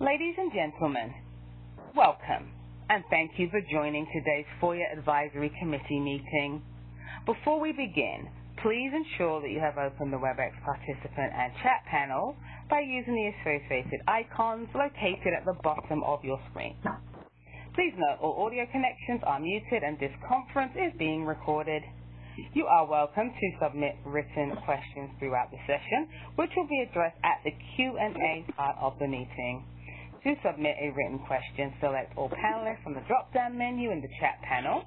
Ladies and gentlemen, welcome, and thank you for joining today's FOIA Advisory Committee meeting. Before we begin, please ensure that you have opened the WebEx participant and chat panel by using the associated icons located at the bottom of your screen. Please note all audio connections are muted and this conference is being recorded. You are welcome to submit written questions throughout the session, which will be addressed at the Q&A part of the meeting. To submit a written question, select all panelists from the drop-down menu in the chat panel,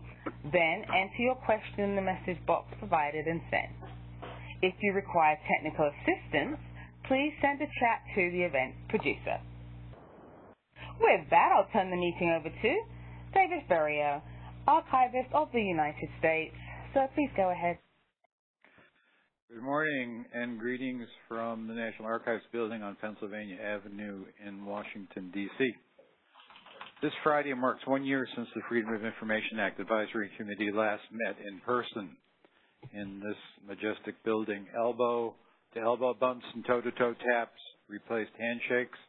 then enter your question in the message box provided and send. If you require technical assistance, please send a chat to the event producer. With that, I'll turn the meeting over to David Ferriero, Archivist of the United States. Sir, please go ahead. Good morning and greetings from the National Archives building on Pennsylvania Avenue in Washington, D.C. This Friday marks 1 year since the Freedom of Information Act Advisory Committee last met in person in this majestic building. Elbow to elbow bumps and toe-to-toe taps replaced handshakes,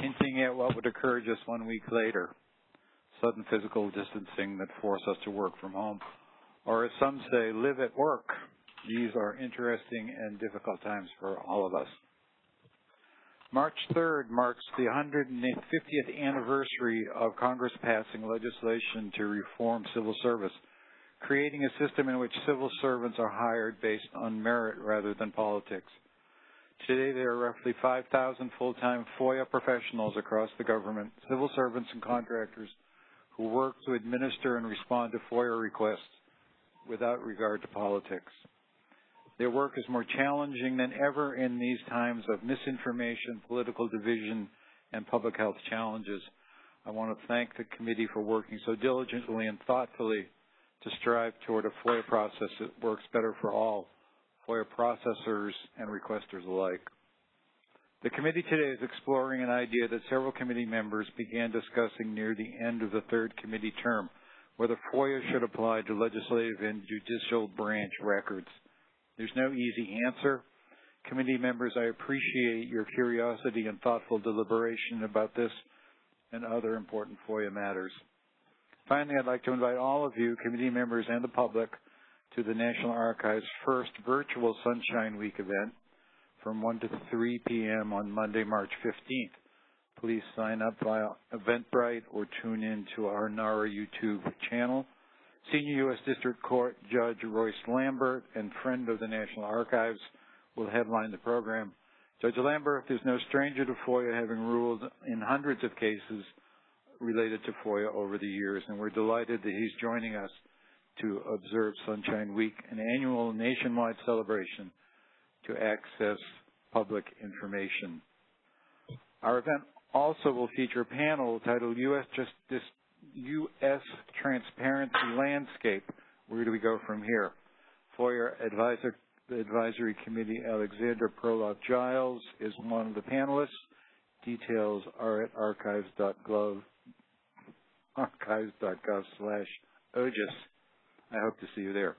hinting at what would occur just 1 week later, sudden physical distancing that forced us to work from home, or as some say, live at work. These are interesting and difficult times for all of us. March 3rd marks the 150th anniversary of Congress passing legislation to reform civil service, creating a system in which civil servants are hired based on merit rather than politics. Today, there are roughly 5,000 full-time FOIA professionals across the government, civil servants and contractors, who work to administer and respond to FOIA requests without regard to politics. Their work is more challenging than ever in these times of misinformation, political division, and public health challenges. I want to thank the committee for working so diligently and thoughtfully to strive toward a FOIA process that works better for all FOIA processors and requesters alike. The committee today is exploring an idea that several committee members began discussing near the end of the third committee term, whether FOIA should apply to legislative and judicial branch records. There's no easy answer. Committee members, I appreciate your curiosity and thoughtful deliberation about this and other important FOIA matters. Finally, I'd like to invite all of you, committee members and the public, to the National Archives' first virtual Sunshine Week event from 1 to 3 p.m. on Monday, March 15th. Please sign up via Eventbrite or tune in to our NARA YouTube channel. Senior U.S. District Court Judge Royce Lamberth and friend of the National Archives will headline the program. Judge Lamberth is no stranger to FOIA, having ruled in hundreds of cases related to FOIA over the years, and we're delighted that he's joining us to observe Sunshine Week, an annual nationwide celebration to access public information. Our event also will feature a panel titled U.S. Transparency Landscape, Where Do We Go From Here? FOIA Advisory Committee Alexander Perloff-Giles is one of the panelists. Details are at archives.gov/OGIS. I hope to see you there.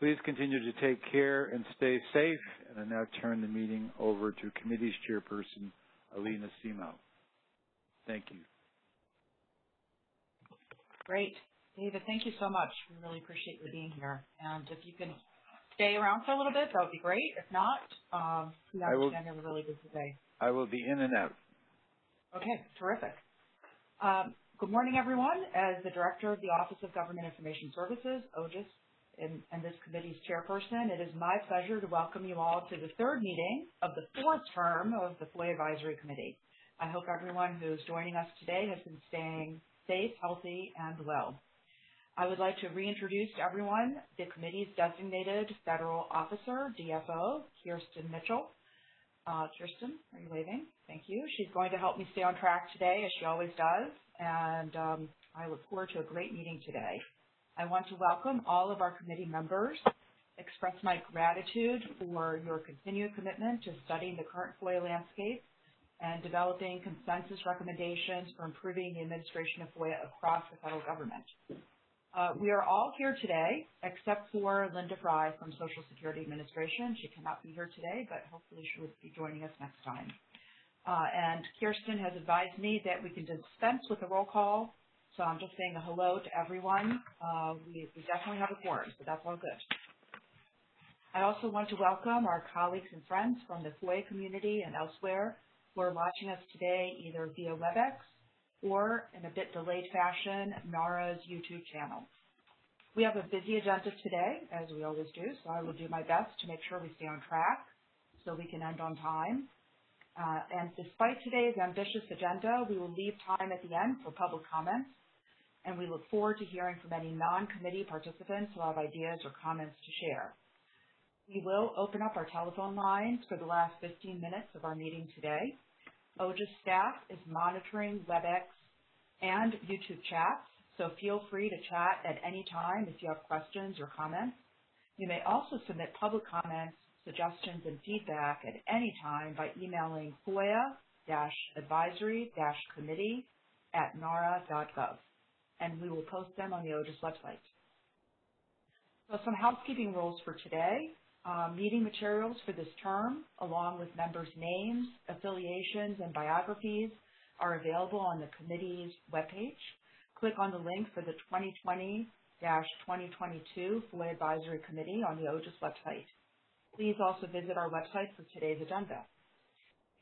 Please continue to take care and stay safe, and I now turn the meeting over to Committee's Chairperson, Alina Simo. Thank you. Great. David, thank you so much. We really appreciate you being here. And if you can stay around for a little bit, that would be great. If not, we understand you have a really busy day. I will be in and out. Okay, terrific. Good morning, everyone. As the Director of the Office of Government Information Services, OGIS, and this committee's chairperson, it is my pleasure to welcome you all to the third meeting of the fourth term of the FOIA Advisory Committee. I hope everyone who's joining us today has been staying safe, healthy, and well. I would like to reintroduce to everyone the committee's designated federal officer, DFO, Kirsten Mitchell. Kirsten, are you waving? Thank you. She's going to help me stay on track today, as she always does, and I look forward to a great meeting today. I want to welcome all of our committee members, express my gratitude for your continued commitment to studying the current FOIA landscape and developing consensus recommendations for improving the administration of FOIA across the federal government. We are all here today, except for Linda Fry from Social Security Administration. She cannot be here today, but hopefully she will be joining us next time. And Kirsten has advised me that we can dispense with the roll call. So I'm just saying a hello to everyone. We definitely have a quorum, so that's all good. I also want to welcome our colleagues and friends from the FOIA community and elsewhere who are watching us today either via WebEx or, in a bit delayed fashion, NARA's YouTube channel. We have a busy agenda today, as we always do, so I will do my best to make sure we stay on track so we can end on time. And despite today's ambitious agenda, we will leave time at the end for public comments, and we look forward to hearing from any non-committee participants who have ideas or comments to share. We will open up our telephone lines for the last 15 minutes of our meeting today. OGIS staff is monitoring WebEx and YouTube chats, so feel free to chat at any time if you have questions or comments. You may also submit public comments, suggestions, and feedback at any time by emailing FOIA-advisory-committee@nara.gov, and we will post them on the OGIS website. So some housekeeping rules for today. Meeting materials for this term, along with members' names, affiliations, and biographies, are available on the committee's webpage. Click on the link for the 2020-2022 FOIA Advisory Committee on the OGIS website. Please also visit our website for today's agenda.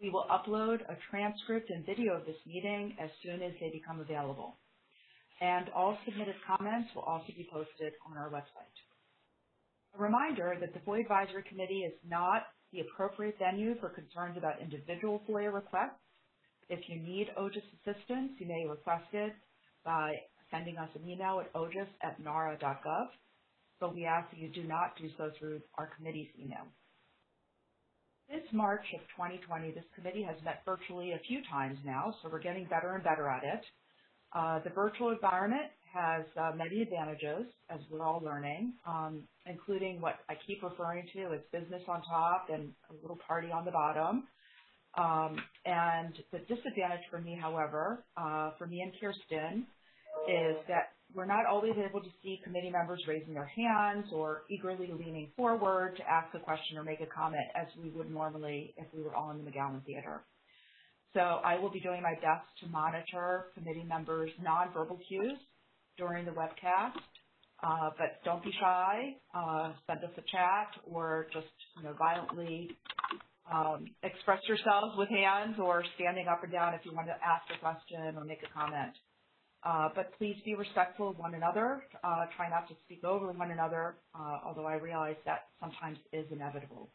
We will upload a transcript and video of this meeting as soon as they become available. And all submitted comments will also be posted on our website. A reminder that the FOIA Advisory Committee is not the appropriate venue for concerns about individual FOIA requests. If you need OGIS assistance, you may request it by sending us an email at ogis@nara.gov, but we ask that you do not do so through our committee's email. Since March of 2020, this committee has met virtually a few times now, so we're getting better and better at it. The virtual environment has many advantages, as we're all learning, including what I keep referring to as business on top and a little party on the bottom. And the disadvantage for me, however, for me and Kirsten, is that we're not always able to see committee members raising their hands or eagerly leaning forward to ask a question or make a comment as we would normally if we were all in the McGowan Theater. So I will be doing my best to monitor committee members' nonverbal cues during the webcast, but don't be shy. Send us a chat or just violently express yourselves with hands or standing up and down if you want to ask a question or make a comment. But please be respectful of one another. Try not to speak over one another, although I realize that sometimes is inevitable.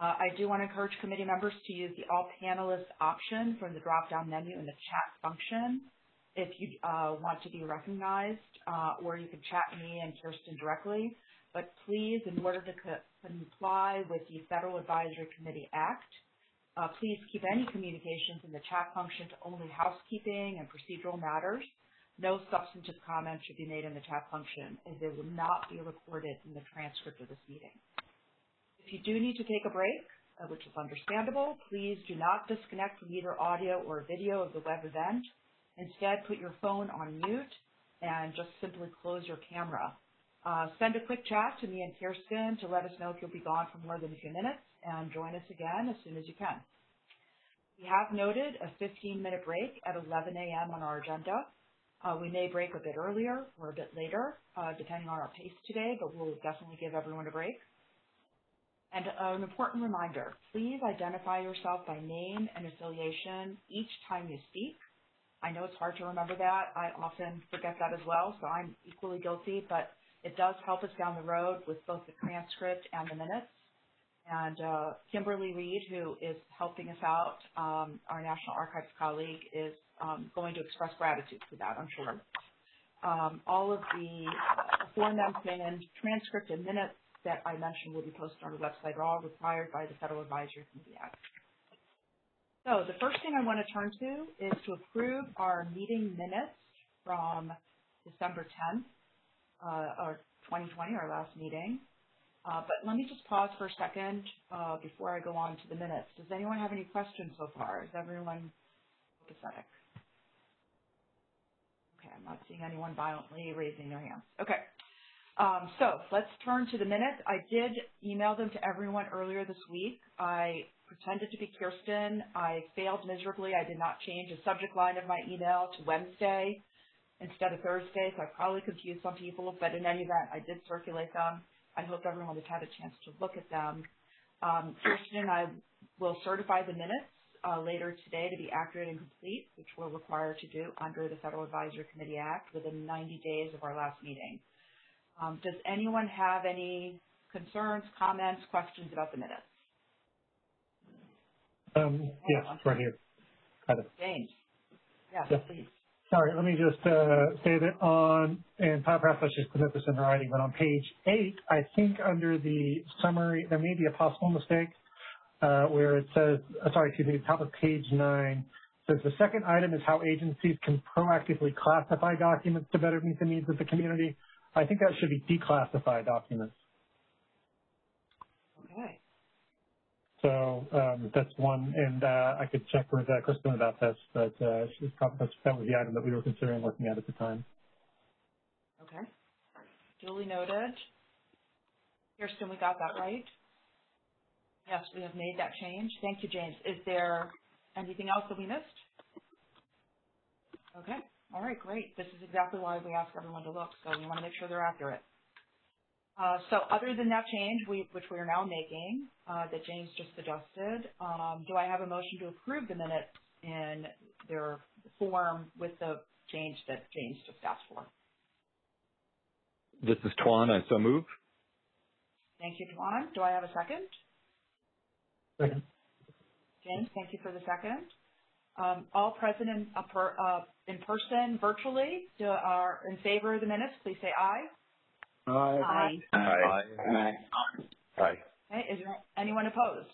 I do want to encourage committee members to use the all panelists option from the drop-down menu in the chat function if you want to be recognized, or you can chat me and Kirsten directly. But please, in order to comply with the Federal Advisory Committee Act, please keep any communications in the chat function to only housekeeping and procedural matters. No substantive comments should be made in the chat function, as they will not be recorded in the transcript of this meeting. If you do need to take a break, which is understandable, please do not disconnect from either audio or video of the web event. Instead, put your phone on mute and just simply close your camera. Send a quick chat to me and Kirsten to let us know if you'll be gone for more than a few minutes, and join us again as soon as you can. We have noted a 15-minute break at 11 a.m. on our agenda. We may break a bit earlier or a bit later, depending on our pace today, but we'll definitely give everyone a break. And an important reminder, please identify yourself by name and affiliation each time you speak. I know it's hard to remember that. I often forget that as well, so I'm equally guilty, but it does help us down the road with both the transcript and the minutes. And Kimberly Reed, who is helping us out, our National Archives colleague, is going to express gratitude for that, I'm sure. All of the aforementioned transcript and minutes that I mentioned will be posted on the website, are all required by the Federal Advisory Committee Act. So the first thing I want to turn to is to approve our meeting minutes from December 10th, or 2020, our last meeting. But let me just pause for a second before I go on to the minutes. Does anyone have any questions so far? Is everyone sympathetic? Okay, I'm not seeing anyone violently raising their hands. Okay, so let's turn to the minutes. I did email them to everyone earlier this week. I pretended to be Kirsten. I failed miserably. I did not change the subject line of my email to Wednesday instead of Thursday, so I probably confused some people, but in any event, I did circulate them. I hope everyone has had a chance to look at them. Kirsten and I will certify the minutes later today to be accurate and complete, which we're required to do under the Federal Advisory Committee Act within 90 days of our last meeting. Does anyone have any concerns, comments, questions about the minutes? Yes, right here. Got it. James. Yes, yeah, please. Sorry, let me just say that on, and perhaps I should put this in writing, but on page 8, I think under the summary, there may be a possible mistake where it says, sorry, excuse me, top of page 9, says the second item is how agencies can proactively classify documents to better meet the needs of the community. I think that should be declassified documents. Okay. So that's one, and I could check with Kristen about this, but that was the item that we were considering looking at the time. Okay. Duly noted. Kirsten, we got that right? Yes, we have made that change. Thank you, James. Is there anything else that we missed? Okay. All right, great. This is exactly why we ask everyone to look, so we want to make sure they're accurate. So other than that change, which we are now making, that James just suggested, do I have a motion to approve the minutes in their form with the change that James just asked for? This is Tuan. I so move. Thank you, Tuan. Do I have a second? Second. James, thank you for the second. All present in person, virtually, are in favor of the minutes, please say aye. Aye. Aye. Aye. Aye. Aye. Okay, is there anyone opposed?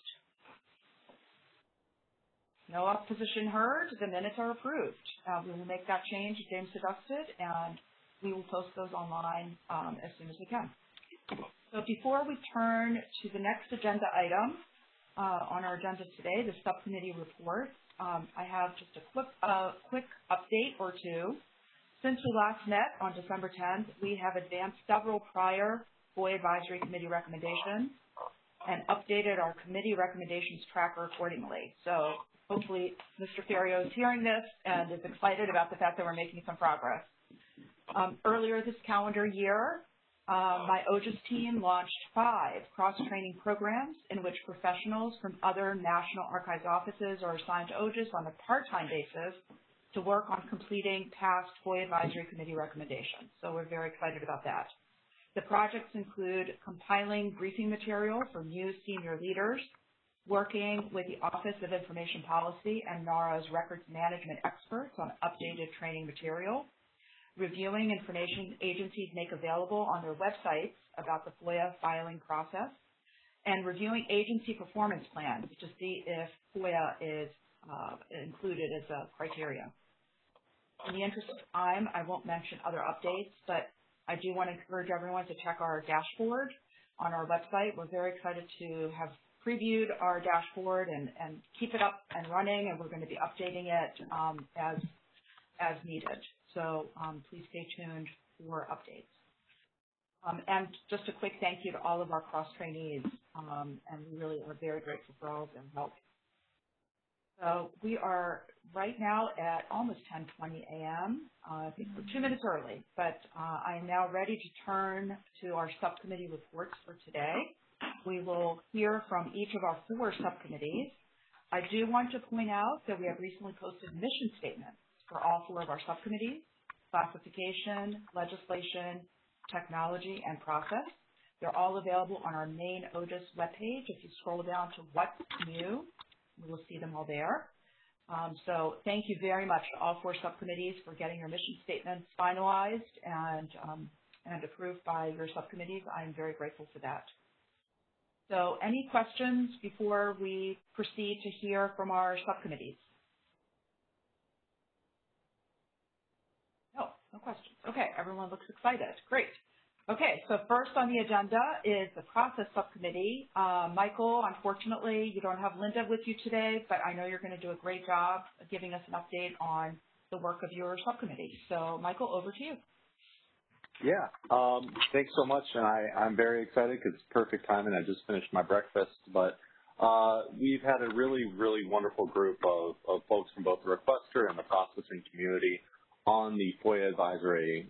No opposition heard. The minutes are approved. We will make that change, James suggested, and we will post those online as soon as we can. So before we turn to the next agenda item on our agenda today, the subcommittee report, I have just a quick update or two. Since we last met on December 10th, we have advanced several prior FOIA Advisory Committee recommendations and updated our committee recommendations tracker accordingly. So hopefully Mr. Ferriero is hearing this and is excited about the fact that we're making some progress. Earlier this calendar year, my OGIS team launched 5 cross-training programs in which professionals from other National Archives offices are assigned to OGIS on a part-time basis to work on completing past FOIA Advisory Committee recommendations. So we're very excited about that. The projects include compiling briefing material for new senior leaders, working with the Office of Information Policy and NARA's records management experts on updated training material, reviewing information agencies make available on their websites about the FOIA filing process, and reviewing agency performance plans to see if FOIA is included as a criteria. In the interest of time, I won't mention other updates, but I do want to encourage everyone to check our dashboard on our website. We're very excited to have previewed our dashboard and keep it up and running, and we're going to be updating it as needed. So please stay tuned for updates. And just a quick thank you to all of our cross-trainees, and we really are very grateful for all of their help. So we are right now at almost 10:20 a.m. I think we're 2 minutes early, but I am now ready to turn to our subcommittee reports for today. We will hear from each of our 4 subcommittees. I do want to point out that we have recently posted mission statements for all 4 of our subcommittees: classification, legislation, technology, and process. They're all available on our main OGIS webpage. If you scroll down to what's new, we will see them all there. So thank you very much to all 4 subcommittees for getting your mission statements finalized and approved by your subcommittees. I'm very grateful for that. So any questions before we proceed to hear from our subcommittees? No, no questions. Okay, everyone looks excited. Great. Okay, so first on the agenda is the process subcommittee. Michael, unfortunately, you don't have Linda with you today, but I know you're going to do a great job giving us an update on the work of your subcommittee. So, Michael, over to you. Yeah, thanks so much. And I'm very excited because it's perfect timing. I just finished my breakfast, but We've had a really wonderful group of folks from both the requester and the processing community on the FOIA advisory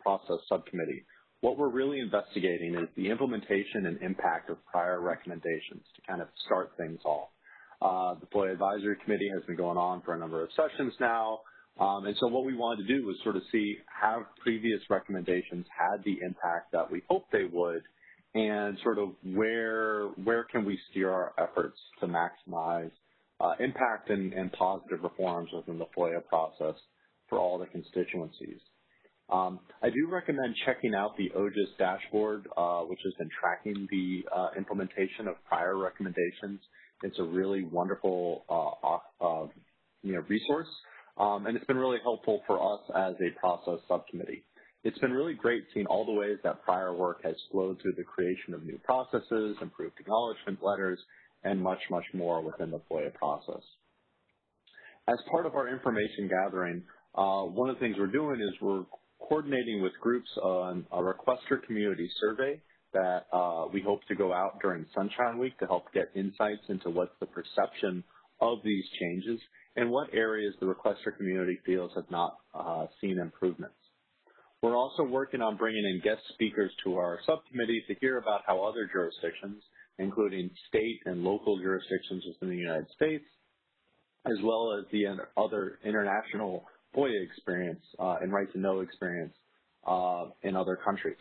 process subcommittee. What we're really investigating is the implementation and impact of prior recommendations to kind of start things off. The FOIA advisory committee has been going on for a number of sessions now, and so what we wanted to do was sort of see, have previous recommendations had the impact that we hoped they would, and sort of where can we steer our efforts to maximize impact and positive reforms within the FOIA process for all the constituencies. I do recommend checking out the OGIS dashboard, which has been tracking the implementation of prior recommendations. It's a really wonderful resource, and it's been really helpful for us as a process subcommittee. It's been really great seeing all the ways that prior work has flowed through the creation of new processes, improved acknowledgement letters, and much more within the FOIA process. As part of our information gathering, one of the things we're doing is we're coordinating with groups on a requester community survey that we hope to go out during Sunshine Week to help get insights into what's the perception of these changes and what areas the requester community feels have not seen improvements. We're also working on bringing in guest speakers to our subcommittee to hear about how other jurisdictions, including state and local jurisdictions within the United States, as well as the other international FOIA experience and right-to-know experience in other countries.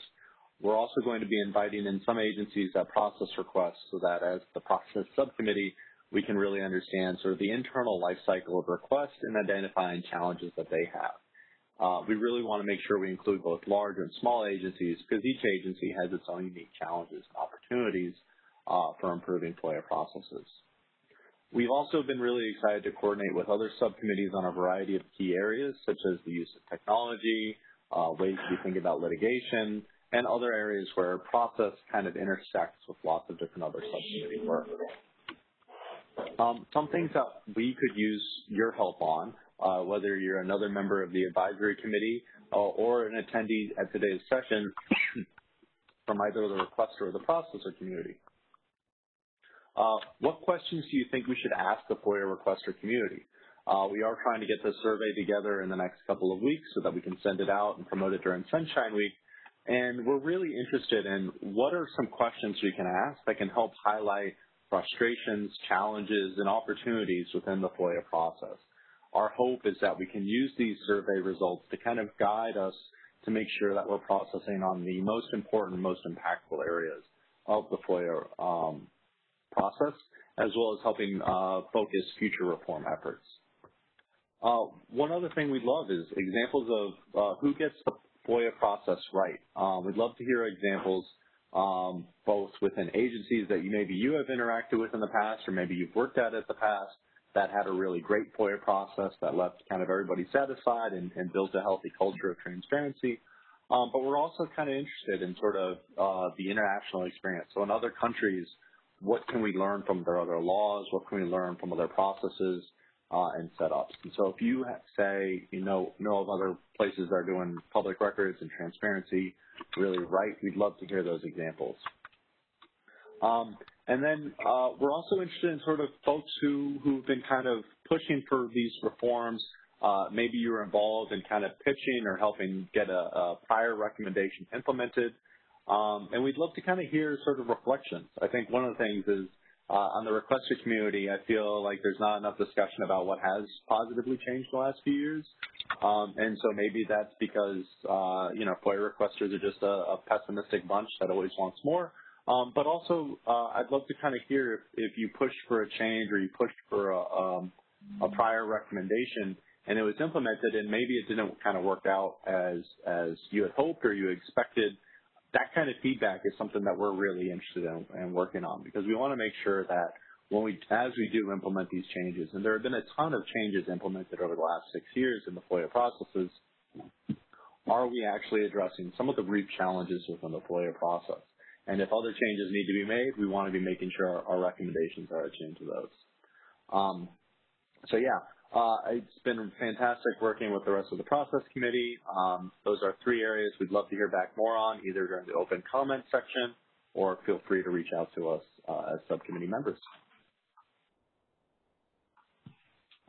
We're also going to be inviting in some agencies that process requests so that as the process subcommittee, we can really understand sort of the internal life cycle of requests and identifying challenges that they have. We really want to make sure we include both large and small agencies because each agency has its own unique challenges and opportunities for improving FOIA processes. We've also been really excited to coordinate with other subcommittees on a variety of key areas such as the use of technology, ways we think about litigation, and other areas where process kind of intersects with lots of different other subcommittee work. Some things that we could use your help on, whether you're another member of the advisory committee or an attendee at today's session from either the requester or the processor community. What questions do you think we should ask the FOIA requester community? We are trying to get this survey together in the next couple of weeks so that we can send it out and promote it during Sunshine Week. And we're really interested in what are some questions we can ask that can help highlight frustrations, challenges, and opportunities within the FOIA process. Our hope is that we can use these survey results to kind of guide us to make sure that we're processing on the most important, most impactful areas of the FOIA process, as well as helping focus future reform efforts. One other thing we love is examples of who gets the FOIA process right. We'd love to hear examples both within agencies that maybe you have interacted with in the past or maybe you've worked at in the past that had a really great FOIA process that left kind of everybody satisfied and built a healthy culture of transparency. But we're also kind of interested in sort of the international experience. So in other countries, what can we learn from their other laws? What can we learn from other processes and setups? And so if you say, you know of other places that are doing public records and transparency really right, we'd love to hear those examples. And then we're also interested in sort of folks who've been kind of pushing for these reforms. Maybe you were involved in kind of pitching or helping get a prior recommendation implemented. And we'd love to kind of hear sort of reflections. I think one of the things is on the requester community, I feel like there's not enough discussion about what has positively changed the last few years. And so maybe that's because, FOIA requesters are just a pessimistic bunch that always wants more. But also, I'd love to kind of hear if you pushed for a change or you pushed for a prior recommendation and it was implemented and maybe it didn't kind of work out as you had hoped or you expected. That kind of feedback is something that we're really interested in and working on because we want to make sure that when as we do implement these changes, and there have been a ton of changes implemented over the last 6 years in the FOIA processes, are we actually addressing some of the root challenges within the FOIA process? And if other changes need to be made, we want to be making sure our recommendations are attuned to those. It's been fantastic working with the rest of the process committee. Those are three areas we'd love to hear back more on, either during the open comment section or feel free to reach out to us as subcommittee members.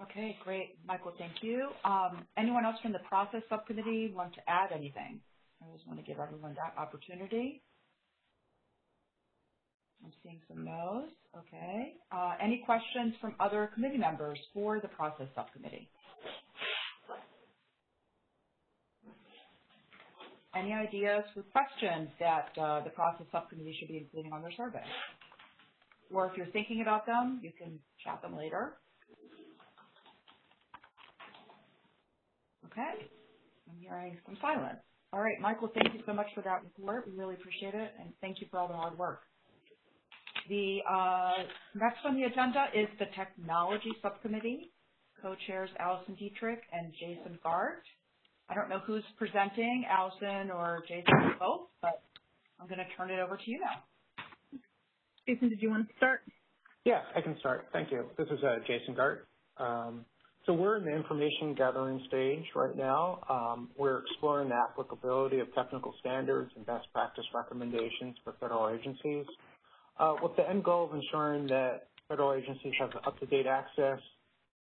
Okay, great. Michael, thank you. Anyone else from the process subcommittee want to add anything? I just want to give everyone that opportunity. I'm seeing some no's. Okay. Any questions from other committee members for the process subcommittee? Any ideas with questions that the process subcommittee should be including on their survey? Or if you're thinking about them, you can chat them later. Okay. I'm hearing some silence. All right, Michael, thank you so much for that report. We really appreciate it, and thank you for all the hard work. The next on the agenda is the technology subcommittee, co-chairs Allison Dietrich and Jason Gartner. I don't know who's presenting, Allison or Jason, both, but I'm going to turn it over to you now. Jason, did you want to start? Yeah, I can start. Thank you. This is Jason Gartner. So we're in the information gathering stage right now. We're exploring the applicability of technical standards and best practice recommendations for federal agencies, with the end goal of ensuring that federal agencies have up-to-date access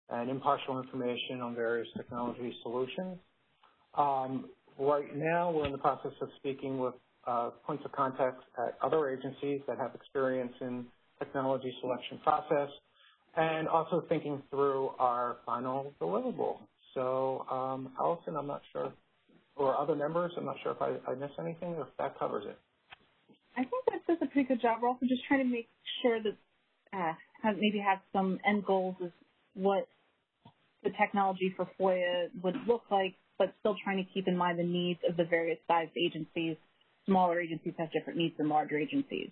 and impartial information on various technology solutions. Right now, we're in the process of speaking with points of contact at other agencies that have experience in technology selection process, and also thinking through our final deliverable. So, Allison, I'm not sure, or other members, I'm not sure if I missed anything or if that covers it. I think that does a pretty good job. We're also just trying to make sure that maybe have some end goals as what the technology for FOIA would look like, but still trying to keep in mind the needs of the various sized agencies. Smaller agencies have different needs than larger agencies.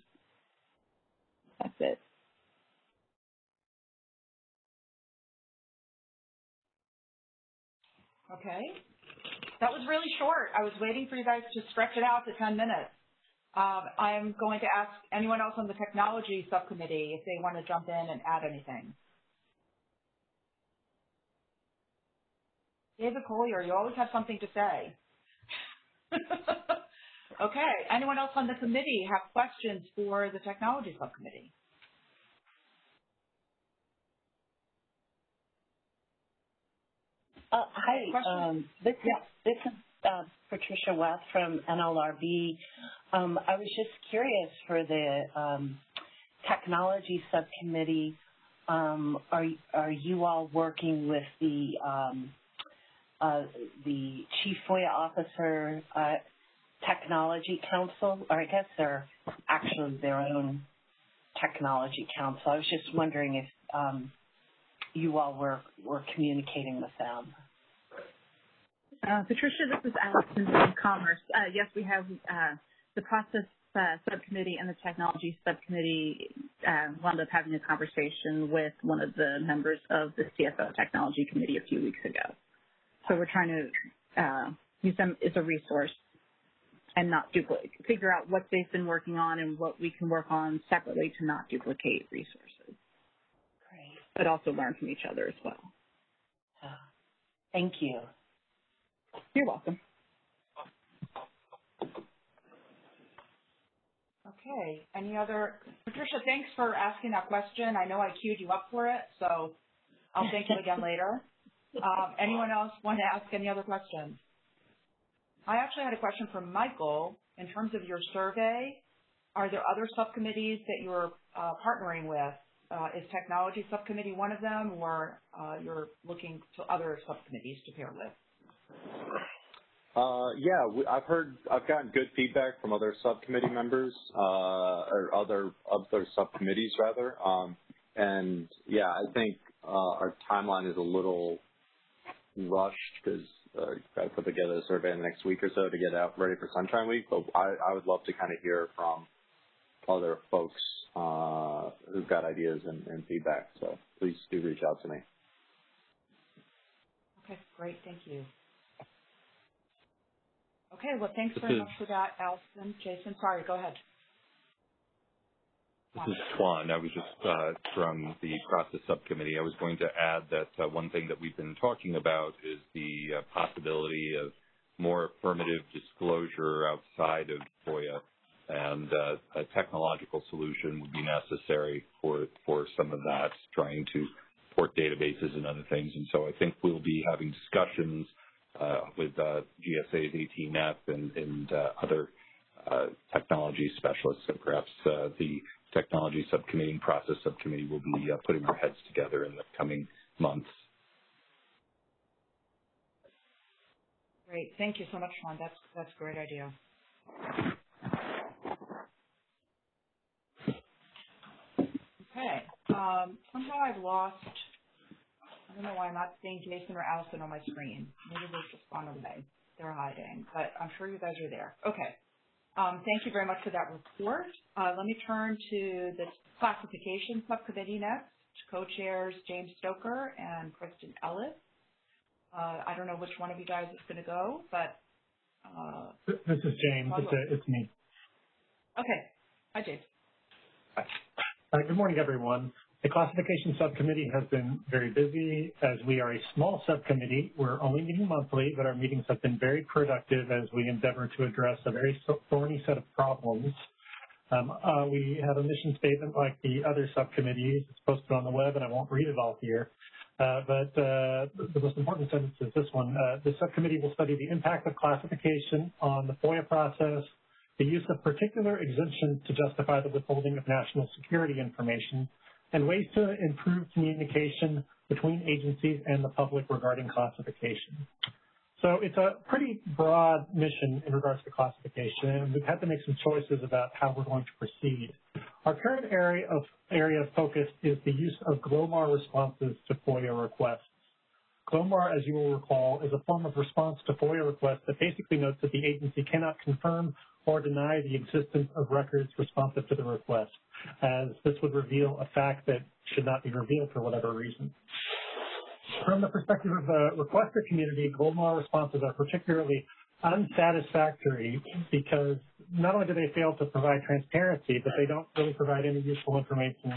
That's it. Okay. That was really short. I was waiting for you guys to stretch it out to 10 minutes. I'm going to ask anyone else on the technology subcommittee if they want to jump in and add anything. David Collier, you always have something to say. Okay. Anyone else on the committee have questions for the technology subcommittee? Hi, this is Patricia West from NLRB. I was just curious for the technology subcommittee, are you all working with the Chief FOIA Officer Technology Council, or I guess they're actually their own technology council? I was just wondering if you all were communicating with them. Patricia, this is Allison from Commerce. Yes, we have the process subcommittee and the technology subcommittee wound up having a conversation with one of the members of the CFO technology committee a few weeks ago. So we're trying to use them as a resource and not duplicate, figure out what they've been working on and what we can work on separately to not duplicate resources, but also learn from each other as well. Thank you. You're welcome. Okay, any other? Patricia, thanks for asking that question. I know I queued you up for it, so I'll thank you again later. Anyone else want to ask any other questions? I actually had a question from Michael. In terms of your survey, are there other subcommittees that you're partnering with? Is technology subcommittee one of them, or you're looking to other subcommittees to pair with? Yeah, I've gotten good feedback from other subcommittee members, or other subcommittees rather. And yeah, I think our timeline is a little rushed because I put together a survey in the next week or so to get out ready for Sunshine Week. But I would love to kind of hear from other folks who've got ideas and feedback, so please do reach out to me. Okay, great, thank you. Okay, well, thanks very much for that, Allison. Jason, sorry, go ahead. This is Tuan. I was just from the process subcommittee. I was going to add that one thing that we've been talking about is the possibility of more affirmative disclosure outside of FOIA, and a technological solution would be necessary for some of that, trying to support databases and other things. And so I think we'll be having discussions with GSA's 18F and other technology specialists, and perhaps the technology subcommittee and process subcommittee will be putting our heads together in the coming months. Great. Thank you so much, Sean. That's a great idea. Okay. Somehow I've lost, I don't know why I'm not seeing Jason or Allison on my screen. Maybe they've just gone away. They're hiding, but I'm sure you guys are there. Okay. Thank you very much for that report. Let me turn to the classification subcommittee next. Co-chairs James Stoker and Kristen Ellis. I don't know which one of you guys is going to go, but... this is James. It's me. Okay. Hi, James. Hi. Good morning, everyone. The classification subcommittee has been very busy. As we are a small subcommittee, we're only meeting monthly, but our meetings have been very productive as we endeavor to address a very thorny set of problems. We have a mission statement like the other subcommittees. It's posted on the web, and I won't read it all here. The most important sentence is this one. The subcommittee will study the impact of classification on the FOIA process, the use of particular exemptions to justify the withholding of national security information, and ways to improve communication between agencies and the public regarding classification. So it's a pretty broad mission in regards to classification. We've had to make some choices about how we're going to proceed. Our current area of focus is the use of GLOMAR responses to FOIA requests. GLOMAR, as you will recall, is a form of response to FOIA requests that basically notes that the agency cannot confirm or deny the existence of records responsive to the request, as this would reveal a fact that should not be revealed for whatever reason. From the perspective of the requester community, GLOMAR responses are particularly unsatisfactory because not only do they fail to provide transparency, but they don't really provide any useful information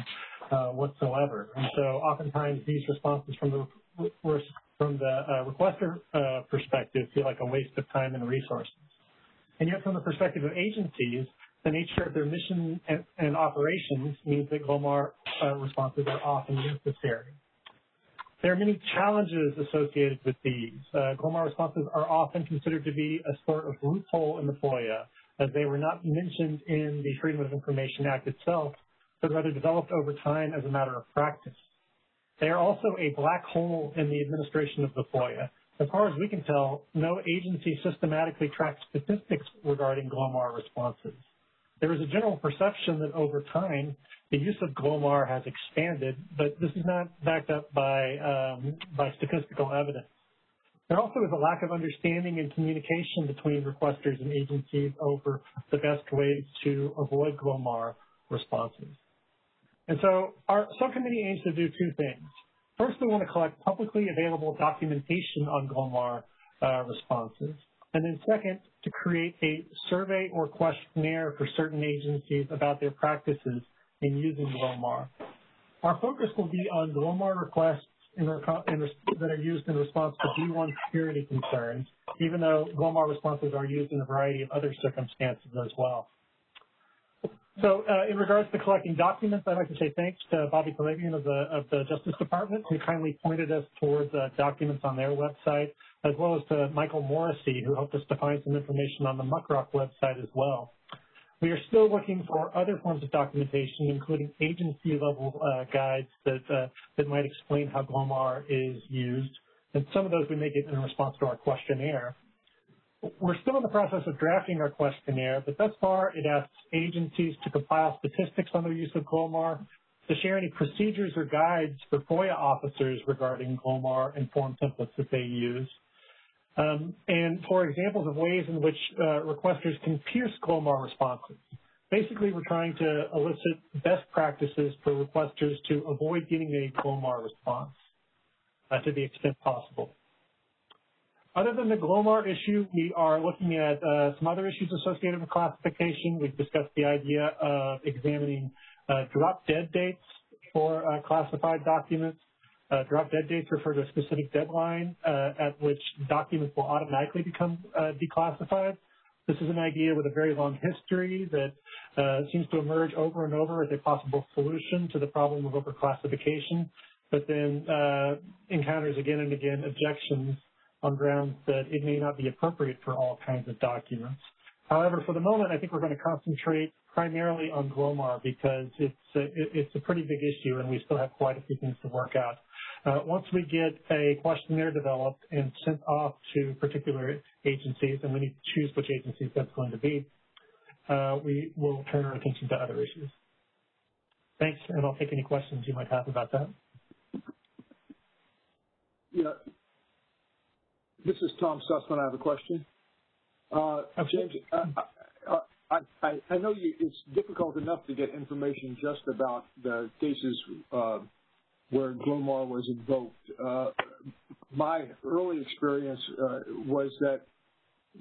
whatsoever. And so oftentimes these responses from the requester perspective feel like a waste of time and resources. And yet from the perspective of agencies, the nature of their mission and operations means that GLOMAR responses are often necessary. There are many challenges associated with these. GLOMAR responses are often considered to be a sort of loophole in the FOIA, as they were not mentioned in the Freedom of Information Act itself, but rather developed over time as a matter of practice. They are also a black hole in the administration of the FOIA. As far as we can tell, no agency systematically tracks statistics regarding GLOMAR responses. There is a general perception that over time, the use of GLOMAR has expanded, but this is not backed up by statistical evidence. There also is a lack of understanding and communication between requesters and agencies over the best ways to avoid GLOMAR responses. And so our subcommittee aims to do two things. First, we want to collect publicly available documentation on GLOMAR responses. And then second, to create a survey or questionnaire for certain agencies about their practices in using GLOMAR. Our focus will be on GLOMAR requests that are used in response to D1 security concerns, even though GLOMAR responses are used in a variety of other circumstances as well. So in regards to collecting documents, I'd like to say thanks to Bobby Kalabian of the Justice Department, who kindly pointed us towards documents on their website, as well as to Michael Morrissey, who helped us to find some information on the Muckrock website as well. We are still looking for other forms of documentation, including agency-level guides that might explain how GLOMAR is used, and some of those we may get in response to our questionnaire. We're still in the process of drafting our questionnaire, but thus far it asks agencies to compile statistics on their use of GLOMAR, to share any procedures or guides for FOIA officers regarding GLOMAR and form templates that they use, and for examples of ways in which requesters can pierce GLOMAR responses. Basically, we're trying to elicit best practices for requesters to avoid getting a GLOMAR response to the extent possible. Other than the GLOMAR issue, we are looking at some other issues associated with classification. We've discussed the idea of examining drop-dead dates for classified documents. Drop-dead dates refer to a specific deadline at which documents will automatically become declassified. This is an idea with a very long history that seems to emerge over and over as a possible solution to the problem of overclassification. but then encounters again and again objections on grounds that it may not be appropriate for all kinds of documents. However, for the moment, I think we're going to concentrate primarily on GLOMAR because it's a pretty big issue and we still have quite a few things to work out. Once we get a questionnaire developed and sent off to particular agencies, and we need to choose which agencies that's going to be, we will turn our attention to other issues. Thanks, and I'll take any questions you might have about that. Yeah. This is Tom Sussman. I have a question. James, I know it's difficult enough to get information just about the cases where GLOMAR was invoked. My early experience was that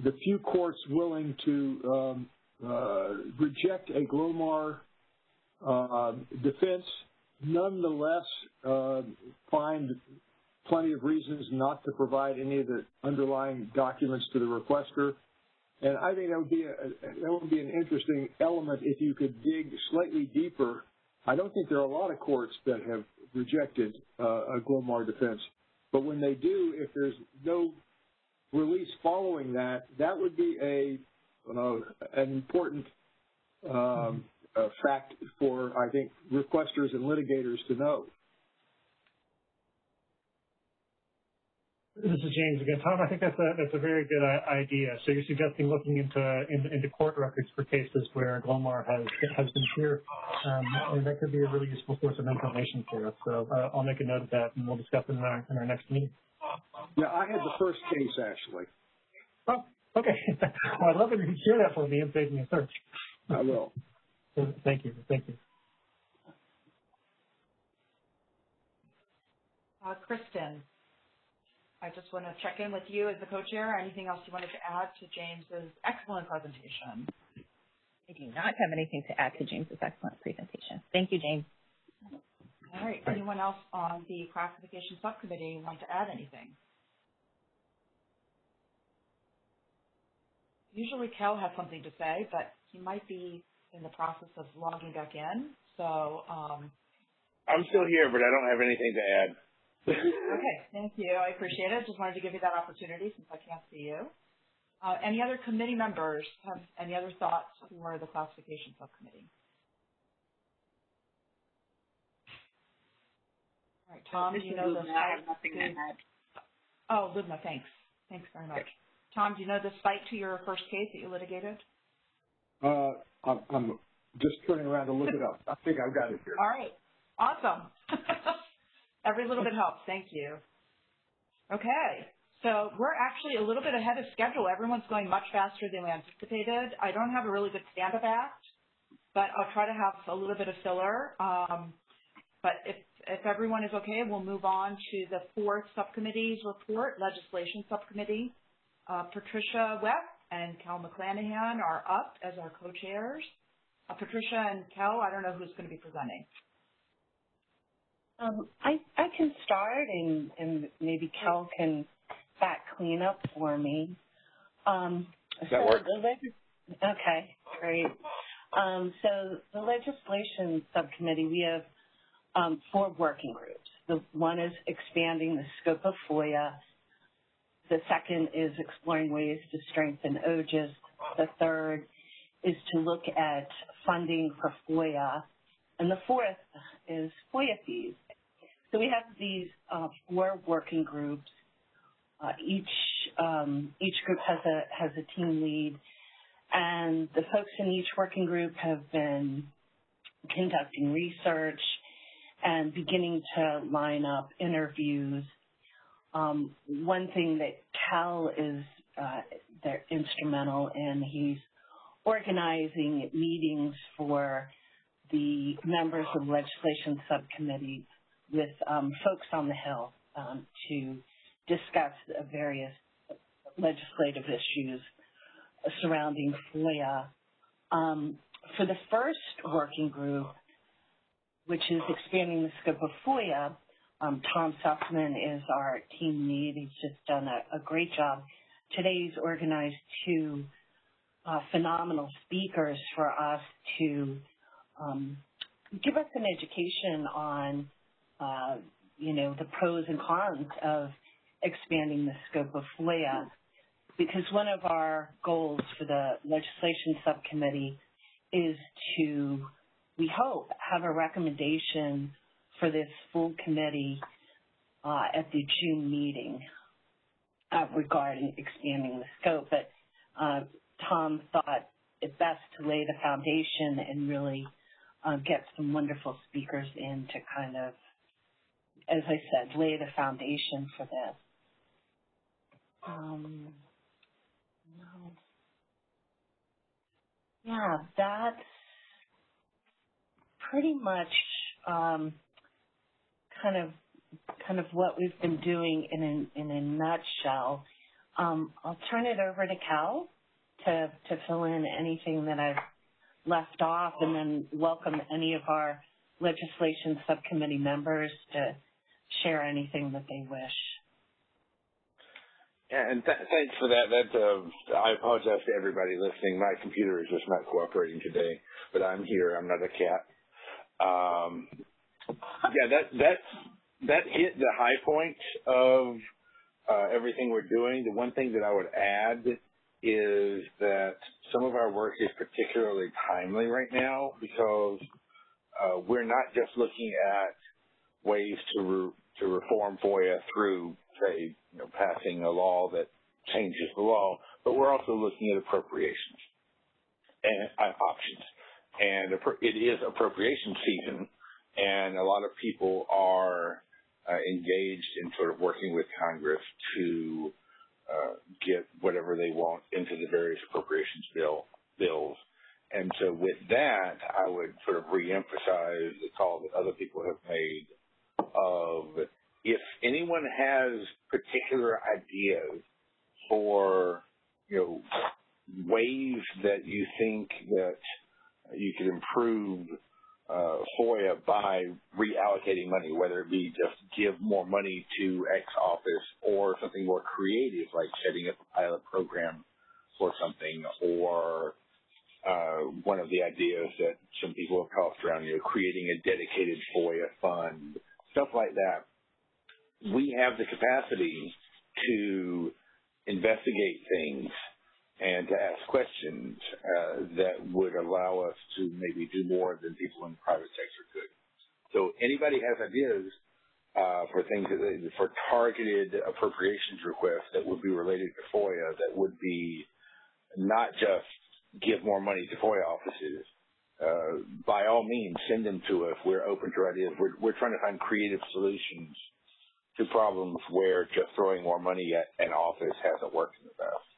the few courts willing to reject a GLOMAR defense nonetheless find plenty of reasons not to provide any of the underlying documents to the requester. And I think that would be an interesting element if you could dig slightly deeper. I don't think there are a lot of courts that have rejected a GLOMAR defense, but when they do, if there's no release following that, that would be an important fact for, I think, requesters and litigators to know. This is James again. Tom, I think that's a very good idea. So you're suggesting looking into court records for cases where GLOMAR has been clear, and that could be a really useful source of information for us. So I'll make a note of that, and we'll discuss it in our next meeting. Yeah, I had the first case, actually. Oh, okay. Well, I'd love it if you share that for me and save me a search. I will. Thank you. Thank you. Kristen. I just want to check in with you as the co-chair. Anything else you wanted to add to James's excellent presentation? I do not have anything to add to James's excellent presentation. Thank you, James. All right. Anyone else on the classification subcommittee want to add anything? Usually Kel has something to say, but he might be in the process of logging back in. So I'm still here, but I don't have anything to add. Okay, thank you. I appreciate it. Just wanted to give you that opportunity since I can't see you. Any other committee members have any other thoughts for the classification subcommittee? All right, Tom, do you know the site? I have nothing to add. Oh, Lubna, thanks. Thanks very much. Tom, do you know the site to your first case that you litigated? I'm just turning around to look it up. I think I've got it here. All right, awesome. Every little bit helps. Thank you. Okay. So we're actually a little bit ahead of schedule. Everyone's going much faster than we anticipated. I don't have a really good stand-up act, but I'll try to have a little bit of filler. But if everyone is okay, we'll move on to the fourth subcommittee's report, legislation subcommittee. Patricia Webb and Kel McClanahan are up as our co-chairs. Patricia and Kel, I don't know who's going to be presenting. I can start, and maybe Kel can back clean up for me. That works. Okay, great. So the legislation subcommittee, we have four working groups. One is expanding the scope of FOIA. The second is exploring ways to strengthen OGIS. The third is to look at funding for FOIA. And the fourth is FOIA fees. So we have these four working groups. Each group has a team lead, and the folks in each working group have been conducting research and beginning to line up interviews. One thing that Cal is they're instrumental in, he's organizing meetings for the members of the legislation subcommittee with folks on the Hill to discuss various legislative issues surrounding FOIA. For the first working group, which is expanding the scope of FOIA, Tom Sussman is our team lead. He's just done a great job. Today he's organized two phenomenal speakers for us to give us an education on you know, the pros and cons of expanding the scope of FOIA, because one of our goals for the legislation subcommittee is to, we hope, have a recommendation for this full committee at the June meeting regarding expanding the scope. But Tom thought it best to lay the foundation and really get some wonderful speakers in to kind of, as I said, lay the foundation for this. Yeah, that's pretty much kind of what we've been doing in a nutshell. I'll turn it over to Kel to fill in anything that I've left off, and then welcome any of our legislation subcommittee members to share anything that they wish. And thanks for that. I apologize to everybody listening. My computer is just not cooperating today, but I'm here. I'm not a cat. Yeah, that hit the high point of everything we're doing. The one thing that I would add is that some of our work is particularly timely right now because we're not just looking at ways to reform FOIA through, say, you know, passing a law that changes the law, but we're also looking at appropriations and options. And it is appropriation season, and a lot of people are engaged in sort of working with Congress to get whatever they want into the various appropriations bills. And so with that, I would sort of reemphasize the call that other people have made of, if anyone has particular ideas for, you know, ways that you think that you could improve FOIA by reallocating money, whether it be just give more money to X office or something more creative like setting up a pilot program for something, or one of the ideas that some people have tossed around, you know, creating a dedicated FOIA fund, stuff like that. We have the capacity to investigate things and to ask questions that would allow us to maybe do more than people in the private sector could. So anybody has ideas for things that for targeted appropriations requests that would be related to FOIA, that would be not just give more money to FOIA offices, by all means, send them to us. We're open to ideas. We're trying to find creative solutions to problems where just throwing more money at an office hasn't worked in the past.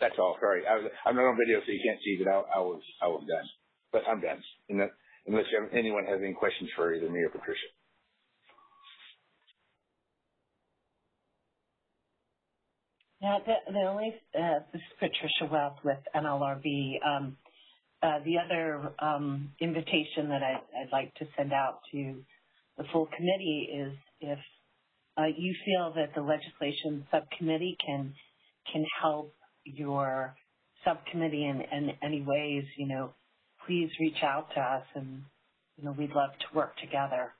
That's all. Sorry, I'm not on video, so you can't see, but I was done. But I'm done. Unless anyone has any questions for either me or Patricia. Yeah, the only this is Patricia West with NLRB. The other invitation that I'd like to send out to the full committee is, if you feel that the legislation subcommittee can help your subcommittee in any ways, you know, please reach out to us, and, you know, we'd love to work together.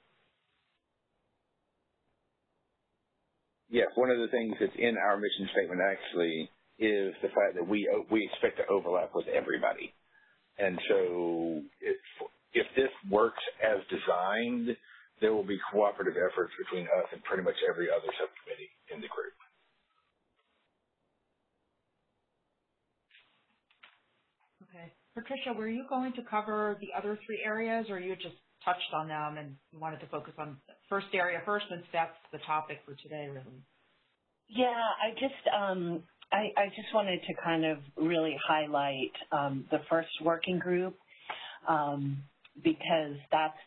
Yes, one of the things that's in our mission statement actually is the fact that we expect to overlap with everybody. And so if this works as designed, there will be cooperative efforts between us and pretty much every other subcommittee in the group. Okay. Patricia, were you going to cover the other three areas, or you just touched on them and wanted to focus on the first area first, since that's the topic for today, really? Yeah, I just wanted to kind of really highlight the first working group because that's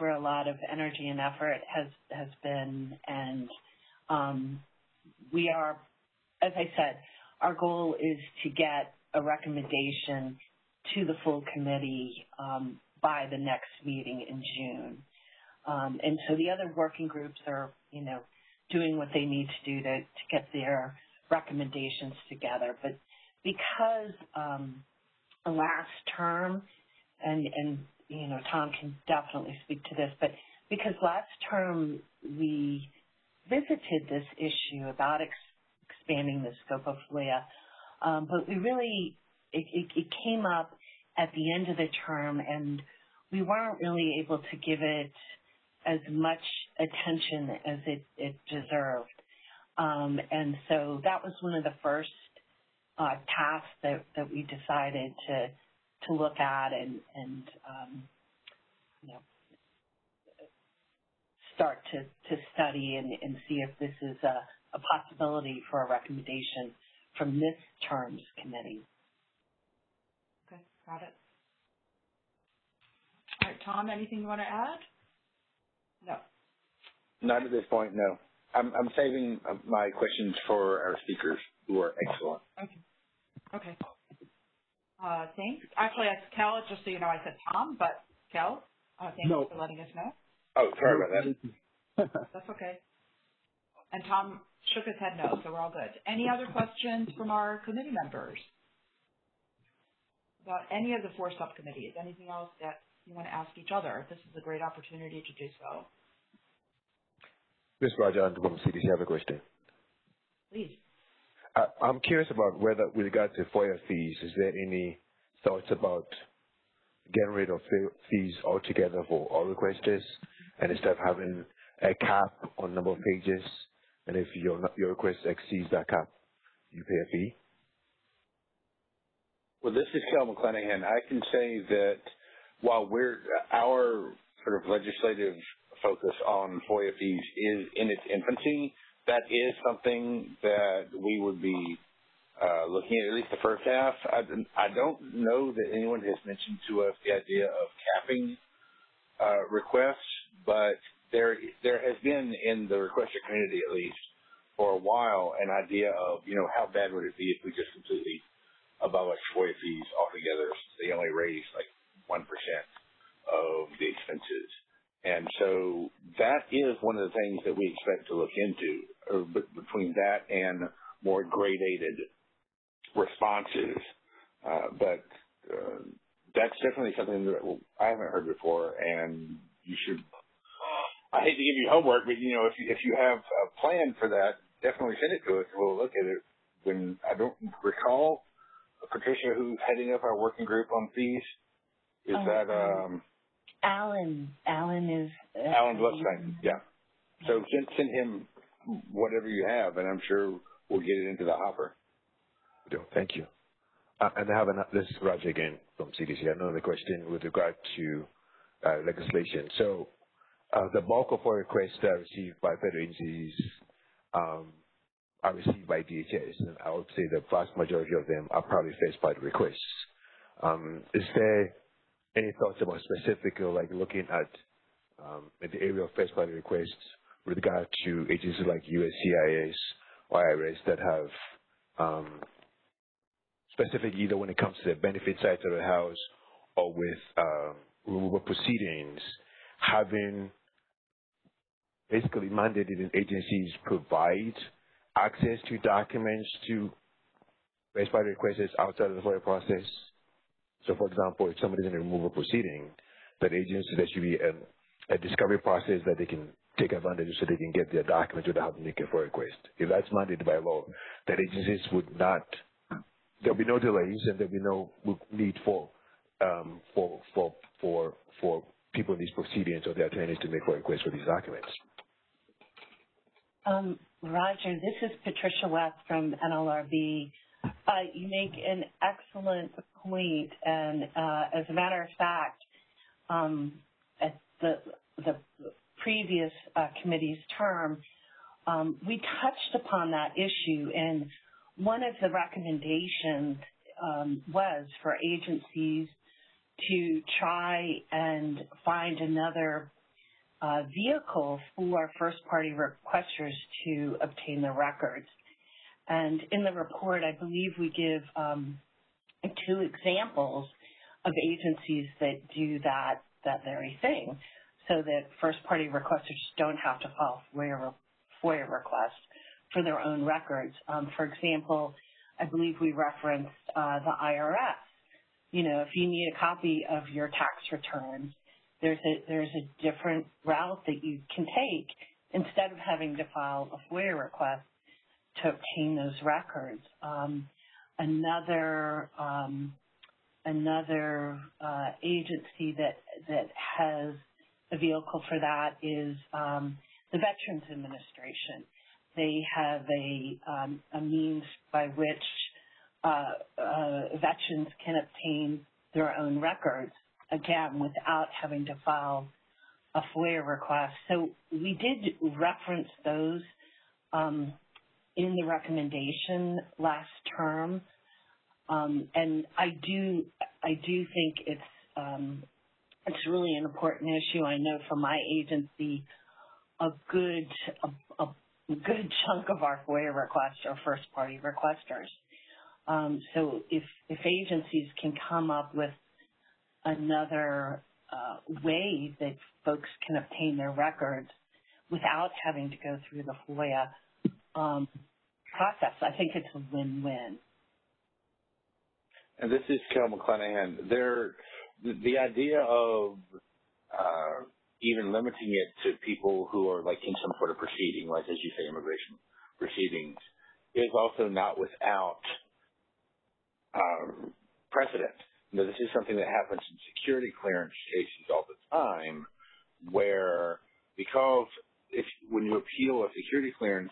where a lot of energy and effort has been, and we are, as I said, our goal is to get a recommendation to the full committee by the next meeting in June, and so the other working groups are, you know, doing what they need to do to get their recommendations together. But because last term, and you know, Tom can definitely speak to this, but because last term we visited this issue about expanding the scope of FLIA, but we really, it came up at the end of the term, and we weren't really able to give it as much attention as it deserved. And so that was one of the first tasks that we decided to look at and you know, start to study and see if this is a possibility for a recommendation from this term's committee. Okay, got it. All right, Tom, anything you want to add? No. Not at this point, no. I'm saving my questions for our speakers, who are excellent. Okay. Okay. Thanks. Actually, that's Kel. Just so you know, I said Tom, but Kel, thanks for letting us know. Oh, sorry about that. That's okay. And Tom shook his head no, so we're all good. Any other questions from our committee members about any of the four subcommittees? Anything else that you want to ask each other? This is a great opportunity to do so. Ms. Roger, and from CDC, I have a question. Please. I'm curious about whether, with regard to FOIA fees, is there any thoughts about getting rid of fees altogether for all requesters, and instead of having a cap on number of pages, and if your request exceeds that cap, you pay a fee? Well, this is Kel McClanahan. I can say that while our sort of legislative focus on FOIA fees is in its infancy, that is something that we would be looking at least the first half. I don't know that anyone has mentioned to us the idea of capping requests, but there has been in the requester community, at least for a while, an idea of, you know, how bad would it be if we just completely abolish FOIA fees altogether, since they only raise like 1% of the expenses. And so that is one of the things that we expect to look into, between that and more gradated responses. But that's definitely something that I haven't heard before, and you should, I hate to give you homework, but, you know, if you have a plan for that, definitely send it to us. We'll look at it. When I don't recall, Patricia, who's heading up our working group on fees, is that Alan is Alan Blustein, yeah. So send him whatever you have, and I'm sure we'll get it into the hopper. Thank you. And I have another, this is Roger again from CDC. I have another question with regard to legislation. So the bulk of our requests that are received by federal agencies are received by DHS, and I would say the vast majority of them are probably first-party requests. Is there any thoughts about specifically, like, looking at the area of first-party requests with regard to agencies like USCIS or IRS that have specific, either when it comes to the benefit side of the house or with removal proceedings, having basically mandated agencies provide access to documents to first-party requesters outside of the FOIA process? So, for example, if somebody's in a removal proceeding, that agency, there should be a discovery process that they can take advantage of so they can get their documents without having to make a FOIA request. If that's mandated by law, that agencies would not, there'll be no delays and there'll be no need for people in these proceedings or their attorneys to make FOIA requests for these documents. Roger, this is Patricia West from NLRB. You make an excellent point, and as a matter of fact, at the previous committee's term, we touched upon that issue, and one of the recommendations was for agencies to try and find another vehicle for first-party requesters to obtain the records. And in the report, I believe we give two examples of agencies that do that very thing, so that first-party requesters don't have to file FOIA requests for their own records. For example, I believe we referenced the IRS. You know, if you need a copy of your tax returns, there's a different route that you can take instead of having to file a FOIA request to obtain those records. Another agency that has a vehicle for that is the Veterans Administration. They have a means by which veterans can obtain their own records, again, without having to file a FOIA request. So we did reference those in the recommendation last term, and I do think it's really an important issue. I know for my agency, a good chunk of our FOIA requests are first-party requesters. So if agencies can come up with another way that folks can obtain their records without having to go through the FOIA process, I think it's a win-win. And this is Kel McClanahan. The idea of even limiting it to people who are like in some sort of proceeding, like as you say, immigration proceedings, is also not without precedent. Now, this is something that happens in security clearance cases all the time, where because when you appeal a security clearance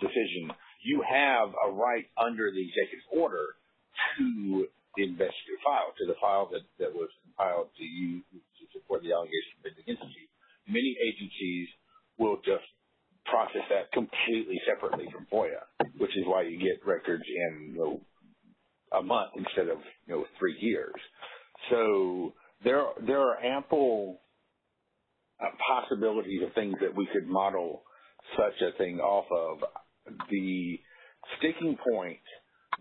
decision, you have a right under the executive order to the investigative file, to the file that was compiled to you to support the allegation against you. Many agencies will just process that completely separately from FOIA, which is why you get records in a month instead of 3 years. So there are ample possibilities of things that we could model such a thing off of. The sticking point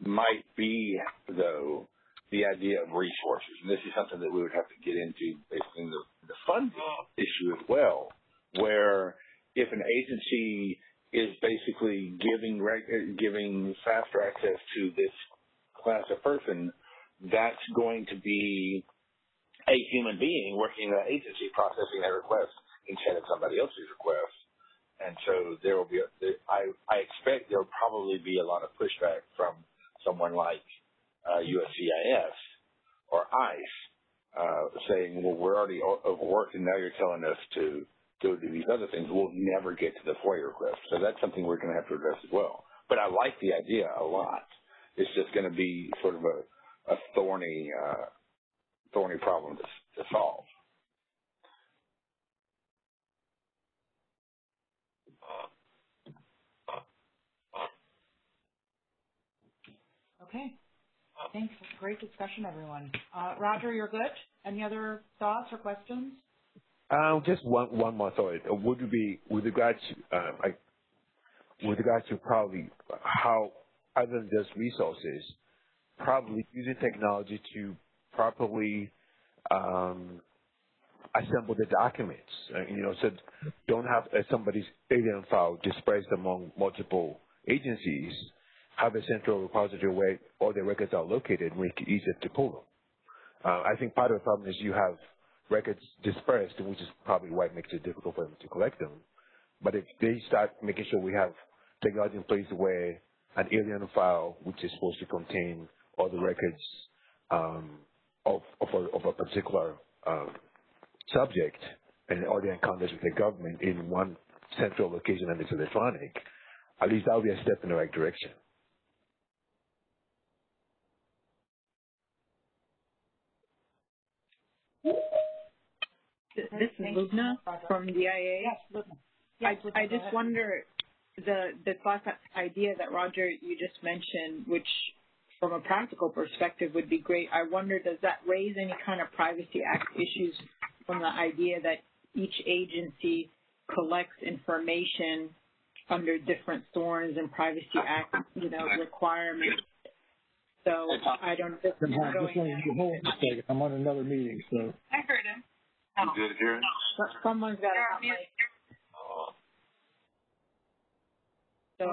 might be, though, the idea of resources, and this is something that we would have to get into basically in the funding issue as well, where if an agency is basically giving faster access to this class of person, that's going to be a human being working in an agency processing that request instead of somebody else's request. And so there will be, I expect there will probably be a lot of pushback from someone like USCIS or ICE saying, well, we're already overworked and now you're telling us to go do these other things. We'll never get to the FOIA request. So that's something we're going to have to address as well. But I like the idea a lot. It's just going to be sort of a thorny problem to solve. Okay. Thanks. Great discussion, everyone. Roger, you're good? Any other thoughts or questions? Just one more thought. With regards to probably how, other than just resources, probably using technology to properly assemble the documents. So don't have somebody's alien file dispersed among multiple agencies. Have a central repository where all the records are located and make it easier to pull them. I think part of the problem is you have records dispersed, which is probably why it makes it difficult for them to collect them. But if they start making sure we have technology in place where an alien file, which is supposed to contain all the records of a particular subject and all the encounters with the government in one central location, and it's electronic, at least that will be a step in the right direction. This is Lubna from the IA. Yes, Lubna. Yes, I just wonder, the class idea that, Roger, you just mentioned, which from a practical perspective would be great, I wonder, does that raise any kind of Privacy Act issues from the idea that each agency collects information under different thorns and Privacy Act, requirements? So I don't know. I'm on another meeting, so. I heard him. You good, Karen? Someone's got it. So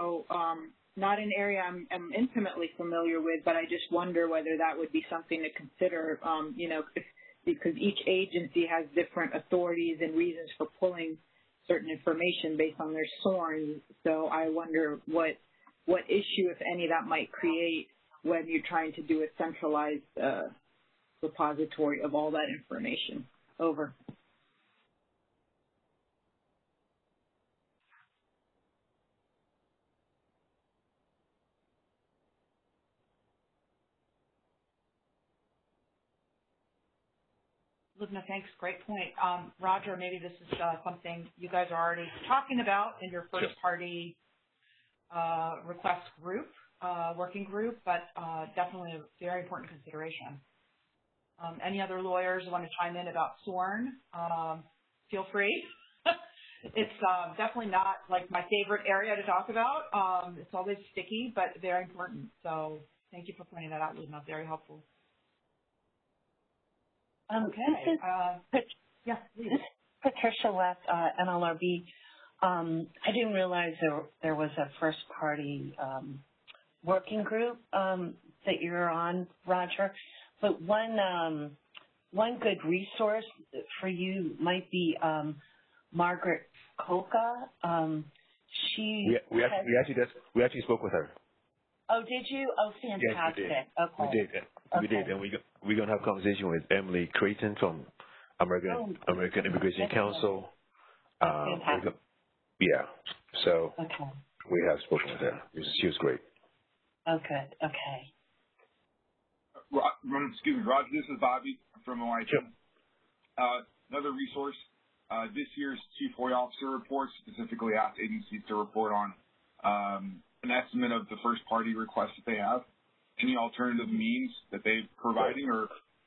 not an area I'm intimately familiar with, but I just wonder whether that would be something to consider, you know, because each agency has different authorities and reasons for pulling certain information based on their SORNs. So I wonder what issue, if any, that might create when you're trying to do a centralized repository of all that information. Over. Lubna, thanks. Great point. Roger, maybe this is something you guys are already talking about in your first-party request group, working group, but definitely a very important consideration. Any other lawyers want to chime in about SORN? Feel free. It's definitely not like my favorite area to talk about. It's always sticky, but very important. So thank you for pointing that out, Lubna. Very helpful. Okay. This is Patricia West, NLRB. I didn't realize there was a first-party working group that you're on, Roger. But one good resource for you might be Margaret Coca. She we actually spoke with her. Oh, did you? Oh, fantastic. Yes, we did. Okay. We did. And we're going to have a conversation with Emily Creighton from American Immigration Council. So we have spoken with her. She was great. Oh, good. Okay. Excuse me, Roger, this is Bobby from OIG. Sure. Another resource, this year's Chief Hoy Officer report specifically asked agencies to report on an estimate of the first-party requests that they have, any alternative means that they're providing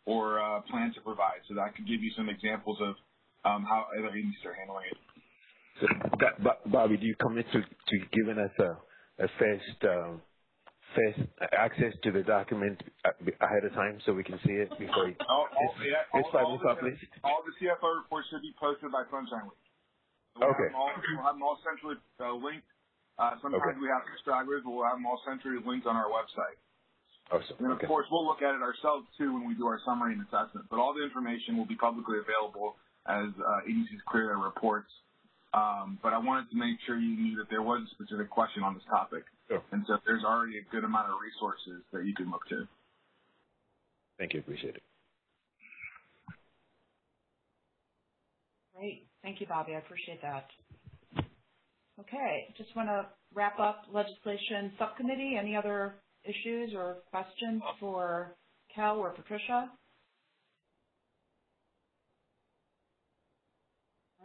or plan to provide. So that could give you some examples of how other agencies are handling it. So that, Bobby, do you commit to giving us a first access to the document ahead of time so we can see it before it's published? All the CFO reports should be posted by Sunshine Week. So we'll have them all centrally linked. Sometimes we have stragglers, but we'll have them all centrally linked on our website. Awesome. And, of course, we'll look at it ourselves, too, when we do our summary and assessment. But all the information will be publicly available as agencies clear their reports. But I wanted to make sure you knew that there was a specific question on this topic. Sure. And so there's already a good amount of resources that you can look to. Thank you. Appreciate it. Great. Thank you, Bobby. I appreciate that. Okay, just want to wrap up legislation subcommittee. Any other issues or questions for Kel or Patricia?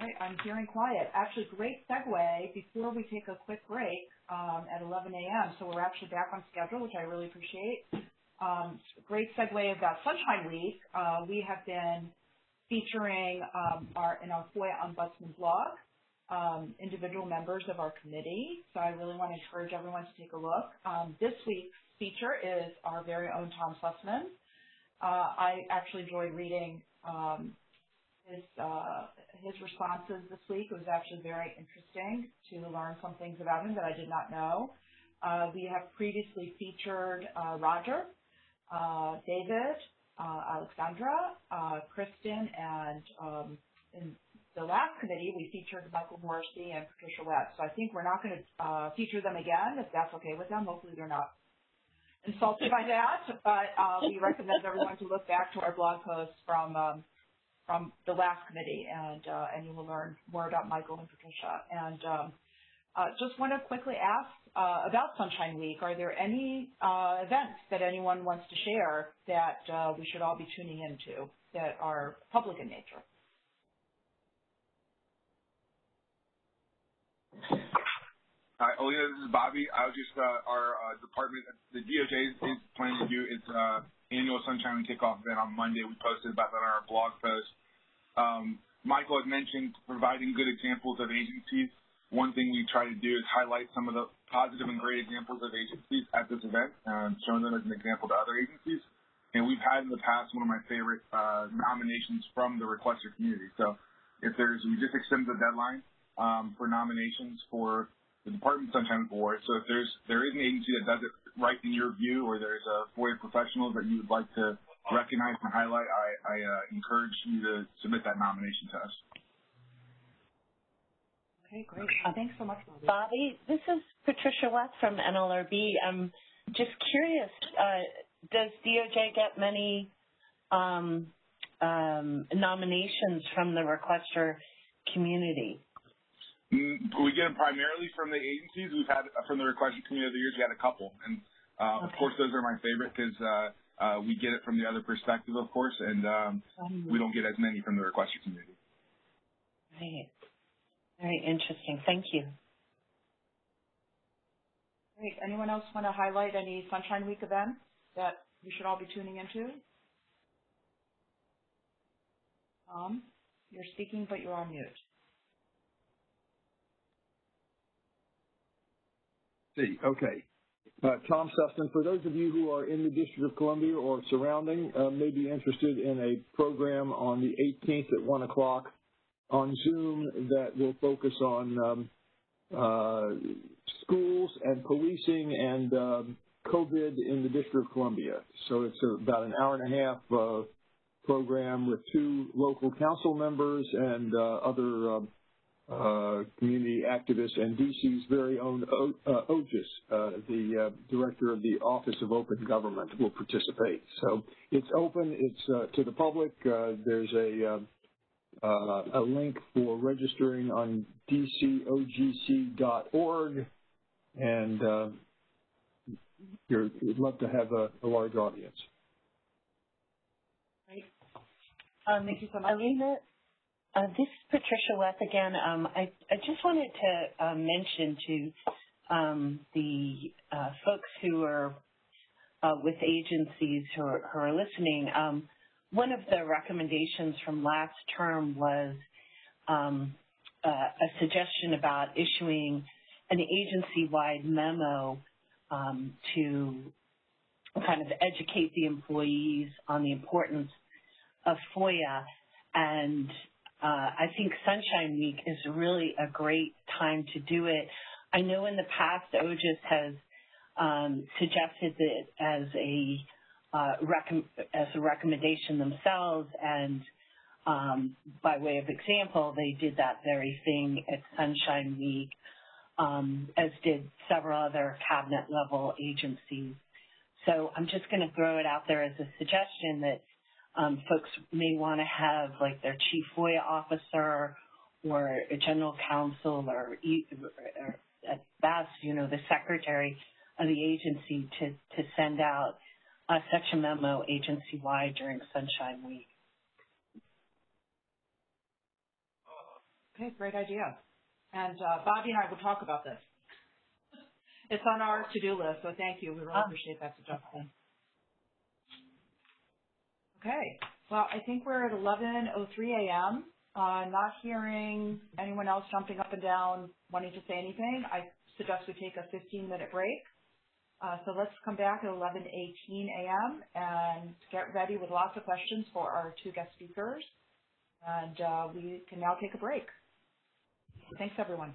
All right, I'm hearing quiet. Actually, great segue before we take a quick break at 11 a.m. So we're actually back on schedule, which I really appreciate. Great segue about Sunshine Week. We have been featuring in our FOIA Ombudsman blog, individual members of our committee. So I really want to encourage everyone to take a look. This week's feature is our very own Tom Sussman. I actually enjoyed reading his responses this week. It was actually very interesting to learn some things about him that I did not know. We have previously featured Roger, David, Alexandra, Kristen, and the last committee, we featured Michael Morrissey and Patricia Webb. So I think we're not going to feature them again, if that's okay with them. Hopefully they're not insulted by that. But we recommend everyone to look back to our blog posts from the last committee, and you will learn more about Michael and Patricia. And just want to quickly ask about Sunshine Week. Are there any events that anyone wants to share that we should all be tuning into that are public in nature? Hi, Alina, this is Bobby. I was just our department, the DOJ is planning to do its annual Sunshine Week kickoff event on Monday. We posted about that on our blog post. Michael had mentioned providing good examples of agencies. One thing we try to do is highlight some of the positive and great examples of agencies at this event, showing them as an example to other agencies. And we've had in the past one of my favorite nominations from the requester community. So we just extended the deadline for nominations for the department sometimes board. So if there is an agency that does it right in your view, or there's a FOIA professional that you would like to recognize and highlight, I encourage you to submit that nomination to us. Okay, great. Thanks so much, Bobby. Bobby, this is Patricia West from NLRB. I'm just curious, does DOJ get many nominations from the requester community? We get them primarily from the agencies. We've had from the requesting community over the years. We had a couple, and okay. Of course those are my favorite because we get it from the other perspective, of course, and we don't get as many from the requesting community. Right. Very interesting. Thank you. Great. Anyone else want to highlight any Sunshine Week events that we should all be tuning into? Tom, you're speaking, but you're on mute. Okay. Tom Sussman, for those of you who are in the District of Columbia or surrounding, may be interested in a program on the 18th at 1 o'clock on Zoom that will focus on schools and policing and COVID in the District of Columbia. So it's about an hour-and-a-half program with 2 local council members and other community activists and DC's very own OGIS, the director of the Office of Open Government, will participate. So it's open, it's to the public. There's a link for registering on dcogc.org, and you'd love to have a large audience. Great. Thank you so much. Alina? This is Patricia West again. I just wanted to mention to the folks who are with agencies who are listening, one of the recommendations from last term was a suggestion about issuing an agency-wide memo to kind of educate the employees on the importance of FOIA, and I think Sunshine Week is really a great time to do it. I know in the past OGIS has suggested it as a recommendation themselves, and by way of example, they did that very thing at Sunshine Week, as did several other cabinet-level agencies. So I'm just going to throw it out there as a suggestion that folks may want to have, like, their chief FOIA officer or a general counsel or at best, you know, the secretary of the agency to send out such a memo agency-wide during Sunshine Week. Okay, great idea. And Bobby and I will talk about this. It's on our to-do list, so thank you. We really appreciate that suggestion. Okay, well, I think we're at 11:03 a.m. Not hearing anyone else jumping up and down wanting to say anything. I suggest we take a 15-minute break. So let's come back at 11:18 a.m. and get ready with lots of questions for our 2 guest speakers. And we can now take a break. Thanks, everyone.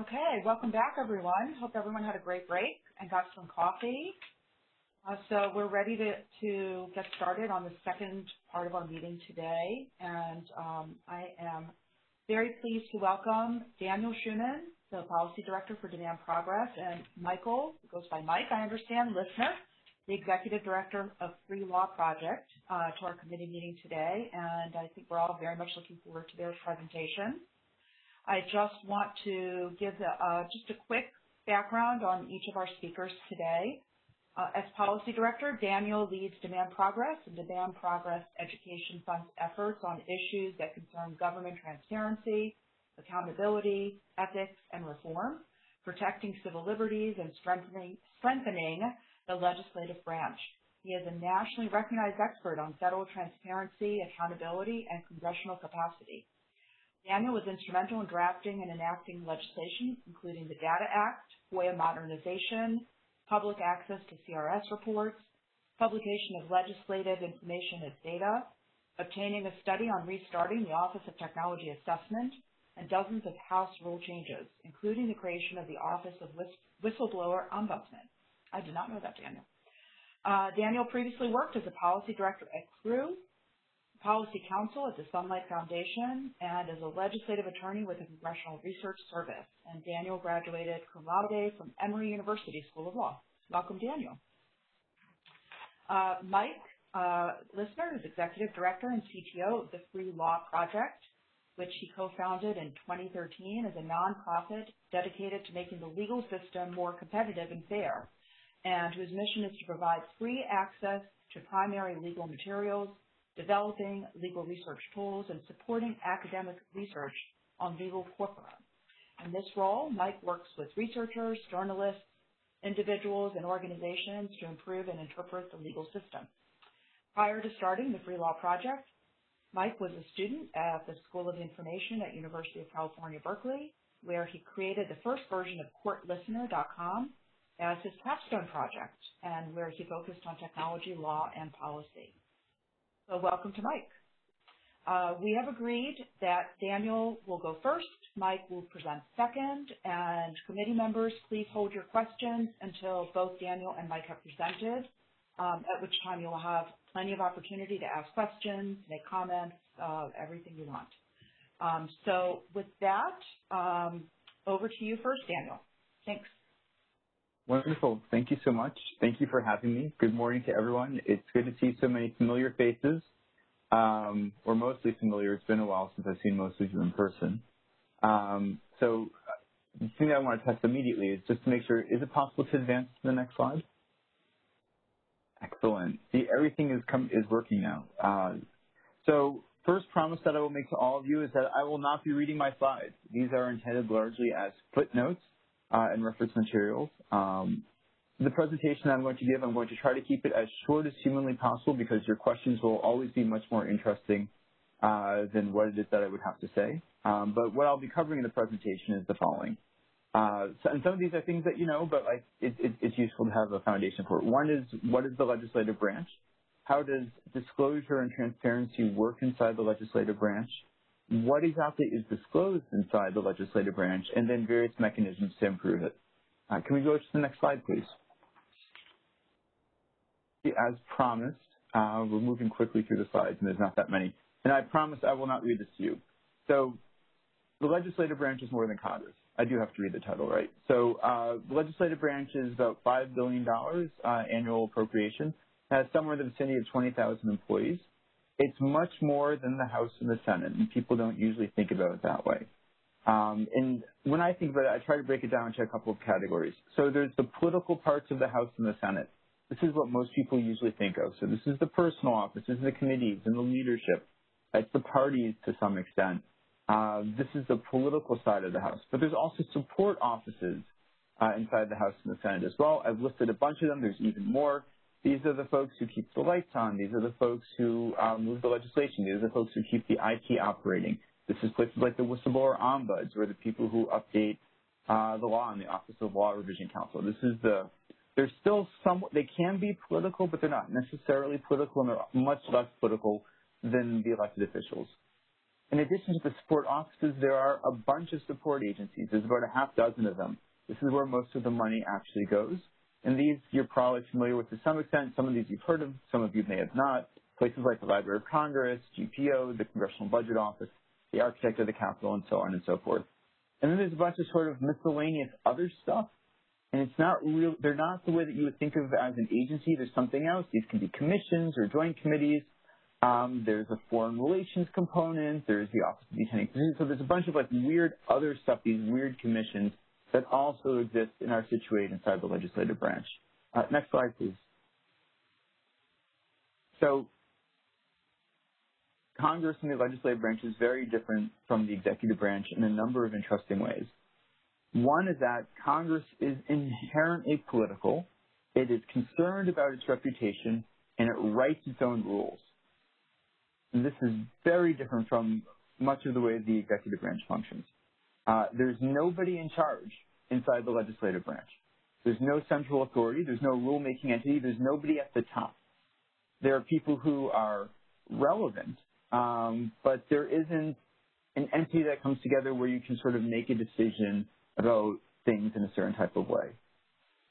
Okay, welcome back, everyone. Hope everyone had a great break and got some coffee. So we're ready to get started on the second part of our meeting today. And I am very pleased to welcome Daniel Schuman, the Policy Director for Demand Progress, and Michael, who goes by Mike, I understand, Lissner, the Executive Director of Free Law Project, to our committee meeting today. And I think we're all very much looking forward to their presentation. I just want to give just a quick background on each of our speakers today. As Policy Director, Daniel leads Demand Progress and Demand Progress Education Fund's efforts on issues that concern government transparency, accountability, ethics, and reform, protecting civil liberties, and strengthening the legislative branch. He is a nationally recognized expert on federal transparency, accountability, and congressional capacity. Daniel was instrumental in drafting and enacting legislation, including the Data Act, FOIA modernization, public access to CRS reports, publication of legislative information as data, obtaining a study on restarting the Office of Technology Assessment, and dozens of House rule changes, including the creation of the Office of Whistleblower Ombudsman. I did not know that, Daniel. Daniel previously worked as a policy director at CRU, Policy Counsel at the Sunlight Foundation, and as a legislative attorney with the Congressional Research Service. And Daniel graduated cum laude from Emory University School of Law. Welcome, Daniel. Mike Lissner is Executive Director and CTO of the Free Law Project, which he co-founded in 2013 as a nonprofit dedicated to making the legal system more competitive and fair, and whose mission is to provide free access to primary legal materials, developing legal research tools, and supporting academic research on legal corpora. In this role, Mike works with researchers, journalists, individuals, and organizations to improve and interpret the legal system. Prior to starting the Free Law Project, Mike was a student at the School of Information at University of California, Berkeley, where he created the first version of courtlistener.com as his capstone project, and where he focused on technology, law, and policy. So welcome to Mike. We have agreed that Daniel will go first, Mike will present second, and committee members, please hold your questions until both Daniel and Mike have presented, at which time you'll have plenty of opportunity to ask questions, make comments, everything you want. So with that, over to you first, Daniel. Thanks. Wonderful. Thank you so much. Thank you for having me. Good morning to everyone. It's good to see so many familiar faces, or mostly familiar. It's been a while since I've seen most of you in person. So the thing that I want to test immediately is just to make sure, is it possible to advance to the next slide? Excellent. See, everything is working now. So first promise that I will make to all of you is that I will not be reading my slides. These are intended largely as footnotes and reference materials. The presentation I'm going to give, I'm going to try to keep it as short as humanly possible because your questions will always be much more interesting than what it is that I would have to say. But what I'll be covering in the presentation is the following. And some of these are things that you know, but like it's useful to have a foundation for it. One is, what is the legislative branch? How does disclosure and transparency work inside the legislative branch? What exactly is disclosed inside the legislative branch, and then various mechanisms to improve it. Can we go to the next slide, please? As promised, we're moving quickly through the slides, and there's not that many. And I promise I will not read this to you. So the legislative branch is more than Congress. I do have to read the title, right? So the legislative branch is about $5 billion annual appropriation, has somewhere in the vicinity of 20,000 employees. It's much more than the House and the Senate, and people don't usually think about it that way. And when I think about it, I try to break it down into a couple of categories. So there's the political parts of the House and the Senate. This is what most people usually think of. So this is the personal office, this is the committees and the leadership. That's the parties to some extent. This is the political side of the House. But there's also support offices inside the House and the Senate as well. I've listed a bunch of them. There's even more. These are the folks who keep the lights on. These are the folks who move the legislation. These are the folks who keep the IT operating. This is places like the whistleblower ombuds, or the people who update the law in the Office of Law Revision Council. This is the, they're still somewhat, they can be political, but they're not necessarily political, and they're much less political than the elected officials. In addition to the support offices, there are a bunch of support agencies. There's about a half dozen of them. This is where most of the money actually goes. And these you're probably familiar with to some extent. Some of these you've heard of, some of you may have not. Places like the Library of Congress, GPO, the Congressional Budget Office, the Architect of the Capitol, and so on and so forth. And then there's a bunch of sort of miscellaneous other stuff. And it's not real, they're not the way that you would think of as an agency. There's something else. These can be commissions or joint committees. There's a foreign relations component. There's the Office of the Attending Physician. So there's a bunch of like weird other stuff, these weird commissions that also exist and are situated inside the legislative branch. Next slide, please. So Congress and the legislative branch is very different from the executive branch in a number of interesting ways. One is that Congress is inherently political. It is concerned about its reputation, and it writes its own rules. And this is very different from much of the way the executive branch functions. There's nobody in charge inside the legislative branch. There's no central authority. There's no rulemaking entity. There's nobody at the top. There are people who are relevant, but there isn't an entity that comes together where you can sort of make a decision about things in a certain type of way.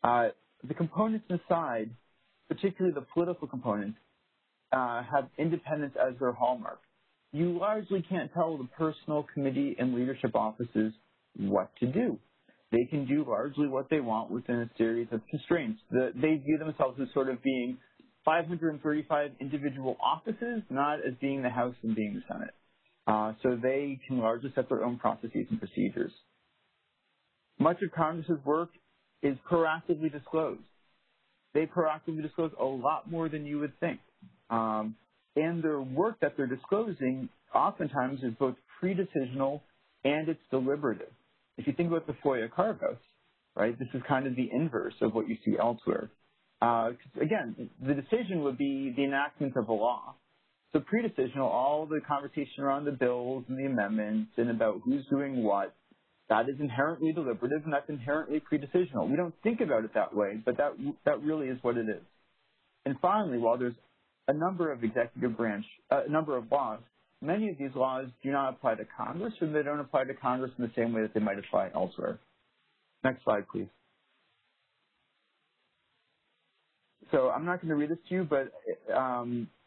The components inside, particularly the political components, have independence as their hallmark. You largely can't tell the personal committee and leadership offices what to do. They can do largely what they want within a series of constraints. They view themselves as sort of being 535 individual offices, not as being the House and being the Senate. So they can largely set their own processes and procedures. Much of Congress's work is proactively disclosed. They proactively disclose a lot more than you would think. And their work that they're disclosing oftentimes is both pre-decisional and it's deliberative. If you think about the FOIA carve-outs, right, this is kind of the inverse of what you see elsewhere. Again, the decision would be the enactment of a law. So pre-decisional, all the conversation around the bills and the amendments and about who's doing what, that is inherently deliberative and that's inherently pre-decisional. We don't think about it that way, but that really is what it is. And finally, while there's a number of executive branch, a number of laws, many of these laws do not apply to Congress, and they don't apply to Congress in the same way that they might apply elsewhere. Next slide, please. So I'm not going to read this to you, but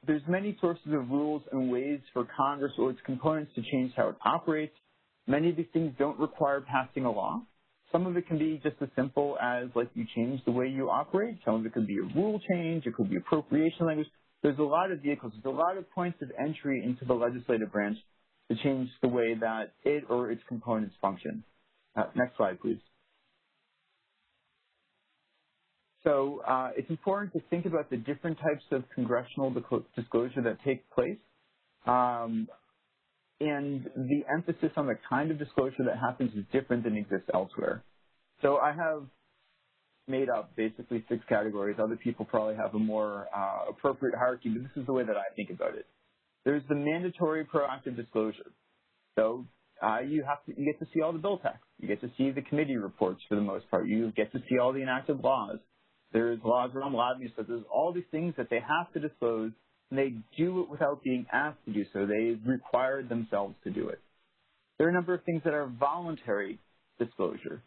there's many sources of rules and ways for Congress or its components to change how it operates. Many of these things don't require passing a law. Some of it can be just as simple as, like, you change the way you operate. Some of it could be a rule change. It could be appropriation language. There's a lot of vehicles. There's a lot of points of entry into the legislative branch to change the way that it or its components function. Next slide, please. So it's important to think about the different types of congressional disclosure that take place and the emphasis on the kind of disclosure that happens is different than exists elsewhere. So I have made up basically 6 categories. Other people probably have a more appropriate hierarchy, but this is the way that I think about it. There's the mandatory proactive disclosure. So you get to see all the bill text. You get to see the committee reports for the most part. You get to see all the enacted laws. There's laws around lobbying, so there's all these things that they have to disclose, and they do it without being asked to do so. They required themselves to do it. There are a number of things that are voluntary disclosure.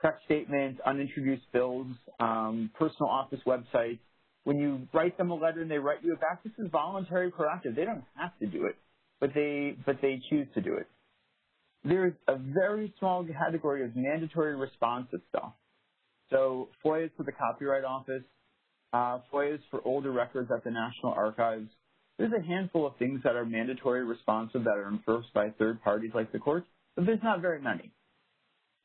Correct statements, unintroduced bills, personal office websites. When you write them a letter and they write you back, this is voluntary, proactive. They don't have to do it, but they choose to do it. There is a very small category of mandatory responsive stuff. So FOIAs for the Copyright Office, FOIAs for older records at the National Archives. There's a handful of things that are mandatory responsive that are enforced by third parties like the courts, but there's not very many.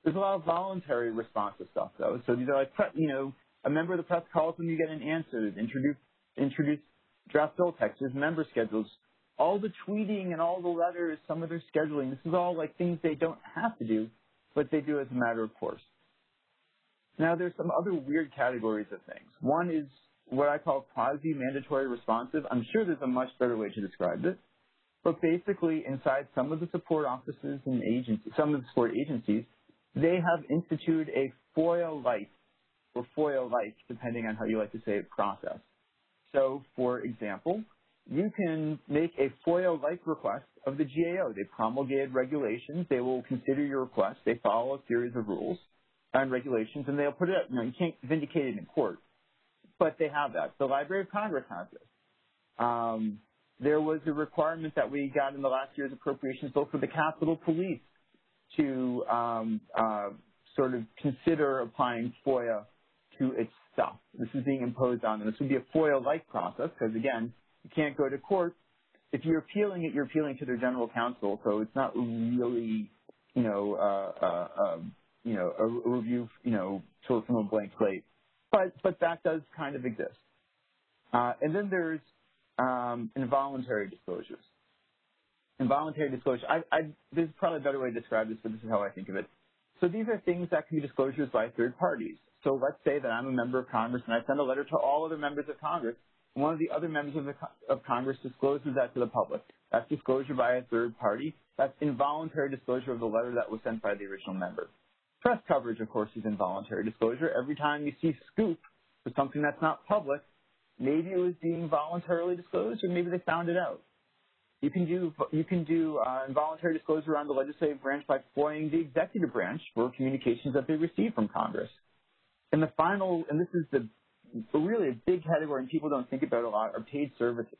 There's a lot of voluntary responsive stuff, though. So these are like, you know, a member of the press calls when you get an answer. Introduce draft bill text. There's member schedules. All the tweeting and all the letters, some of their scheduling. This is all like things they don't have to do, but they do as a matter of course. Now, there's some other weird categories of things. One is what I call quasi-mandatory responsive. I'm sure there's a much better way to describe this, but basically inside some of the support offices and agencies, some of the support agencies, they have instituted a FOIA-like or FOIA-like, depending on how you like to say it, process. So, for example, you can make a FOIA-like request of the GAO. They promulgated regulations. They will consider your request. They follow a series of rules and regulations, and they'll put it up. You know, you can't vindicate it in court, but they have that. The Library of Congress has this. There was a requirement that we got in the last year's appropriations bill for the Capitol Police to sort of consider applying FOIA to its stuff. This is being imposed on them. This would be a FOIA-like process because, again, you can't go to court. If you're appealing it, you're appealing to their general counsel, so it's not really, a review, sort of from a blank slate. But that does kind of exist. And then there's involuntary disclosures. Involuntary disclosure. There's probably a better way to describe this, but this is how I think of it. So these are things that can be disclosures by third parties. So let's say that I'm a member of Congress and I send a letter to all other members of Congress. One of the other members of Congress discloses that to the public. That's disclosure by a third party. That's involuntary disclosure of the letter that was sent by the original member. Press coverage, of course, is involuntary disclosure. Every time you see scoop for something that's not public, maybe it was being voluntarily disclosed or maybe they found it out. You can do involuntary disclosure around the legislative branch by FOIAing the executive branch for communications that they receive from Congress. And the final, and this is the really a big category and people don't think about a lot, are paid services.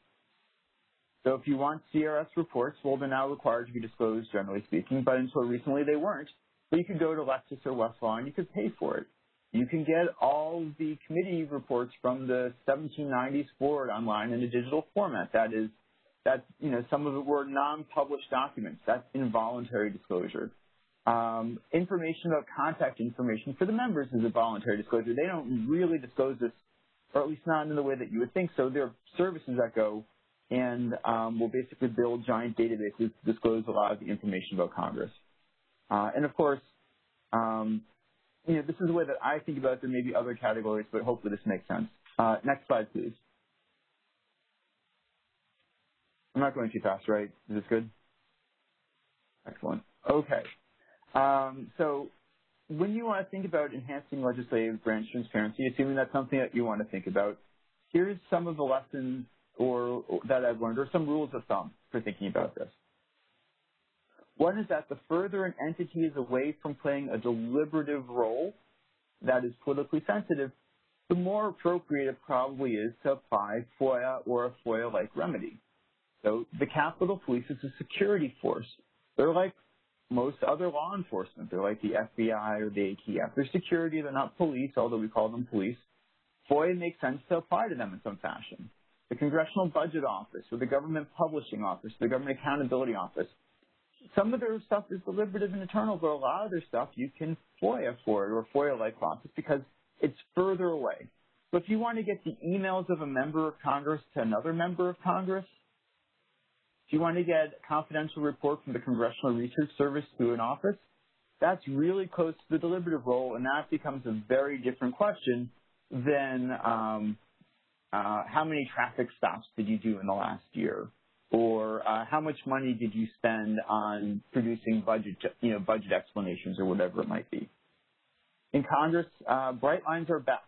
So if you want CRS reports, well, they're now required to be disclosed, generally speaking, but until recently they weren't. But you could go to Lexis or Westlaw and you could pay for it. You can get all the committee reports from the 1790s forward online in a digital format. That is, some of it were non-published documents. That's involuntary disclosure. Information about contact information for the members is a voluntary disclosure. They don't really disclose this, or at least not in the way that you would think. So there are services that go and will basically build giant databases to disclose a lot of the information about Congress. And of course, this is the way that I think about it. There may be other categories, but hopefully this makes sense. Next slide, please. I'm not going too fast, right? Is this good? Excellent. Okay. So when you want to think about enhancing legislative branch transparency, assuming that's something that you want to think about, here's some of the lessons or that I've learned or some rules of thumb for thinking about this. One is that the further an entity is away from playing a deliberative role that is politically sensitive, the more appropriate it probably is to apply FOIA or a FOIA-like remedy. So the Capitol Police is a security force. They're like most other law enforcement. They're like the FBI or the ATF. They're security. They're not police, although we call them police. FOIA makes sense to apply to them in some fashion. The Congressional Budget Office or the Government Publishing Office, the Government Accountability Office, some of their stuff is deliberative and internal, but a lot of their stuff you can FOIA for it or FOIA-like process because it's further away. So if you want to get the emails of a member of Congress to another member of Congress, if you want to get a confidential report from the Congressional Research Service to an office, that's really close to the deliberative role, and that becomes a very different question than how many traffic stops did you do in the last year? Or how much money did you spend on producing budget explanations or whatever it might be. In Congress, bright lines are best.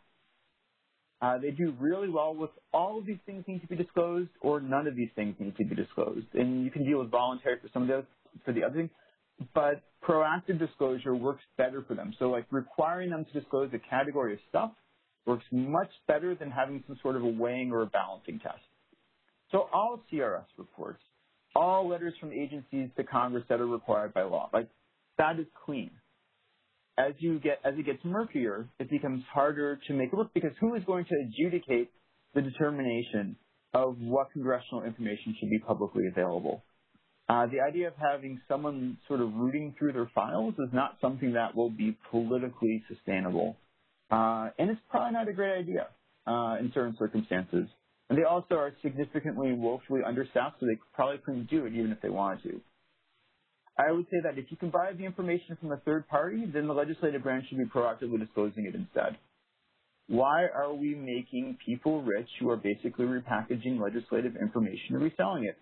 They do really well with all of these things need to be disclosed or none of these things need to be disclosed. And you can deal with voluntary for some of those, for the other things, but proactive disclosure works better for them. So like requiring them to disclose a category of stuff works much better than having some sort of a weighing or a balancing test. So all CRS reports, all letters from agencies to Congress that are required by law, like that is clean. As it gets murkier, it becomes harder to make a look because who is going to adjudicate the determination of what congressional information should be publicly available? The idea of having someone sort of rooting through their files is not something that will be politically sustainable. And it's probably not a great idea in certain circumstances. And they also are significantly woefully understaffed, so they probably couldn't do it even if they wanted to. I would say that if you can buy the information from a third party, then the legislative branch should be proactively disclosing it instead. Why are we making people rich who are basically repackaging legislative information and reselling it?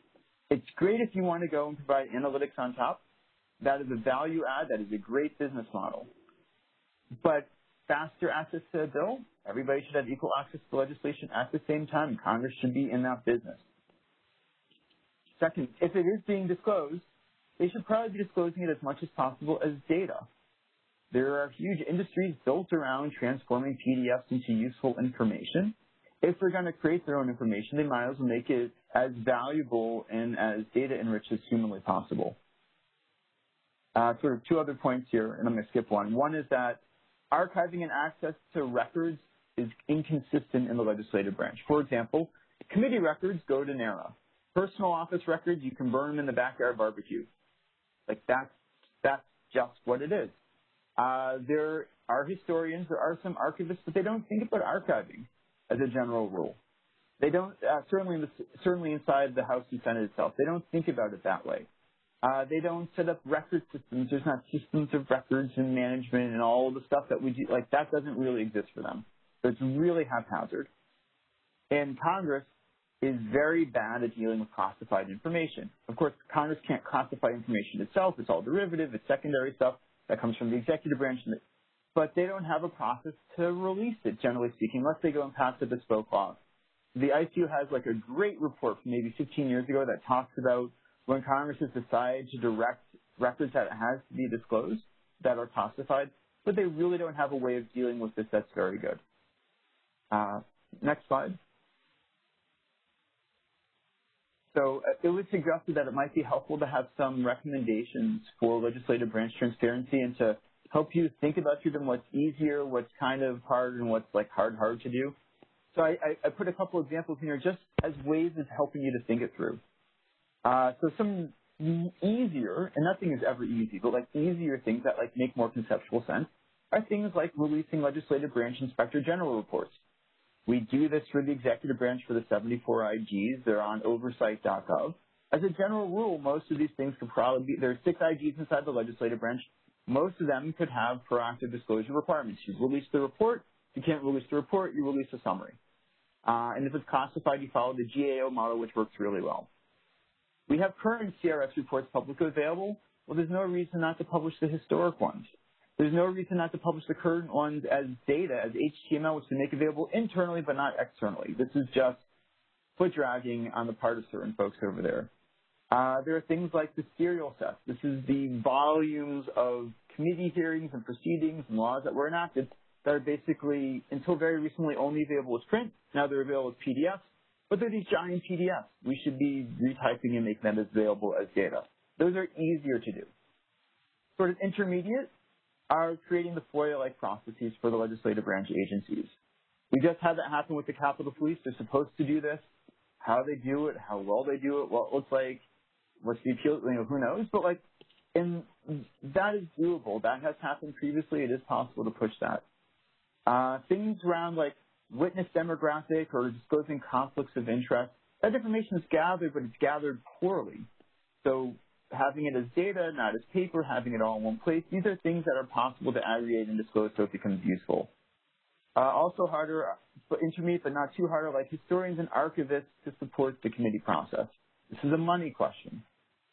It's great if you want to go and provide analytics on top. That is a value add. That is a great business model. But faster access to a bill, everybody should have equal access to legislation at the same time. Congress should be in that business. Second, if it is being disclosed, they should probably be disclosing it as much as possible as data. There are huge industries built around transforming PDFs into useful information. If they're going to create their own information, they might as well make it as valuable and as data-enriched as humanly possible. Sort of two other points here, and I'm going to skip one. One is that archiving and access to records is inconsistent in the legislative branch. For example, committee records go to NARA. Personal office records, you can burn them in the backyard barbecue. Like, that's just what it is. There are historians, there are some archivists, but they don't think about archiving as a general rule. They don't, certainly inside the House and Senate itself, they don't think about it that way. They don't set up record systems. There's not systems of records and management and all the stuff that we do. Like, that doesn't really exist for them. So it's really haphazard. And Congress is very bad at dealing with classified information. Of course, Congress can't classify information itself. It's all derivative. It's secondary stuff that comes from the executive branch. But they don't have a process to release it, generally speaking, unless they go and pass a bespoke law. The ICU has, like, a great report from maybe 15 years ago that talks about when Congress has decided to direct records that has to be disclosed that are classified, but they really don't have a way of dealing with this that's very good. Next slide. So it was suggested that it might be helpful to have some recommendations for legislative branch transparency and to help you think about them, what's easier, what's kind of hard, and what's like hard to do. So I put a couple examples in here just as ways of helping you to think it through. So some easier, and nothing is ever easy, but like easier things that like make more conceptual sense are things like releasing legislative branch inspector general reports. We do this for the executive branch for the 74 IGs. They're on oversight.gov. As a general rule, most of these things could probably be, there are 6 IGs inside the legislative branch. Most of them could have proactive disclosure requirements. You release the report. If you can't release the report, you release a summary. And if it's classified, you follow the GAO model, which works really well. We have current CRS reports publicly available. Well, there's no reason not to publish the historic ones. There's no reason not to publish the current ones as data, as HTML, which we make available internally but not externally. This is just foot dragging on the part of certain folks over there. There are things like the serial sets. This is the volumes of committee hearings and proceedings and laws that were enacted that are basically, until very recently, only available as print. Now they're available as PDFs. But they're these giant PDFs. We should be retyping and making them as available as data. Those are easier to do. Sort of intermediate are creating the FOIA-like processes for the legislative branch agencies. We just had that happen with the Capitol Police. They're supposed to do this. How they do it, how well they do it, what it looks like, what's the appeal, you know, who knows? But, like, and that is doable. That has happened previously. It is possible to push that. Things around, like, witness demographic or disclosing conflicts of interest, that information is gathered, but it's gathered poorly. So having it as data, not as paper, having it all in one place, these are things that are possible to aggregate and disclose so it becomes useful. Also harder, but intermediate, but not too hard, like historians and archivists to support the committee process. This is a money question.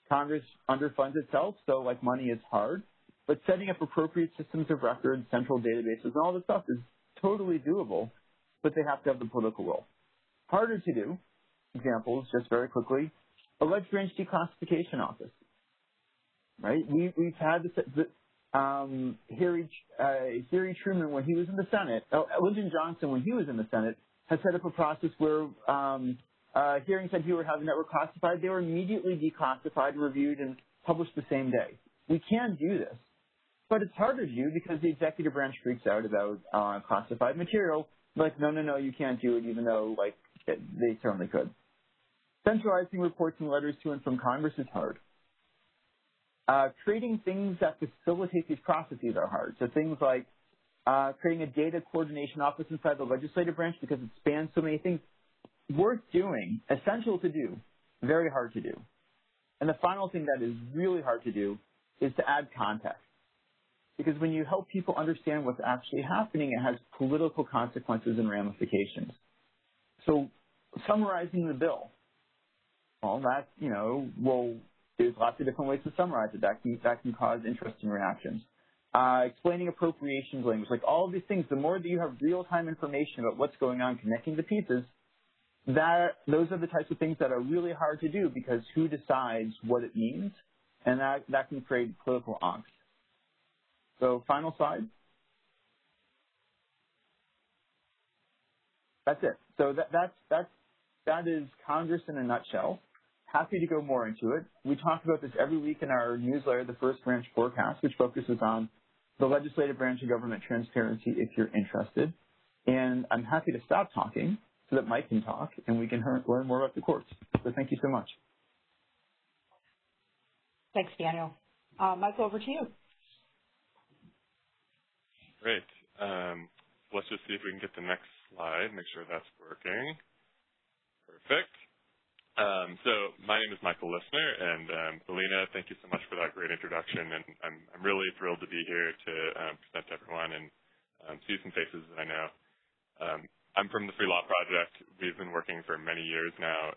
Congress underfunds itself, so like money is hard, but setting up appropriate systems of record, central databases, and all this stuff is totally doable. But they have to have the political will. Harder to do, examples, just very quickly, a legislative branch declassification office, right? We've had this, Harry Truman, when he was in the Senate, Lyndon Johnson, when he was in the Senate, had set up a process where hearings that he were having that were classified, they were immediately declassified, reviewed, and published the same day. We can do this, but it's harder to do because the executive branch freaks out about classified material. Like, no, you can't do it, even though, like, they certainly could. Centralizing reports and letters to and from Congress is hard. Creating things that facilitate these processes are hard. So things like creating a data coordination office inside the legislative branch because it spans so many things. Worth doing, essential to do, very hard to do. And the final thing that is really hard to do is to add context. Because when you help people understand what's actually happening, it has political consequences and ramifications. So summarizing the bill, well, that, you know, well, there's lots of different ways to summarize it. That can cause interesting reactions. Explaining appropriations language, like all of these things, the more that you have real-time information about what's going on, connecting the pieces, those are the types of things that are really hard to do because who decides what it means, and that can create political angst. So final slide. That's it. So that is Congress in a nutshell. Happy to go more into it. We talk about this every week in our newsletter, The First Branch Forecast, which focuses on the legislative branch of government transparency if you're interested. And I'm happy to stop talking so that Mike can talk and we can learn more about the courts. So thank you so much. Thanks, Daniel. Michael, over to you. Great. Let's just see if we can get the next slide, make sure that's working. Perfect. So my name is Michael Lissner, and Alina, thank you so much for that great introduction. And I'm really thrilled to be here to present to everyone and see some faces that I know. I'm from the Free Law Project. We've been working for many years now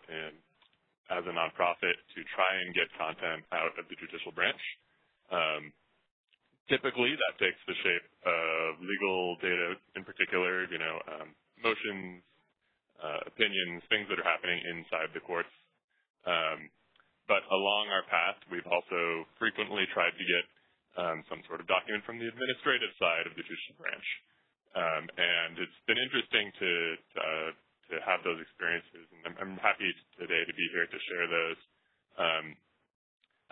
as a nonprofit to try and get content out of the judicial branch. Typically, that takes the shape of legal data in particular, you know, motions, opinions, things that are happening inside the courts. But along our path, we've also frequently tried to get some sort of document from the administrative side of the judicial branch. And it's been interesting to have those experiences, and I'm happy today to be here to share those.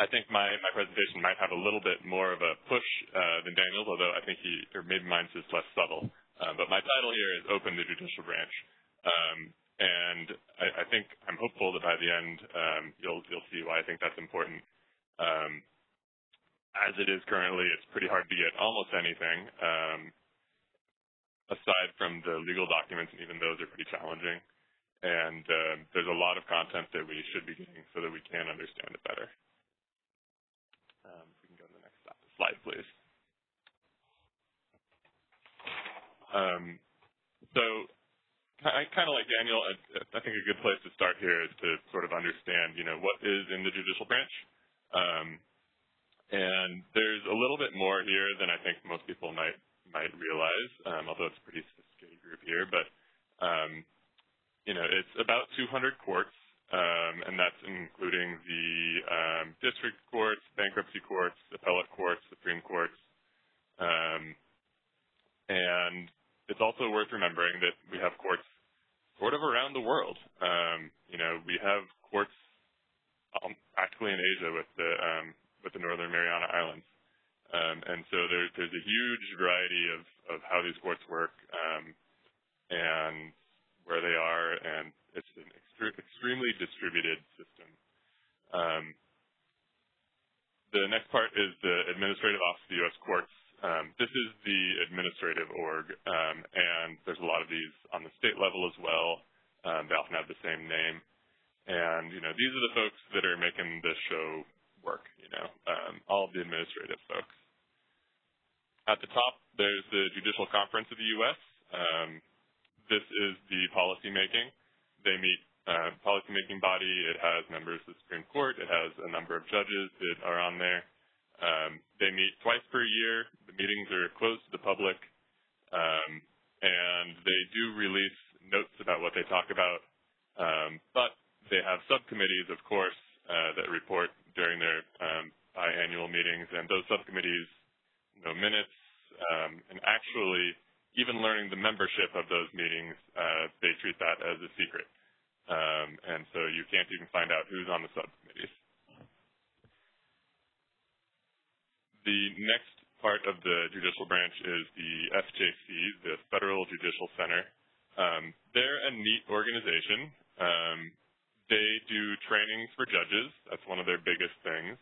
I think my presentation might have a little bit more of a push than Daniel's, although I think maybe mine's just less subtle. But my title here is Open the Judicial Branch. And I think I'm hopeful that by the end you'll see why I think that's important. As it is currently, it's pretty hard to get almost anything aside from the legal documents, and even those are pretty challenging. And there's a lot of content that we should be getting so that we can understand it better. If we can go to the next slide, please. I kind of like Daniel, I think a good place to start here is to sort of understand, you know, what is in the judicial branch. And there's a little bit more here than I think most people might realize, although it's a pretty sophisticated group here. But, you know, it's about 200 courts, and that's including the district courts, bankruptcy courts, appellate courts, Supreme Courts, and it's also worth remembering that we have courts sort of around the world. You know, we have courts practically in Asia with the Northern Mariana Islands, and so there's a huge variety of how these courts work and where they are, and it's an extremely distributed system. The next part is the Administrative Office of the U.S. Courts. This is the administrative org, and there's a lot of these on the state level as well. They often have the same name. And, you know, these are the folks that are making the show work, you know, all of the administrative folks. At the top, there's the Judicial Conference of the U.S. This is the policymaking. They meet policymaking body. It has members of the Supreme Court. It has a number of judges that are on there. They meet twice per year. The meetings are closed to the public, and they do release notes about what they talk about, but they have subcommittees, of course, that report during their biannual meetings, and those subcommittees know minutes, and actually even learning the membership of those meetings, they treat that as a secret, and so you can't even find out who's on the subcommittees. The next part of the judicial branch is the FJC, the Federal Judicial Center. They're a neat organization. They do trainings for judges. That's one of their biggest things.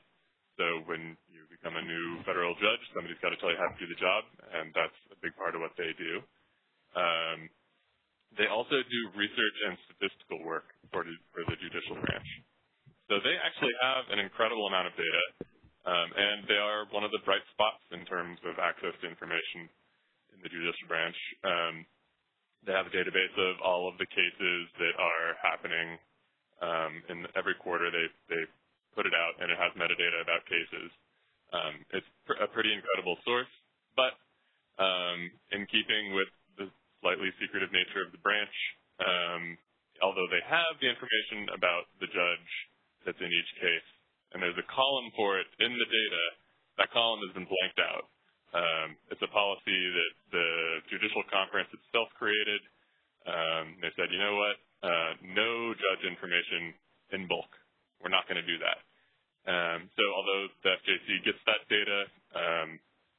So when you become a new federal judge, somebody's got to tell you how to do the job, and that's a big part of what they do. They also do research and statistical work for the judicial branch. So they actually have an incredible amount of data. And they are one of the bright spots in terms of access to information in the judicial branch. They have a database of all of the cases that are happening in every quarter. They put it out, and it has metadata about cases. It's a pretty incredible source, but in keeping with the slightly secretive nature of the branch, although they have the information about the judge that's in each case, and there's a column for it in the data, that column has been blanked out. It's a policy that the Judicial Conference itself created. They said, you know what, no judge information in bulk. We're not going to do that. So although the FJC gets that data,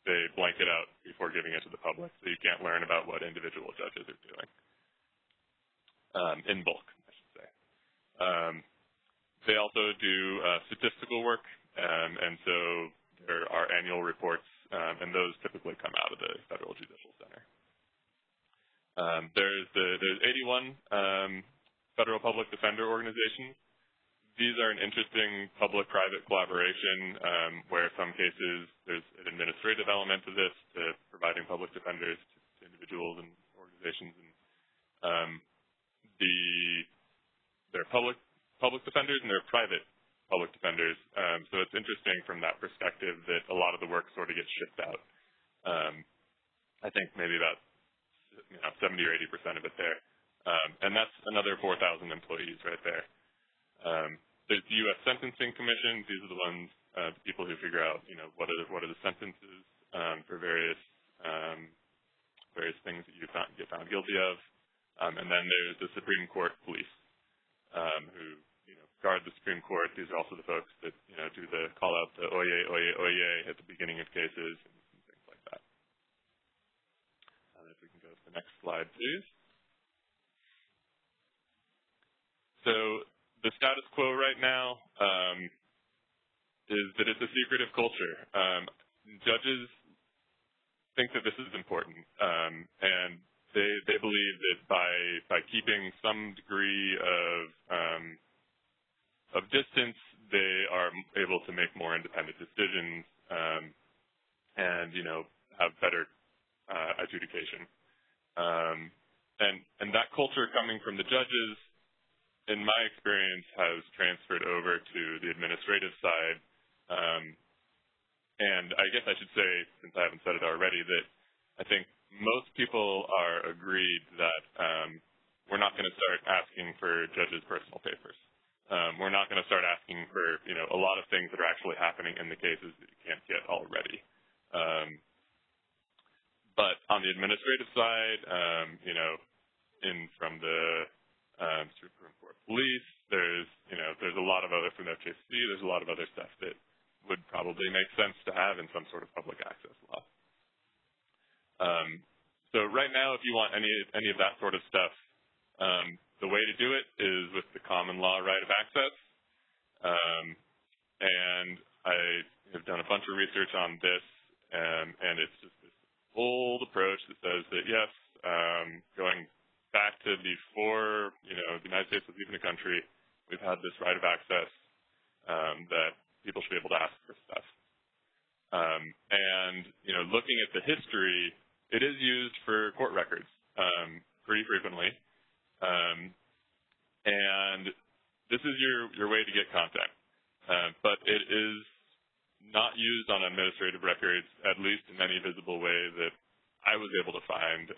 they blank it out before giving it to the public, so you can't learn about what individual judges are doing in bulk, I should say. They also do statistical work, and so there are annual reports, and those typically come out of the Federal Judicial Center. There's 81 federal public defender organizations. These are an interesting public-private collaboration where in some cases there's an administrative element to this, to providing public defenders to individuals and organizations. And, they're public defenders and they're private public defenders. So it's interesting from that perspective that a lot of the work sort of gets shipped out. I think maybe about 70 or 80% of it there. And that's another 4,000 employees right there. There's the U.S. Sentencing Commission. These are the ones, the people who figure out, what are the sentences for various things that you get found guilty of. And then there's the Supreme Court police, who guard the Supreme Court. These are also the folks that do the call out to oye, oye, oye at the beginning of cases and things like that. If we can go to the next slide, please. So. The status quo right now is that it's a secretive culture. Judges think that this is important, and they believe that by keeping some degree of distance, they are able to make more independent decisions and have better adjudication. And that culture coming from the judges, in my experience, has transferred over to the administrative side. And I guess I should say, since I haven't said it already, that I think most people are agreed that we're not going to start asking for judges' personal papers. We're not going to start asking for, a lot of things that are actually happening in the cases that you can't get already. But on the administrative side, from the Supreme Court police, there's a lot of other from FJC, there's a lot of other stuff that would probably make sense to have in some sort of public access law. So right now, if you want any of that sort of stuff, the way to do it is with the common law right of access. And I have done a bunch of research on this, and it's just this old approach that says that, yes, going back to before, the United States was even a country, we've had this right of access that people should be able to ask for stuff. Looking at the history, it is used for court records pretty frequently. And this is your way to get contact. But it is not used on administrative records, at least in any visible way that I was able to find.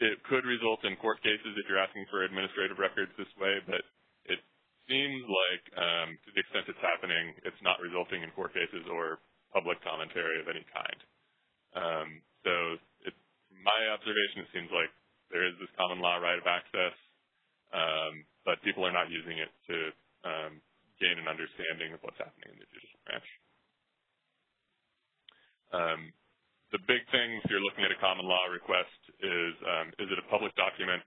It could result in court cases if you're asking for administrative records this way, but it seems like, to the extent it's happening, it's not resulting in court cases or public commentary of any kind. So my observation, it seems like there is this common law right of access, but people are not using it to gain an understanding of what's happening in the judicial branch. The big thing, if you're looking at a common law request, is it a public document,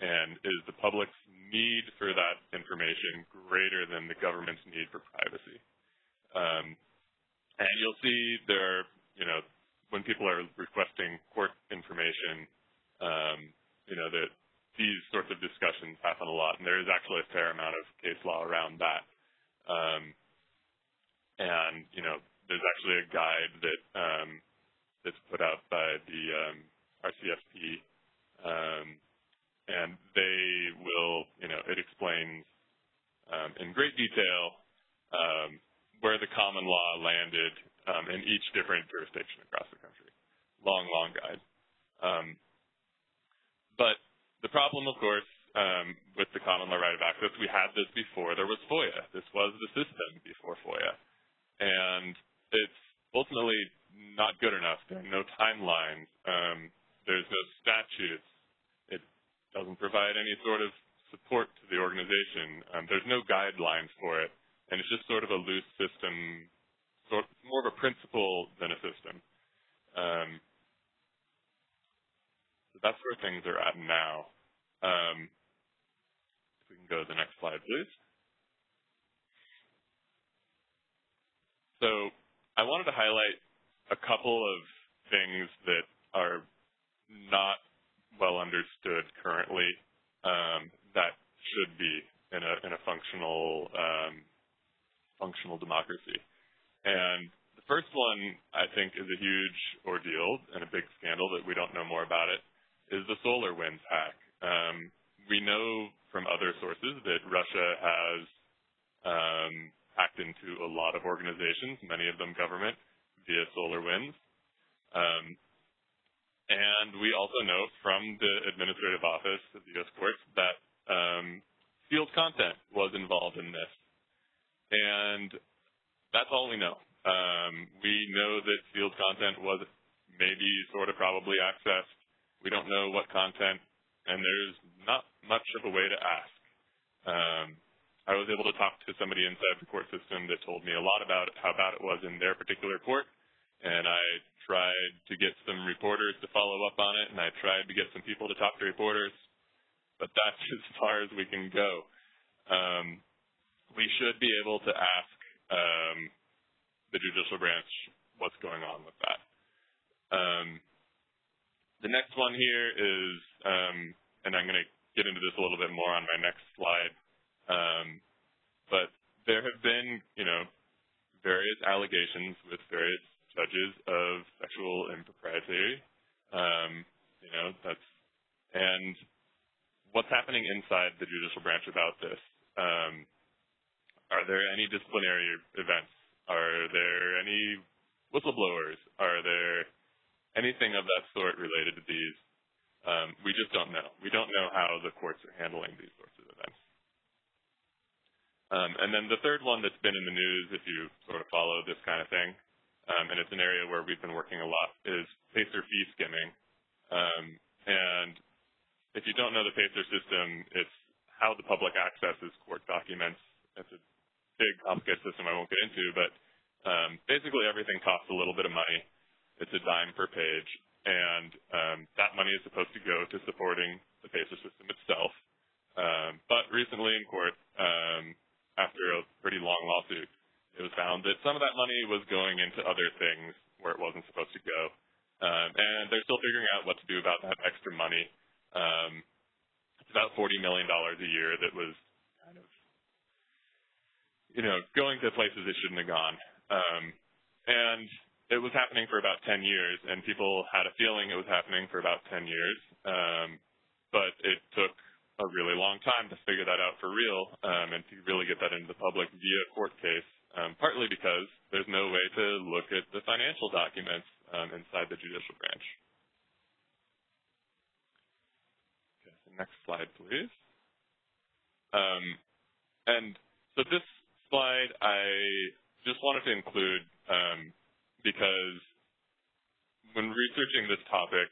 and is the public's need for that information greater than the government's need for privacy? And you'll see there, when people are requesting court information, that these sorts of discussions happen a lot, and there is actually a fair amount of case law around that. There's actually a guide that that's put out by the RCFP, and they will, it explains in great detail where the common law landed in each different jurisdiction across the country. Long guide. The problem, of course, with the common law right of access, we had this before there was FOIA. This was the system before FOIA. And it's ultimately not good enough. There are no timelines. There's no statutes. It doesn't provide any sort of support to the organization. There's no guidelines for it. And it's just sort of a loose system, sort of more of a principle than a system. So that's where things are at now. If we can go to the next slide, please. So I wanted to highlight a couple of things that are not well understood currently that should be in a functional democracy. And the first one, I think, is a huge ordeal and a big scandal that we don't know more about it, is the SolarWinds hack. We know from other sources that Russia has hacked into a lot of organizations, many of them government, via SolarWinds. And we also know from the administrative office of the U.S. courts that sealed content was involved in this. And that's all we know. We know that sealed content was maybe sort of probably accessed. We don't know what content, and there's not much of a way to ask. I was able to talk to somebody inside the court system that told me a lot about how bad it was in their particular court, and I tried to get some reporters to follow up on it, and I tried to get some people to talk to reporters, but that's as far as we can go. We should be able to ask the judicial branch what's going on with that. The next one here is, and I'm going to get into this a little bit more on my next slide, but there have been, various allegations with various judges of sexual impropriety. And what's happening inside the judicial branch about this? Are there any disciplinary events? Are there any whistleblowers? Are there anything of that sort related to these? We just don't know. We don't know how the courts are handling these sorts of events. And then the third one that's been in the news, if you sort of follow this kind of thing, and it's an area where we've been working a lot, is PACER fee skimming. And if you don't know the PACER system, it's how the public accesses court documents. It's a big, complicated system I won't get into, but basically everything costs a little bit of money. It's a dime per page, and that money is supposed to go to supporting the PACER system itself. But recently in court, after a pretty long lawsuit, it was found that some of that money was going into other things where it wasn't supposed to go. And they're still figuring out what to do about that extra money. It's about $40 million a year that was kind of, going to places it shouldn't have gone. And it was happening for about 10 years, and people had a feeling it was happening for about 10 years. But it took a really long time to figure that out for real and to really get that into the public via court case, partly because there's no way to look at the financial documents inside the judicial branch. Okay, so next slide, please. And so this slide I just wanted to include because when researching this topic,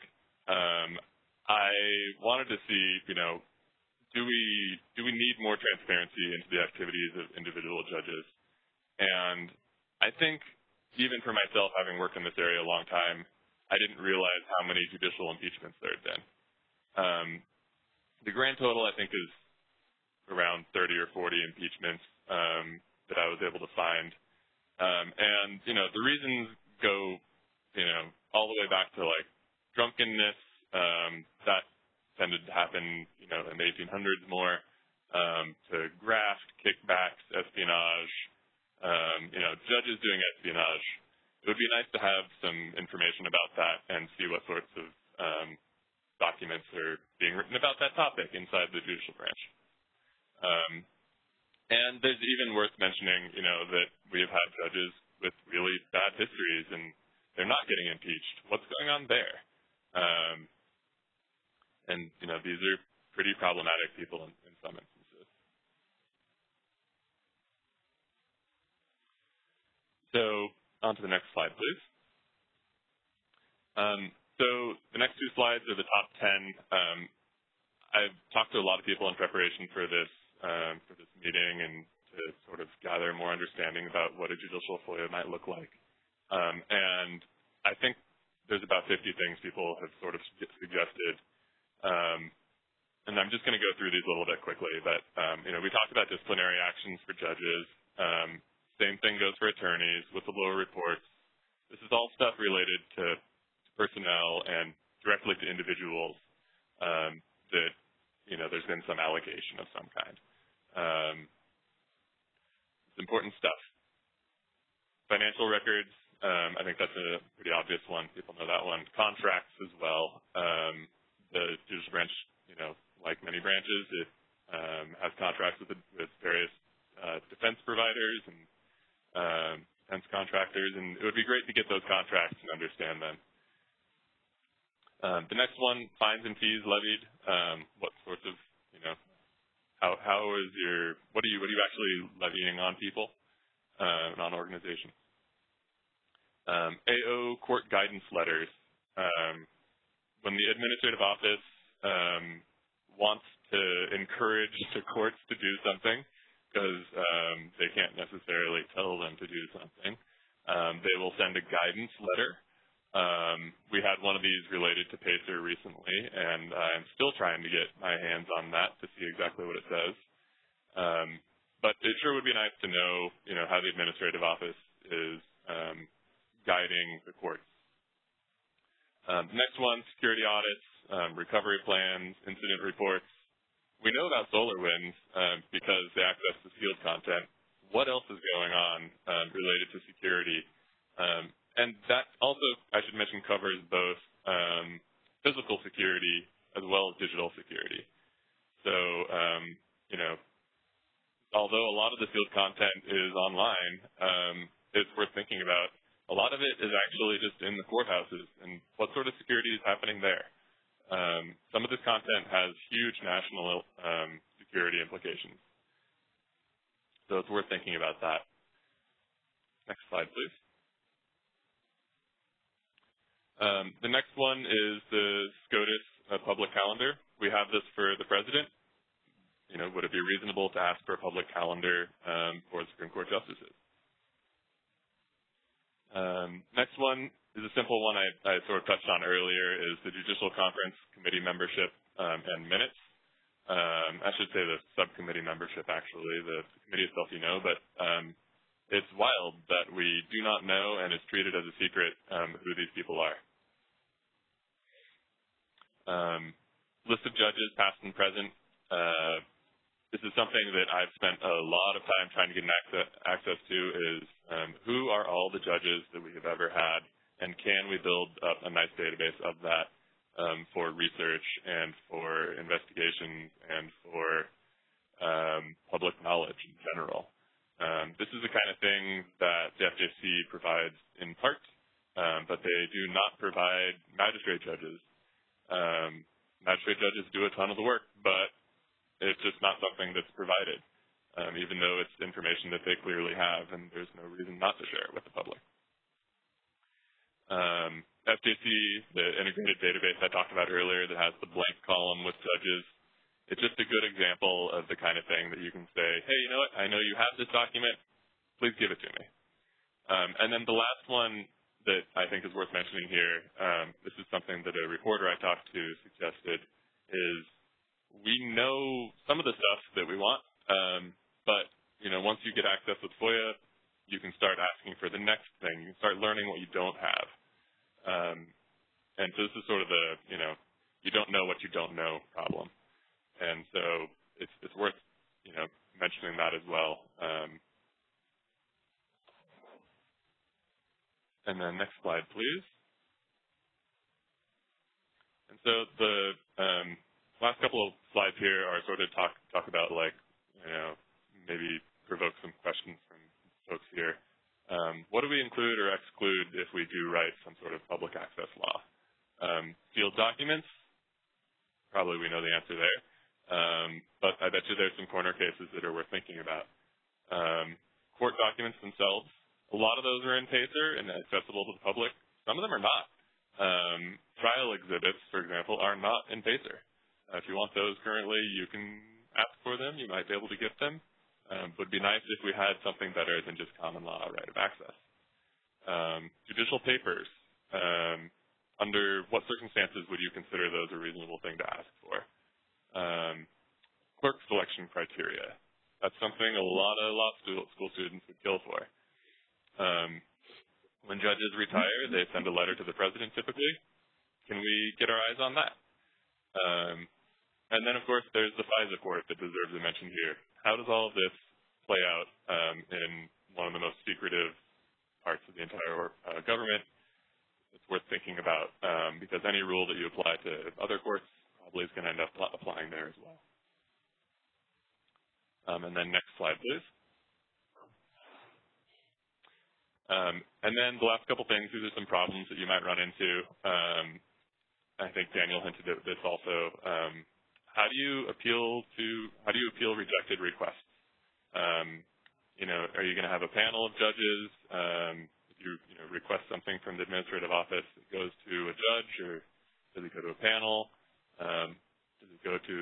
I wanted to see, do we need more transparency into the activities of individual judges? And I think even for myself, having worked in this area a long time, I didn't realize how many judicial impeachments there had been. The grand total, I think, is around 30 or 40 impeachments that I was able to find. And, the reasons go, all the way back to, like, drunkenness. That tended to happen, in the 1800s more, to graft, kickbacks, espionage, judges doing espionage. It would be nice to have some information about that and see what sorts of documents are being written about that topic inside the judicial branch. And there's even worth mentioning, that we have had judges with really bad histories and they're not getting impeached. What's going on there? And, these are pretty problematic people in some instances. So on to the next slide, please. So the next two slides are the top 10. I've talked to a lot of people in preparation for this meeting and to sort of gather more understanding about what a judicial FOIA might look like. And I think there's about 50 things people have sort of suggested. And I'm just going to go through these a little bit quickly. But, you know, we talked about disciplinary actions for judges. Same thing goes for attorneys, whistleblower reports. This is all stuff related to personnel and directly to individuals that, you know, there's been some allegation of some kind. It's important stuff. Financial records. I think that's a pretty obvious one. People know that one. Contracts as well. The judicial branch, you know, like many branches, it has contracts with various defense providers and defense contractors, and it would be great to get those contracts and understand them. The next one, fines and fees levied. What sorts of, you know, how is your, what are you actually levying on people and on organizations? AO court guidance letters. When the administrative office wants to encourage the courts to do something, because they can't necessarily tell them to do something, they will send a guidance letter. We had one of these related to PACER recently, and I'm still trying to get my hands on that to see exactly what it says. But it sure would be nice to know, you know, how the administrative office is guiding the courts. Next one, security audits, recovery plans, incident reports. We know about SolarWinds because they access the sealed content. What else is going on related to security? And that also, I should mention, covers both physical security as well as digital security. So, you know, although a lot of the sealed content is online, it's worth thinking about. A lot of it is actually just in the courthouses, and what sort of security is happening there? Some of this content has huge national security implications. So it's worth thinking about that. Next slide, please. The next one is the SCOTUS public calendar. We have this for the president. You know, would it be reasonable to ask for a public calendar for the Supreme Court justices? Next one is a simple one I sort of touched on earlier, is the Judicial Conference Committee membership and minutes. I should say the subcommittee membership, actually. The committee itself, you know, but it's wild that we do not know, and it's treated as a secret who these people are. List of judges, past and present. This is something that I've spent a lot of time trying to get an access to, is who are all the judges that we have ever had, and can we build up a nice database of that for research and for investigation and for public knowledge in general. This is the kind of thing that the FJC provides in part, but they do not provide magistrate judges. Magistrate judges do a ton of the work, but it's just not something that's provided, even though it's information that they clearly have, and there's no reason not to share it with the public. FJC, the integrated database I talked about earlier that has the blank column with judges, it's just a good example of the kind of thing that you can say, hey, you know what, I know you have this document, please give it to me. And then the last one that I think is worth mentioning here, this is something that a reporter I talked to suggested, is we know some of the stuff that we want, but, you know, once you get access with FOIA, you can start asking for the next thing. You can start learning what you don't have. And so this is sort of the, you know, you don't know what you don't know problem. And so it's worth, you know, mentioning that as well. And then next slide, please. And so the last couple of slides here are sort of talk about, like, you know, maybe provoke some questions from folks here. What do we include or exclude if we do write some sort of public access law? Sealed documents, probably we know the answer there. But I bet you there's some corner cases that are worth thinking about. Court documents themselves, a lot of those are in PACER and accessible to the public. Some of them are not. Trial exhibits, for example, are not in PACER. If you want those currently, you can ask for them. You might be able to get them. It would be nice if we had something better than just common law right of access. Judicial papers. Under what circumstances would you consider those a reasonable thing to ask for? Clerk selection criteria. That's something a lot of law school students would kill for. When judges retire, they send a letter to the president typically. Can we get our eyes on that? And then, of course, there's the FISA court that deserves a mention here. How does all of this play out in one of the most secretive parts of the entire government? It's worth thinking about because any rule that you apply to other courts probably is going to end up applying there as well. And then next slide, please. And then the last couple things, these are some problems that you might run into. I think Daniel hinted at this also. How do you appeal rejected requests? You know, are you going to have a panel of judges? If you request something from the administrative office, it goes to a judge, or does it go to a panel? Does it go to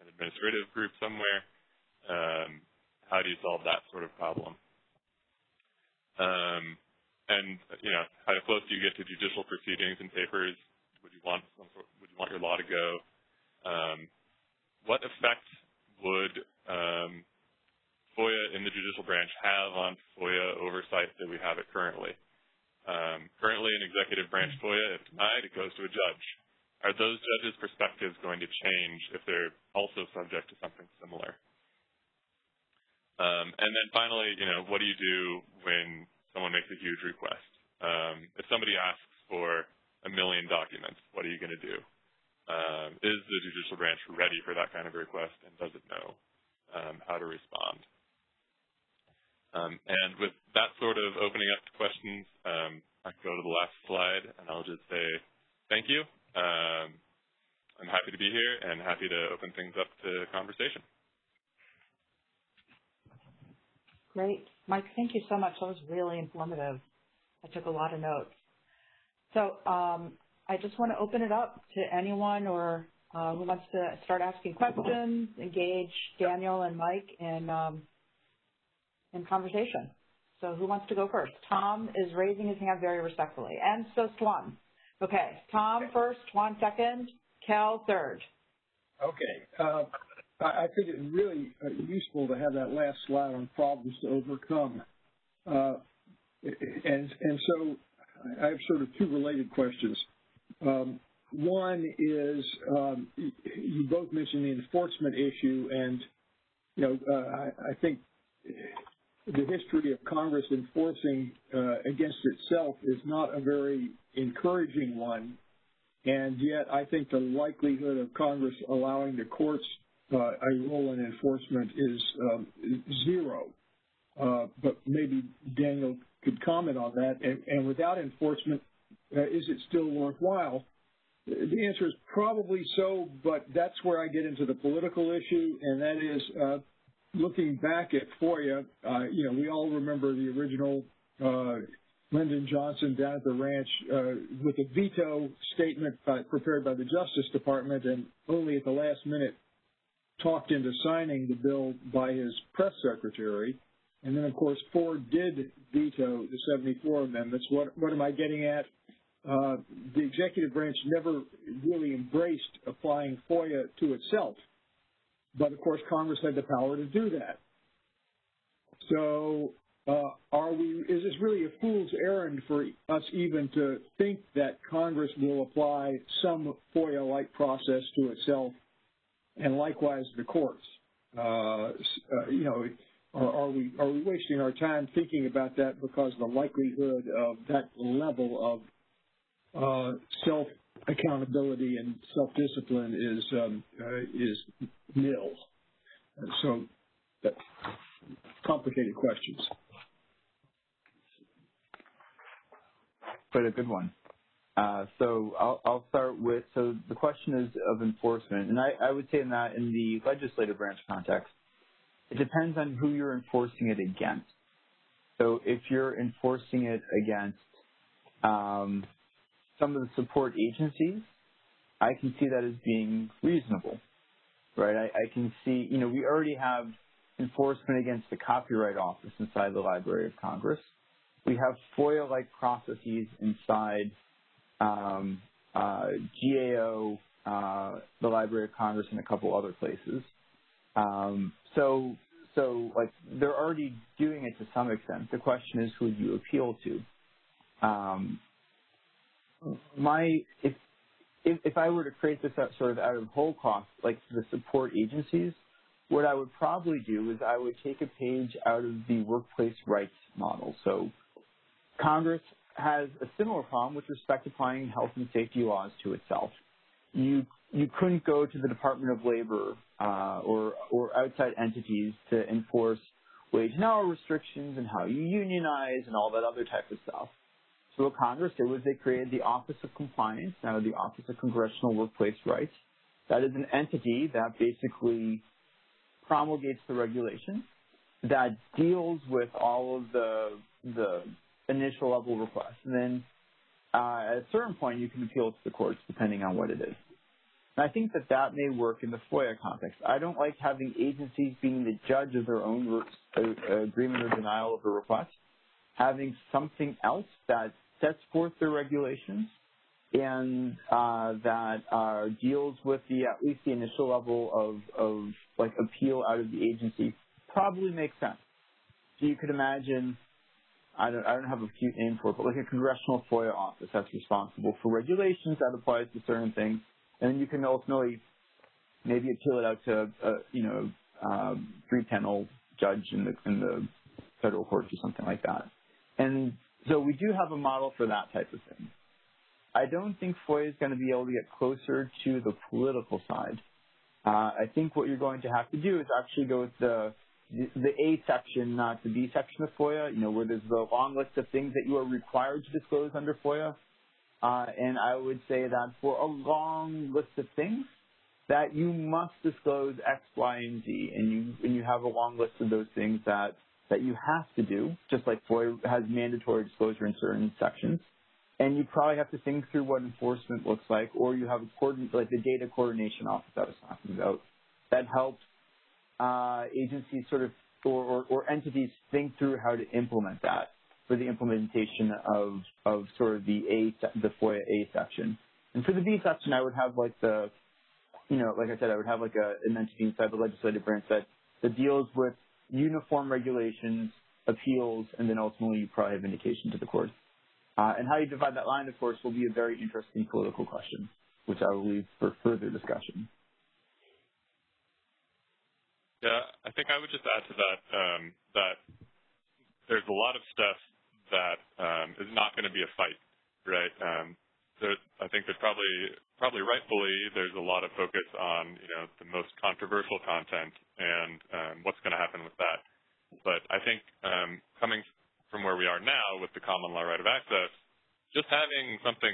an administrative group somewhere? How do you solve that sort of problem? And you know, how close do you get to judicial proceedings and papers? Would you want your law to go? What effect would FOIA in the judicial branch have on FOIA oversight that we have it currently? Currently, an executive branch FOIA, if denied, it goes to a judge. Are those judges' perspectives going to change if they're also subject to something similar? And then finally, you know, what do you do when someone makes a huge request? If somebody asks for 1 million documents, what are you going to do? Is the judicial branch ready for that kind of request, and does it know how to respond? And with that sort of opening up to questions, I can go to the last slide, and I'll just say thank you. I'm happy to be here and happy to open things up to conversation. Great. Mike, thank you so much. That was really informative. I took a lot of notes. So I just want to open it up to anyone or who wants to start asking questions, engage Daniel and Mike in conversation. So who wants to go first? Tom is raising his hand very respectfully, and so Tuan. Okay, Tom first, Tuan second, Kel third. Okay. I think it's really useful to have that last slide on problems to overcome. And so I have sort of two related questions. One is you both mentioned the enforcement issue, and you know I think the history of Congress enforcing against itself is not a very encouraging one, and yet I think the likelihood of Congress allowing the courts a role in enforcement is zero. But maybe Daniel could comment on that. And without enforcement, is it still worthwhile? The answer is probably so, but that's where I get into the political issue, and that is looking back at FOIA, you know, we all remember the original Lyndon Johnson down at the ranch with a veto statement prepared by the Justice Department and only at the last minute talked into signing the bill by his press secretary. And then, of course, Ford did veto the 74 amendments. What am I getting at? The executive branch never really embraced applying FOIA to itself. But, of course, Congress had the power to do that. So is this really a fool's errand for us even to think that Congress will apply some FOIA-like process to itself and likewise the courts? You know, are we wasting our time thinking about that because the likelihood of that level of self-accountability and self-discipline is nil? So that's complicated questions. Quite a good one. So I'll start with, so the question is of enforcement, and I would say that in the legislative branch context, it depends on who you're enforcing it against. So if you're enforcing it against some of the support agencies, I can see that as being reasonable, right? I can see, you know, we already have enforcement against the Copyright Office inside the Library of Congress. We have FOIA-like processes inside GAO, the Library of Congress, and a couple other places. So like, they're already doing it to some extent. The question is, who do you appeal to? If I were to create this out, sort of out of whole cloth, like the support agencies, what I would probably do is I would take a page out of the workplace rights model. So Congress has a similar problem with respect to applying health and safety laws to itself. You couldn't go to the Department of Labor or outside entities to enforce wage and hour restrictions and how you unionize and all that other type of stuff. So what Congress did was they created the Office of Compliance, now the Office of Congressional Workplace Rights. That is an entity that basically promulgates the regulation that deals with all of the initial level requests. And then at a certain point, you can appeal to the courts depending on what it is. And I think that that may work in the FOIA context. I don't like having agencies being the judge of their own agreement or denial of a request. Having something else that sets forth their regulations and that deals with the at least the initial level of like appeal out of the agency probably makes sense. So you could imagine, I don't have a cute name for it, but like a congressional FOIA office that's responsible for regulations that applies to certain things, and then you can ultimately maybe appeal it out to a three-panel judge in the federal courts or something like that. And so we do have a model for that type of thing. I don't think FOIA is going to be able to get closer to the political side. I think what you're going to have to do is actually go with the A section, not the B section of FOIA, you know, where there's the long list of things that you are required to disclose under FOIA. And I would say that for a long list of things that you must disclose X, Y, and Z, and you have a long list of those things that you have to do, just like FOIA has mandatory disclosure in certain sections. And you probably have to think through what enforcement looks like, or you have the data coordination office I was talking about that helps agencies sort of or entities think through how to implement that for the implementation of sort of the FOIA A section. And for the B section, I would have an entity inside the legislative branch that deals with uniform regulations, appeals, and then ultimately you probably have indication to the courts. And how you divide that line, of course, will be a very interesting political question, which I will leave for further discussion. Yeah, I think I would just add to that that there's a lot of stuff that is not going to be a fight, right? I think that probably rightfully, there's a lot of focus on, you know, the most controversial content and what's going to happen with that. But I think coming from where we are now with the common law right of access, just having something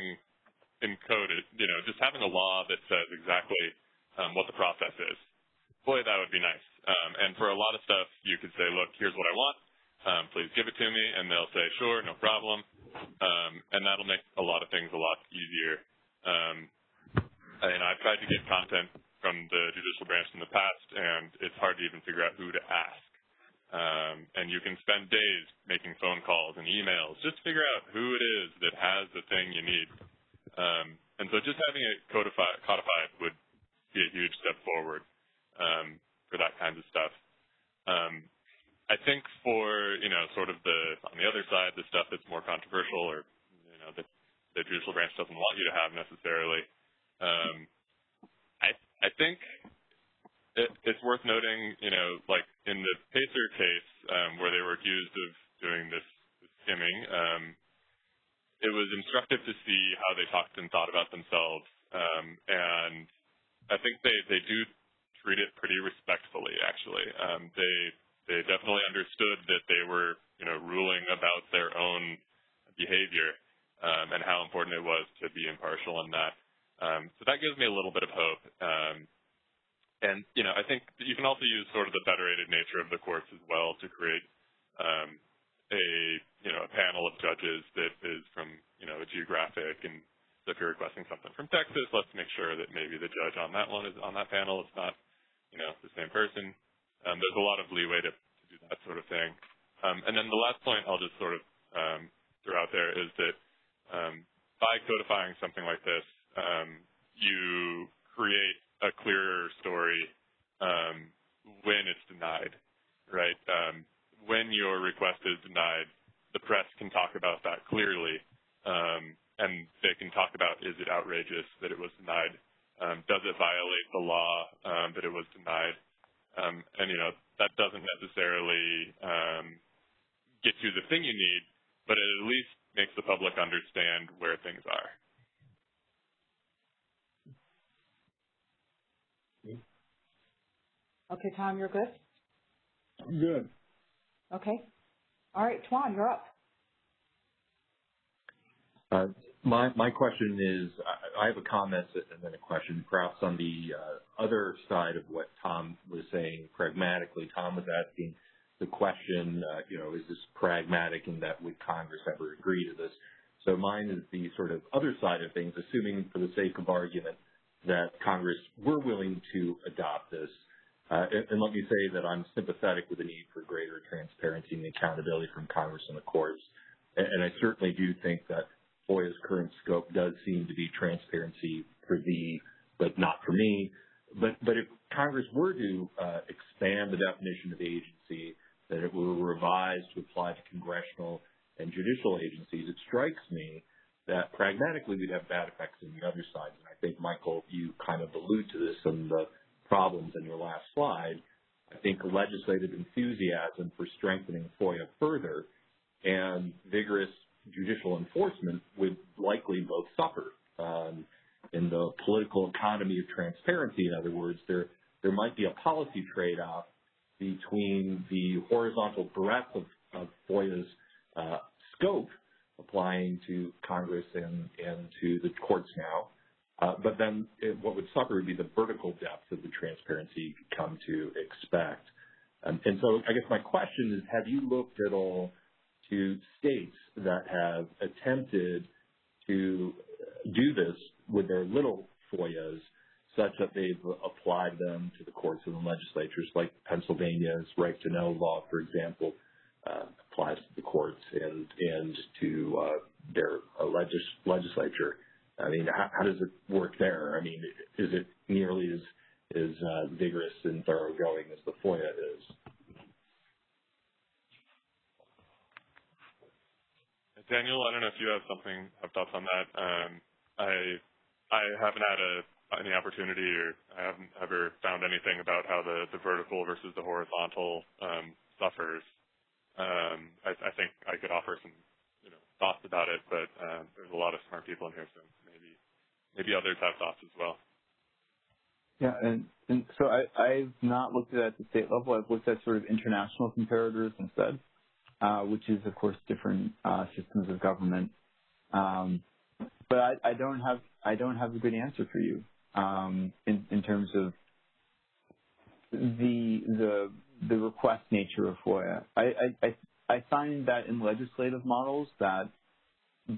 encoded, you know, just having a law that says exactly what the process is, boy, that would be nice. And for a lot of stuff, you could say, look, here's what I want. Please give it to me, and they'll say, sure, no problem, and that'll make a lot of things a lot easier. And I've tried to get content from the judicial branch in the past, and it's hard to even figure out who to ask. And you can spend days making phone calls and emails, just figure out who it is that has the thing you need. And so just having it codified would be a huge step forward for that kind of stuff. I think for, you know, sort of on the other side, the stuff that's more controversial or, you know, that the judicial branch doesn't want you to have necessarily, I think it's worth noting, you know, like in the PACER case where they were accused of doing this skimming, it was instructive to see how they talked and thought about themselves. And I think they do treat it pretty respectfully, actually. They definitely understood that they were, you know, ruling about their own behavior and how important it was to be impartial in that. So that gives me a little bit of hope. And, you know, I think you can also use sort of the federated nature of the courts as well to create a panel of judges that is from, a geographic, and so if you're requesting something from Texas, let's make sure that maybe the judge on that one is on that panel. It's not, the same person. There's a lot of leeway to do that sort of thing. And then the last point I'll just sort of throw out there is that by codifying something like this, you create a clearer story when it's denied, right? When your request is denied, the press can talk about that clearly, and they can talk about, is it outrageous that it was denied? Does it violate the law that it was denied? And, that doesn't necessarily get you the thing you need, but it at least makes the public understand where things are. Okay, Tom, you're good? I'm good. Okay. All right, Tuan, you're up. My question is, I have a comment and then a question, perhaps on the other side of what Tom was saying pragmatically. Tom was asking the question, is this pragmatic and that would Congress ever agree to this? So mine is the sort of other side of things, assuming for the sake of argument that Congress were willing to adopt this. And let me say that I'm sympathetic with the need for greater transparency and accountability from Congress and the courts. And I certainly do think that FOIA's current scope does seem to be transparency for thee, but not for me. But if Congress were to expand the definition of agency, that it were revised to apply to congressional and judicial agencies, it strikes me that pragmatically we'd have bad effects on the other side. And I think, Michael, you kind of allude to this in the problems in your last slide. I think legislative enthusiasm for strengthening FOIA further and vigorous judicial enforcement would likely both suffer. In the political economy of transparency, in other words, there might be a policy trade-off between the horizontal breadth of FOIA's scope applying to Congress and to the courts now. But then what would suffer would be the vertical depth of the transparency you come to expect. And so I guess my question is, have you looked at all to states that have attempted to do this with their little FOIAs such that they've applied them to the courts and the legislatures, like Pennsylvania's right to know law, for example, applies to the courts and to their legislature? I mean, how does it work there? I mean, is it nearly as vigorous and thoroughgoing as the FOIA is? Daniel, I don't know if you have thoughts on that. I haven't had any opportunity, or I haven't ever found anything about how the vertical versus the horizontal suffers. I think I could offer some thoughts about it, but there's a lot of smart people in here, so maybe others have thoughts as well. Yeah, and so I've not looked at it at the state level. I've looked at sort of international comparators instead, which is, of course, different systems of government. But I don't have a good answer for you in terms of the request nature of FOIA. I find that in legislative models that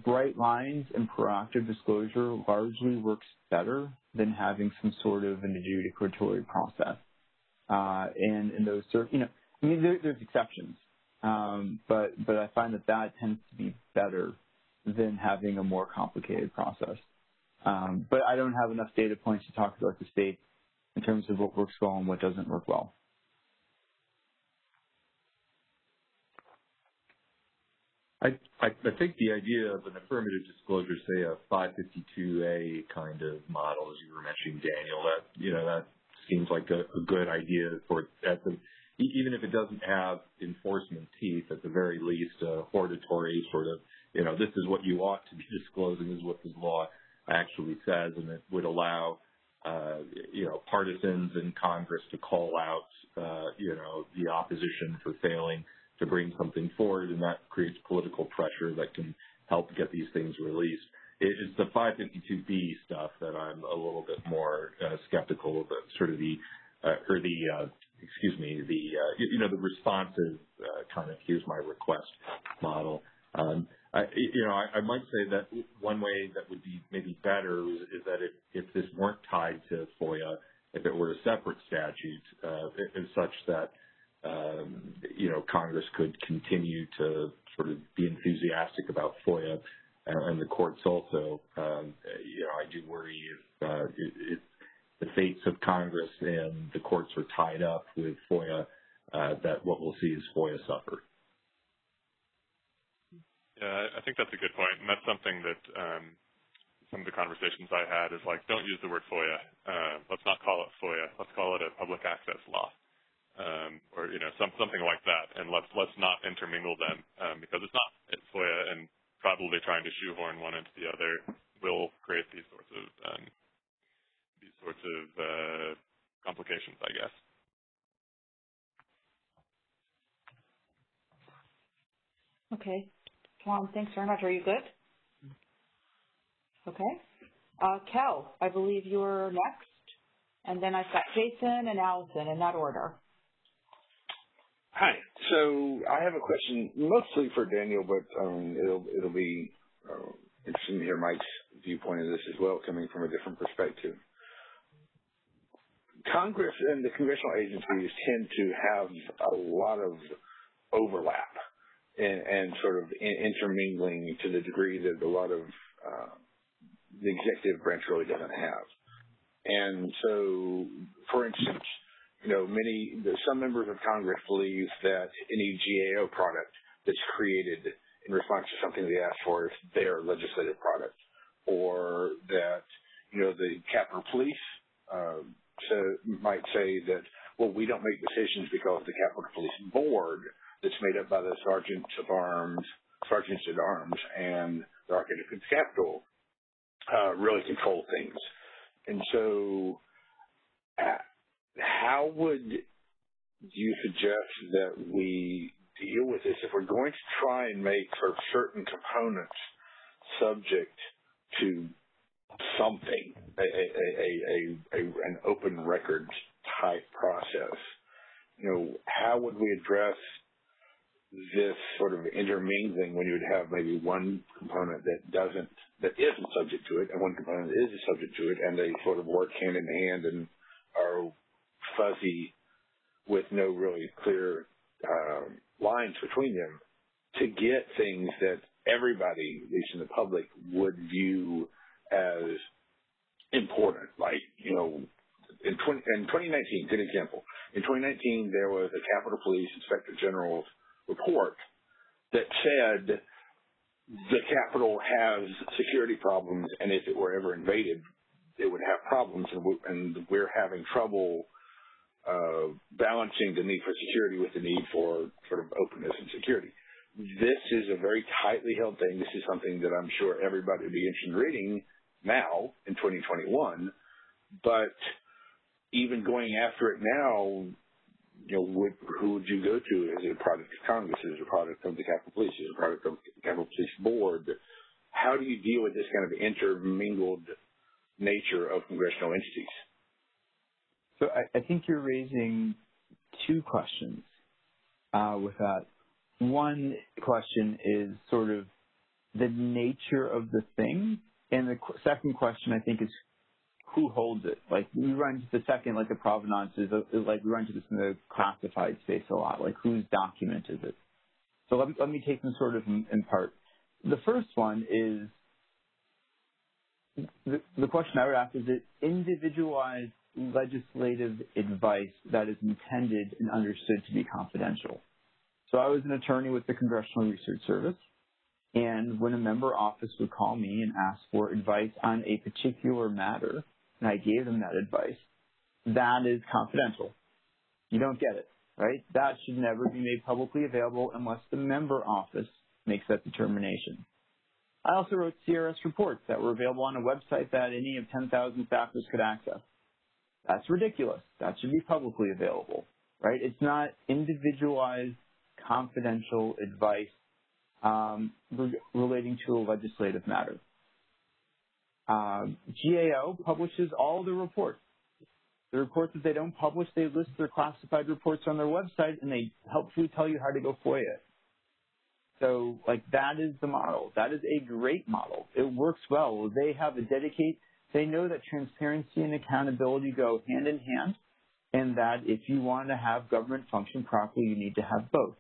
bright lines and proactive disclosure largely works better than having some sort of an adjudicatory process. And in those, there's exceptions, but I find that tends to be better than having a more complicated process. But I don't have enough data points to talk about the state in terms of what works well and what doesn't work well. I think the idea of an affirmative disclosure, say a 552A kind of model, as you were mentioning, Daniel, that seems like a good idea for even if it doesn't have enforcement teeth, at the very least a hortatory sort of, this is what you ought to be disclosing, this is what this law actually says, and it would allow partisans in Congress to call out the opposition for failing to bring something forward, and that creates political pressure that can help get these things released. It's the 552B stuff that I'm a little bit more skeptical of, sort of the, the responsive kind of here's my request model. I might say that one way that would be maybe better is that if this weren't tied to FOIA, if it were a separate statute, such that Congress could continue to sort of be enthusiastic about FOIA, and the courts also. I do worry if the fates of Congress and the courts are tied up with FOIA, that what we'll see is FOIA suffer. Yeah, I think that's a good point, and that's something that some of the conversations I had is like, don't use the word FOIA. Let's not call it FOIA. Let's call it a public access law. Or something like that, and let's not intermingle them because it's FOIA, and probably trying to shoehorn one into the other will create these sorts of complications, I guess. Okay, Tom, thanks very much. Are you good? Okay, Kel, I believe you're next, and then I've got Jason and Allison in that order. Hi. So I have a question mostly for Daniel, but it'll be interesting to hear Mike's viewpoint of this as well, coming from a different perspective. Congress and the congressional agencies tend to have a lot of overlap and sort of intermingling to the degree that a lot of the executive branch really doesn't have. And so, for instance, some members of Congress believe that any GAO product that's created in response to something they asked for is their legislative product, or that, the Capitol Police might say that, well, we don't make decisions because the Capitol Police Board that's made up by the sergeants at arms and the architect of the Capitol really control things. And so, how would you suggest that we deal with this if we're going to try and make sort of certain components subject to something, an open records type process? How would we address this sort of intermingling when you would have maybe one component that isn't subject to it, and one component that is subject to it, and they sort of work hand in hand and are fuzzy with no really clear lines between them, to get things that everybody, at least in the public, would view as important. Like, in 2019, good example. In 2019, there was a Capitol Police Inspector General's report that said the Capitol has security problems, and if it were ever invaded, it would have problems, and we're having trouble balancing the need for security with the need for sort of openness and security. This is a very tightly held thing. This is something that I'm sure everybody would be interested in reading now in 2021, but even going after it now, who would you go to? Is it a product of Congress? Is it a product of the Capitol Police? Is it a product of the Capitol Police Board? How do you deal with this kind of intermingled nature of congressional entities? So I think you're raising two questions with that. One question is sort of the nature of the thing, and the second question I think is who holds it. Like, we run into the second, like the provenance is like we run into this in the classified space a lot. Like, whose document is it? So let me take them sort of in part. The first one is, the question I would ask is it individualized legislative advice that is intended and understood to be confidential. So I was an attorney with the Congressional Research Service, and when a member office would call me and ask for advice on a particular matter, and I gave them that advice, that is confidential. You don't get it, right? That should never be made publicly available unless the member office makes that determination. I also wrote CRS reports that were available on a website that any of 10,000 staffers could access. That's ridiculous. That should be publicly available, right? It's not individualized confidential advice relating to a legislative matter. GAO publishes all the reports. The reports that they don't publish, they list their classified reports on their website, and they helpfully tell you how to go FOIA it. So, like, that is the model. That is a great model. It works well. They have a dedicated, they know that transparency and accountability go hand in hand, and that if you want to have government function properly, you need to have both.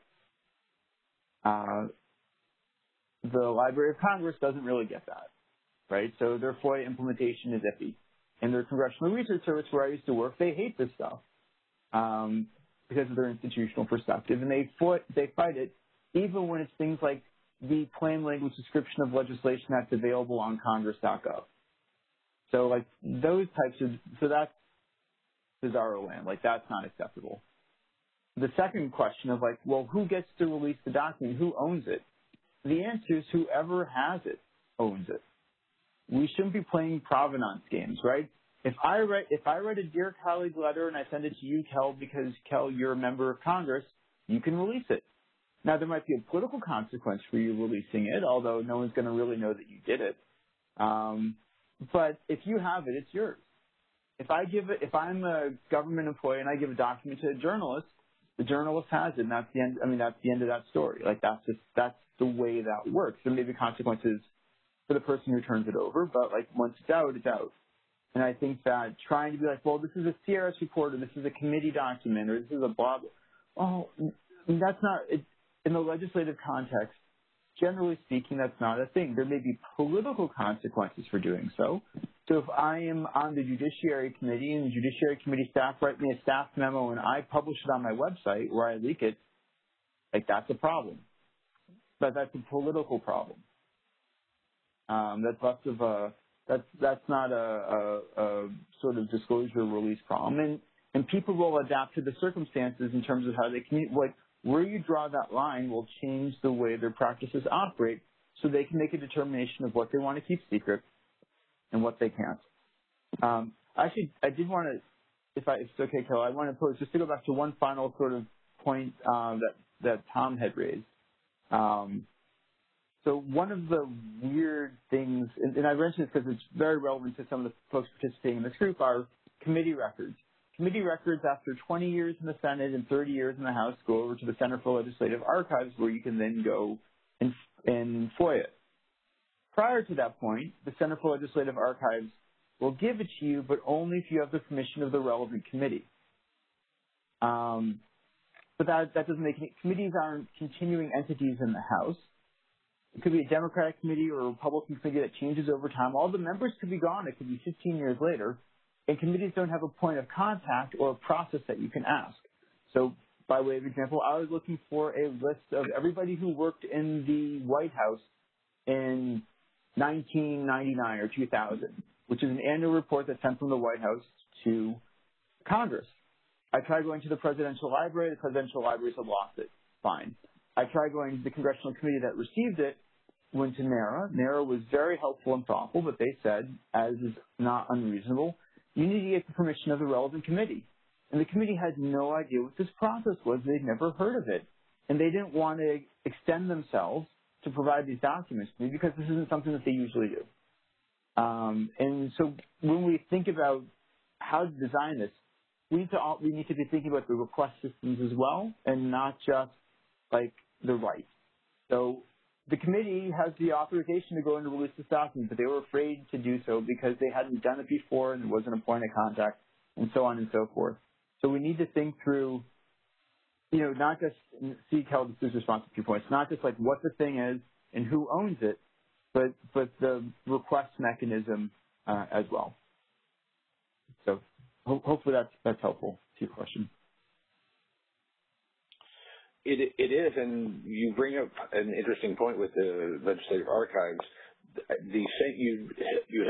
The Library of Congress doesn't really get that, right? So their FOIA implementation is iffy. And their Congressional Research Service, where I used to work, they hate this stuff because of their institutional perspective. And they fight it even when it's things like the plain language description of legislation that's available on Congress.gov. So, like, those types of – so that's bizarro land. Like, that's not acceptable. The second question of, like, well, who gets to release the document? Who owns it? The answer is whoever has it owns it. We shouldn't be playing provenance games, right? If I write a dear colleague letter and I send it to you, Kel, because, Kel, you're a member of Congress, you can release it. Now, there might be a political consequence for you releasing it, although no one's going to really know that you did it. But if you have it, it's yours. If I'm a government employee and I give a document to a journalist, the journalist has it, and that's the end. I mean, that's the end of that story. Like, that's the way that works. There may be consequences for the person who turns it over, but, like, once it's out, it's out. And I think that trying to be like, well, this is a CRS report, or this is a committee document, or this is a blah, blah. Oh, that's not in the legislative context. Generally speaking, that's not a thing. There may be political consequences for doing so. So if I am on the Judiciary Committee and the Judiciary Committee staff write me a staff memo and I publish it on my website where I leak it, like, that's a problem. But that's a political problem. That's less of a that's not a sort of disclosure release problem. And people will adapt to the circumstances in terms of how they communicate. Like, where you draw that line will change the way their practices operate, so they can make a determination of what they want to keep secret and what they can't. Actually, I did want to, if it's okay, Kel, I want to pose, just to go back to one final sort of point that Tom had raised. So one of the weird things, and I mentioned this because it's very relevant to some of the folks participating in this group, are committee records. Committee records, after 20 years in the Senate and 30 years in the House, go over to the Center for Legislative Archives, where you can then go and FOIA it. Prior to that point, the Center for Legislative Archives will give it to you, but only if you have the permission of the relevant committee. But that doesn't make any – committees aren't continuing entities in the House. It could be a Democratic committee or a Republican committee that changes over time. All the members could be gone. It could be 15 years later. And committees don't have a point of contact or a process that you can ask. So, by way of example, I was looking for a list of everybody who worked in the White House in 1999 or 2000, which is an annual report that's sent from the White House to Congress. I tried going to the Presidential Library. The Presidential Library had lost it. Fine. I tried going to the Congressional Committee that received it, went to NARA. NARA was very helpful and thoughtful, but they said, as is not unreasonable, you need to get the permission of the relevant committee. And the committee had no idea what this process was. They'd never heard of it. And they didn't want to extend themselves to provide these documents to me because this isn't something that they usually do. And so when we think about how to design this, we need to be thinking about the request systems as well, and not just, like, the rights. So the committee has the authorization to go and release this document, but they were afraid to do so because they hadn't done it before and there wasn't a point of contact, and so on and so forth. So we need to think through, you know, not just see Kel, this is responsive to your points, not just like what the thing is and who owns it, but the request mechanism as well. So hopefully that's helpful to your question. It is, and you bring up an interesting point with the legislative archives. You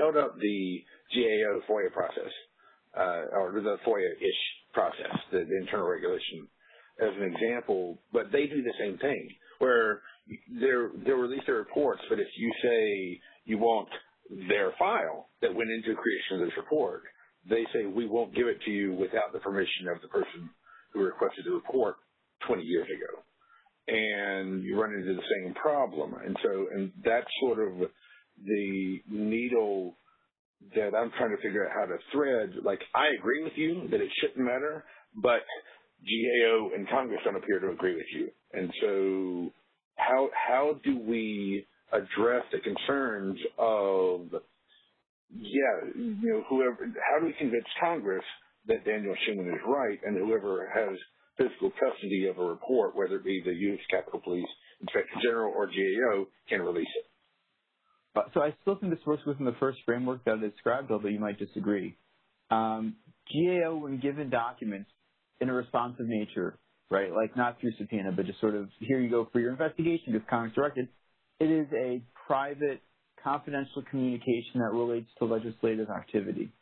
held up the GAO FOIA process, or the FOIA-ish process, the internal regulation, as an example. But they do the same thing, where they'll release their reports, but if you say you want their file that went into creation of this report, they say we won't give it to you without the permission of the person who requested the report 20 years ago. and you run into the same problem. And so, and that's sort of the needle that I'm trying to figure out how to thread. Like, I agree with you that it shouldn't matter, but GAO and Congress don't appear to agree with you. And so how do we address the concerns of, whoever, how do we convince Congress that Daniel Schuman is right and whoever has physical custody of a report, whether it be the U.S. Capitol Police Inspector General or GAO, can release it? So I still think this works within the first framework that I described, although you might disagree. GAO, when given documents in a responsive nature, right, like not through subpoena, but just sort of, here you go for your investigation, just Congress directed, it is a private, confidential communication that relates to legislative activity.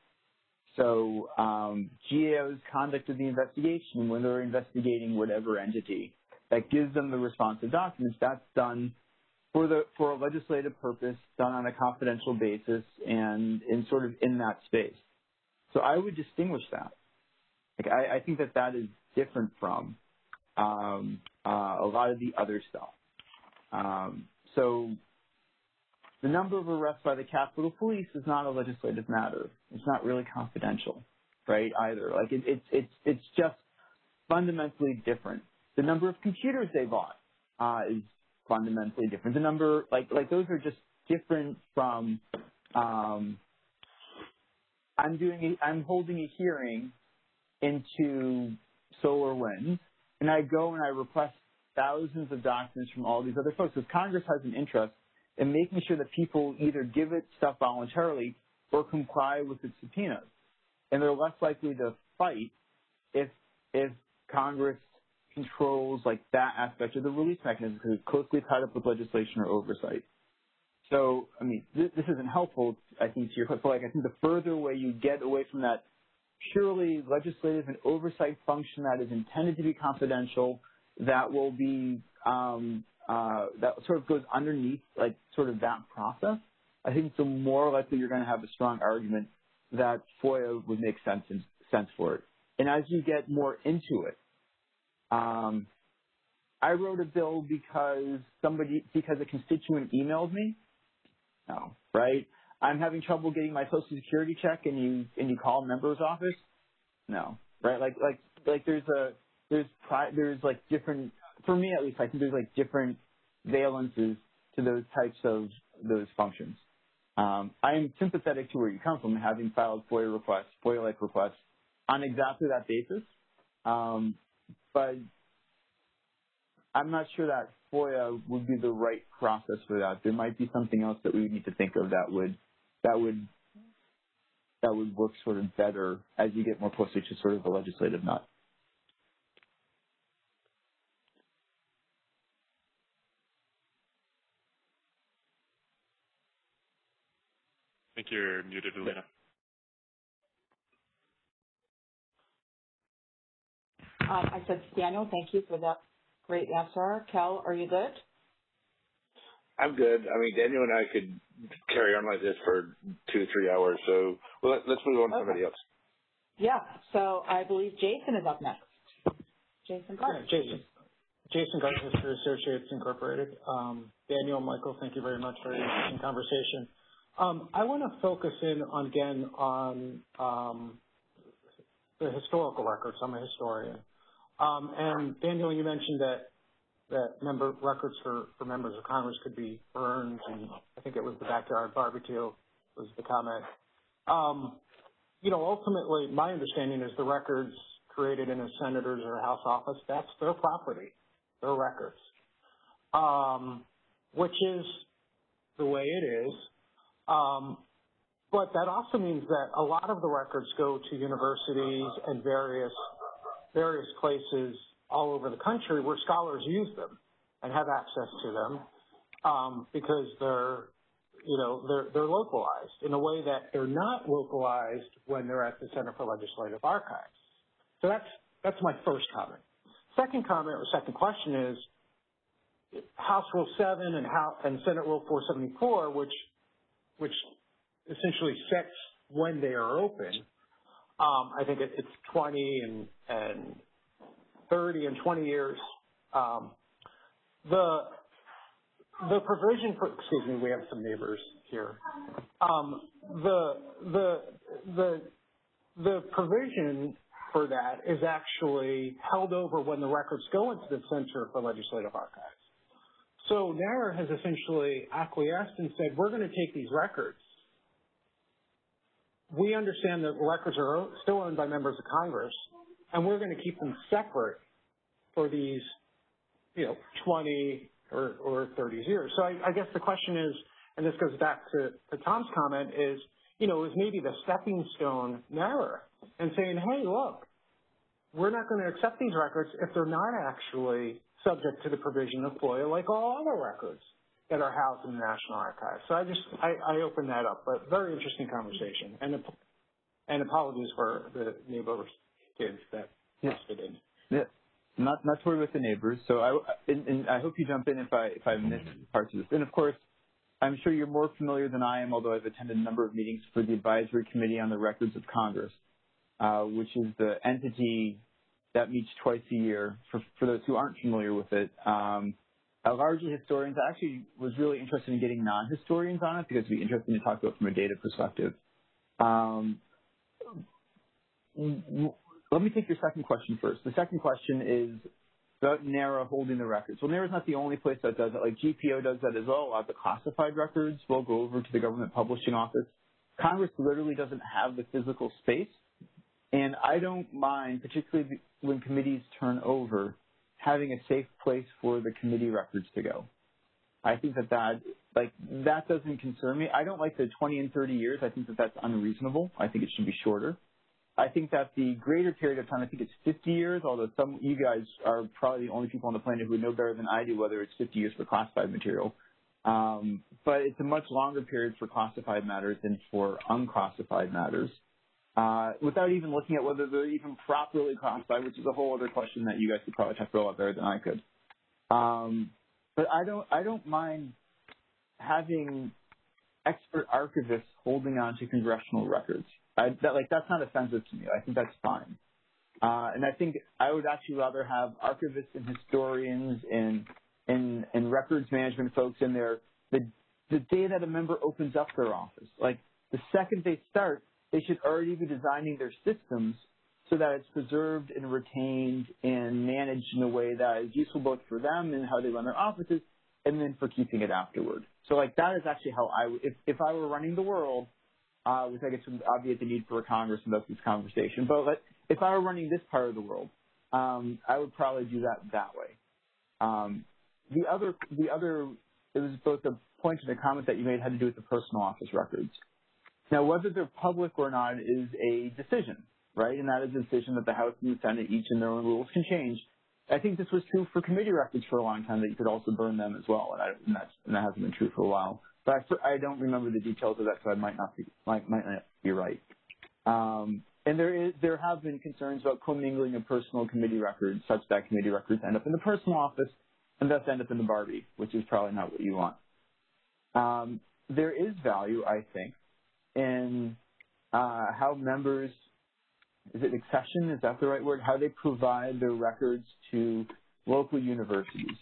So GAO's conduct of the investigation, when they're investigating whatever entity that gives them the responsive documents, that's done for a legislative purpose, done on a confidential basis, and in sort of in that space. So I would distinguish that. Like I think that that is different from a lot of the other stuff. So the number of arrests by the Capitol Police is not a legislative matter. It's not really confidential, right? Either. Like it's just fundamentally different. The number of computers they bought is fundamentally different. The number, like those are just different from. I'm holding a hearing into SolarWinds, and I go and I request thousands of documents from all these other folks. Because Congress has an interest in making sure that people either give it stuff voluntarily or comply with its subpoenas, and they're less likely to fight if Congress controls like that aspect of the release mechanism because it's closely tied up with legislation or oversight. So, I mean, this isn't helpful, I think, to your question. Like, I think the further away you get away from that purely legislative and oversight function that is intended to be confidential, that will be that sort of goes underneath, like, sort of that process, I think the more likely you're going to have a strong argument that FOIA would make sense for it. And as you get more into it, I wrote a bill because a constituent emailed me. No, right? I'm having trouble getting my Social Security check, and you call a member's office. No, right? Like there's like different, for me at least, I think there's like different valences to those types of those functions. I am sympathetic to where you come from, having filed FOIA requests, FOIA-like requests, on exactly that basis. But I'm not sure that FOIA would be the right process for that. There might be something else that we would need to think of that would work sort of better as you get more close to sort of the legislative nut. I think you're muted, Alina. I said, Daniel, thank you for that great answer. Kel, are you good? I'm good. I mean, Daniel and I could carry on like this for 2 or 3 hours, so let's move on to somebody else. Yeah, so I believe Jason is up next. Jason Gartner. Yeah, Jason Gartner for Associates Incorporated. Daniel and Michael, thank you very much for your interesting conversation. I want to focus in on the historical records. I'm a historian. And Daniel, you mentioned that member records for members of Congress could be burned, and I think it was the backyard barbecue was the comment. Ultimately, my understanding is the records created in a senator's or a House office, that's their property, their records, which is the way it is. But that also means that a lot of the records go to universities and various places all over the country where scholars use them and have access to them because they're localized in a way that they're not localized when they're at the Center for Legislative Archives. So that's my first comment. Second comment or second question is House Rule 7 and Senate Rule 474, which essentially sets when they are open. I think it's 20 and 30 and 20 years The provision for, excuse me, we have some neighbors here. The provision for that is actually held over when the records go into the Center for Legislative Archives. So NAR has essentially acquiesced and said, we're going to take these records. We understand that records are still owned by members of Congress, and we're going to keep them separate for these, 20 or 30 years. So I guess the question is, and this goes back to Tom's comment, is, it was maybe the stepping stone NAR and saying, hey, look, we're not going to accept these records if they're not actually subject to the provision of FOIA like all other records that are housed in the National Archives. So I open that up, but very interesting conversation. And apologies for the neighbors' kids that busted in. Yeah, not to worry with the neighbors. So I hope you jump in if I miss parts of this. And of course, I'm sure you're more familiar than I am, although I've attended a number of meetings for the Advisory Committee on the Records of Congress, which is the entity that meets twice a year, for those who aren't familiar with it. Largely historians. I actually was really interested in getting non-historians on it because it'd be interesting to talk about from a data perspective. Let me take your second question first. The second question is about NARA holding the records. Well, NARA's not the only place that does it. Like GPO does that as well. A lot of the classified records will go over to the Government Publishing Office. Congress literally doesn't have the physical space. And I don't mind, particularly when committees turn over, having a safe place for the committee records to go. I think that doesn't concern me. I don't like the 20 and 30 years. I think that's unreasonable. I think it should be shorter. I think that the greater period of time, I think it's 50 years, although some you guys are probably the only people on the planet who know better than I do whether it's 50 years for classified material. But it's a much longer period for classified matters than for unclassified matters. Without even looking at whether they're even properly classified, which is a whole other question that you guys could probably tackle a lot better than I could. But I don't mind having expert archivists holding on to congressional records. That's not offensive to me. I think that's fine. And I think I would actually rather have archivists and historians and records management folks in there the day that a member opens up their office. Like the second they start, they should already be designing their systems so that it's preserved and retained and managed in a way that is useful both for them and how they run their offices and then for keeping it afterward. So, that is actually how I would, if I were running the world, which I guess would obviate the need for a Congress and thus this conversation, but if I were running this part of the world, I would probably do that way. The other, it was both a point and a comment that you made had to do with the personal office records. Now, whether they're public or not is a decision, right? And that is a decision that the House and the Senate, each in their own rules, can change. I think this was true for committee records for a long time, that you could also burn them as well, and that hasn't been true for a while. But I don't remember the details of that, so I might not be right. And there have been concerns about commingling of personal committee records, such that committee records end up in the personal office and thus end up in the Barbie, which is probably not what you want. There is value, I think, in how members, is it accession? Is that the right word? How they provide their records to local universities.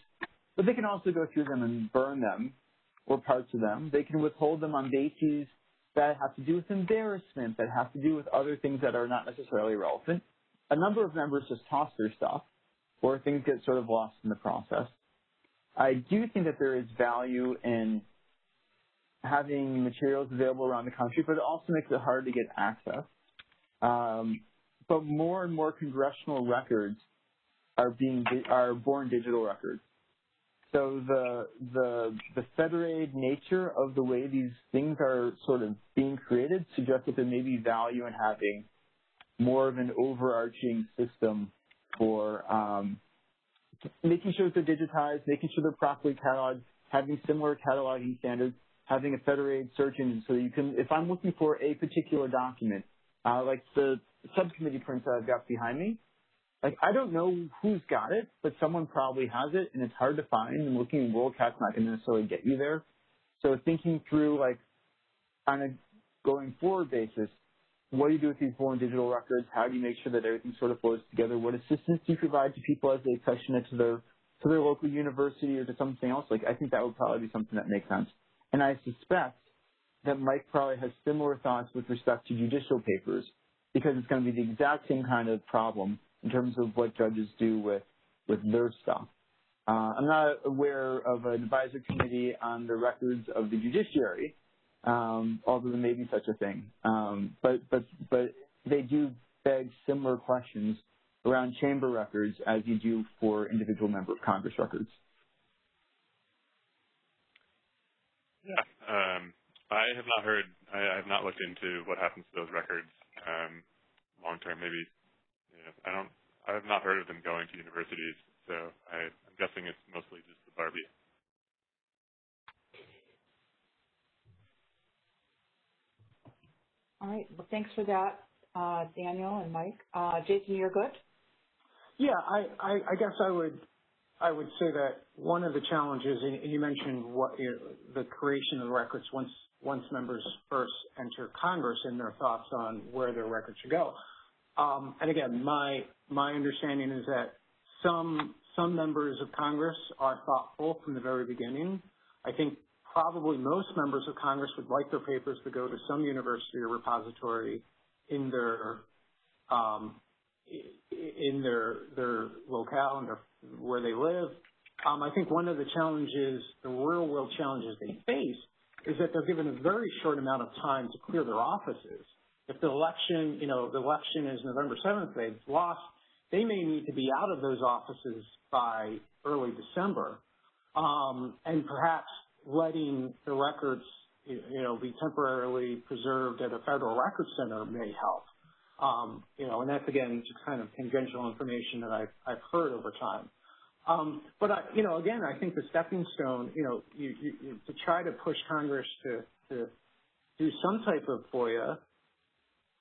But they can also go through them and burn them or parts of them. They can withhold them on bases that have to do with embarrassment, that have to do with other things that are not necessarily relevant. A number of members just toss their stuff or things get sort of lost in the process. I do think that there is value in having materials available around the country, but it also makes it hard to get access. But more and more congressional records are born digital records. So the federated nature of the way these things are sort of being created suggests that there may be value in having more of an overarching system for making sure that they're digitized, making sure they're properly cataloged, having similar cataloging standards, having a federated search engine so that you can, if I'm looking for a particular document, like the subcommittee prints that I've got behind me, I don't know who's got it, but someone probably has it, and it's hard to find, and looking in WorldCat's not going to necessarily get you there. So thinking through, on a going forward basis, what do you do with these born digital records? How do you make sure that everything sort of flows together? What assistance do you provide to people as they accession it to their to their local university or to something else, like I think that would probably be something that makes sense. And I suspect that Mike probably has similar thoughts with respect to judicial papers, because it's going to be the exact same kind of problem in terms of what judges do with their stuff. I'm not aware of an advisory committee on the records of the judiciary, although there may be such a thing. But they do beg similar questions around chamber records as you do for individual member of Congress records. Yeah. I have not heard, I have not looked into what happens to those records long term. Maybe, you know, I have not heard of them going to universities, so I'm guessing it's mostly just the Barbie. All right, well, thanks for that, Daniel and Mike. Jason, you're good? Yeah, I guess I would say that one of the challenges, and you mentioned what, you know, the creation of the records once members first enter Congress and their thoughts on where their records should go. And again, my understanding is that some members of Congress are thoughtful from the very beginning. I think probably most members of Congress would like their papers to go to some university or repository in their locale and where they live. I think one of the challenges, the real world challenges they face, is that they're given a very short amount of time to clear their offices. If the election, you know, the election is November 7th, they've lost, they may need to be out of those offices by early December. And perhaps letting the records, you know, be temporarily preserved at a federal records center may help. You know, and that's, again, just kind of tangential information that I've heard over time. But, you know, again, I think the stepping stone, you know, to try to push Congress to do some type of FOIA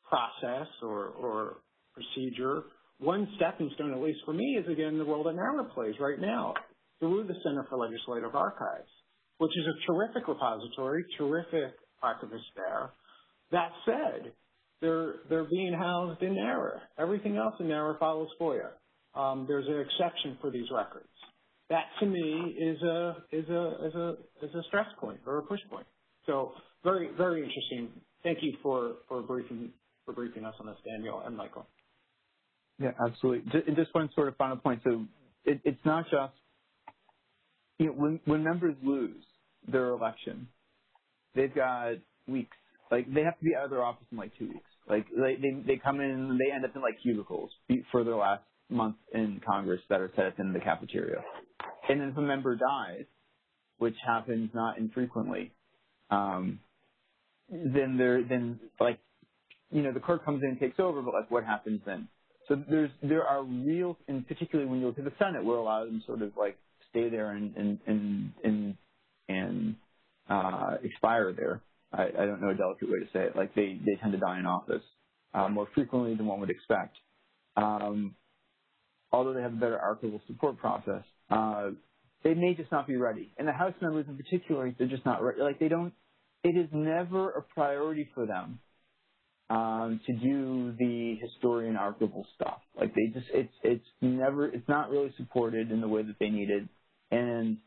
process or procedure, one stepping stone, at least for me, is, again, the role that NARA plays right now through the Center for Legislative Archives, which is a terrific repository, terrific archivist there. That said, they're being housed in NARA. Everything else in NARA follows FOIA. There's an exception for these records. That to me is a stress point or a push point. So very, very interesting. Thank you for briefing us on this, Daniel and Michael. Yeah, absolutely. Just one sort of final point. So it's not just, you know, when members lose their election, they've got weeks. Like, they have to be out of their office in like 2 weeks. Like, they come in and they end up in like cubicles for their last month in Congress that are set up in the cafeteria. And then if a member dies, which happens not infrequently, then like, you know, the clerk comes in and takes over, but like what happens then? So there are real, and particularly when you look at the Senate, where a lot of them sort of like stay there and expire there. I don't know a delicate way to say it. Like they tend to die in office more frequently than one would expect, although they have a better archival support process. They may just not be ready. And the House members in particular, they're just not ready. Like it is never a priority for them to do the historian archival stuff. Like it's not really supported in the way that they need it. And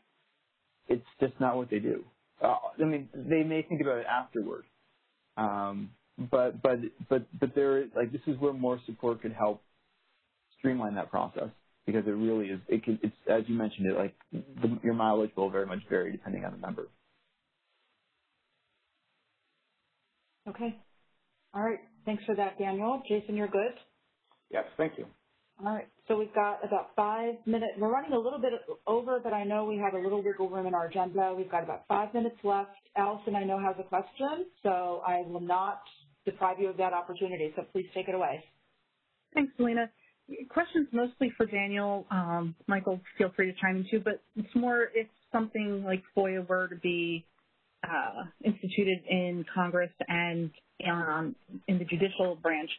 it's just not what they do. I mean, they may think about it afterward, but there, like, this is where more support could help streamline that process, because it really is. It's as you mentioned, your mileage will very much vary depending on the member. Okay, all right. Thanks for that, Daniel. Jason, you're good? Yes, thank you. All right, so we've got about 5 minutes. We're running a little bit over, but I know we have a little wiggle room in our agenda. We've got about 5 minutes left. Allison, I know, has a question, so I will not deprive you of that opportunity, so please take it away. Thanks, Alina. Questions mostly for Daniel. Michael, feel free to chime in too, but it's more if something like FOIA were to be instituted in Congress and in the judicial branch,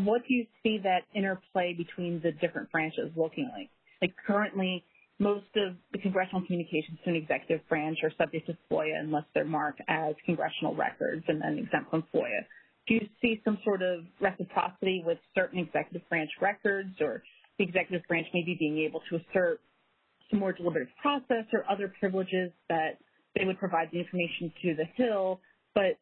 what do you see that interplay between the different branches looking like? Like currently, most of the congressional communications to an executive branch are subject to FOIA unless they're marked as congressional records and then exempt from FOIA. Do you see some sort of reciprocity with certain executive branch records, or the executive branch maybe being able to assert some more deliberative process or other privileges that they would provide the information to the Hill, but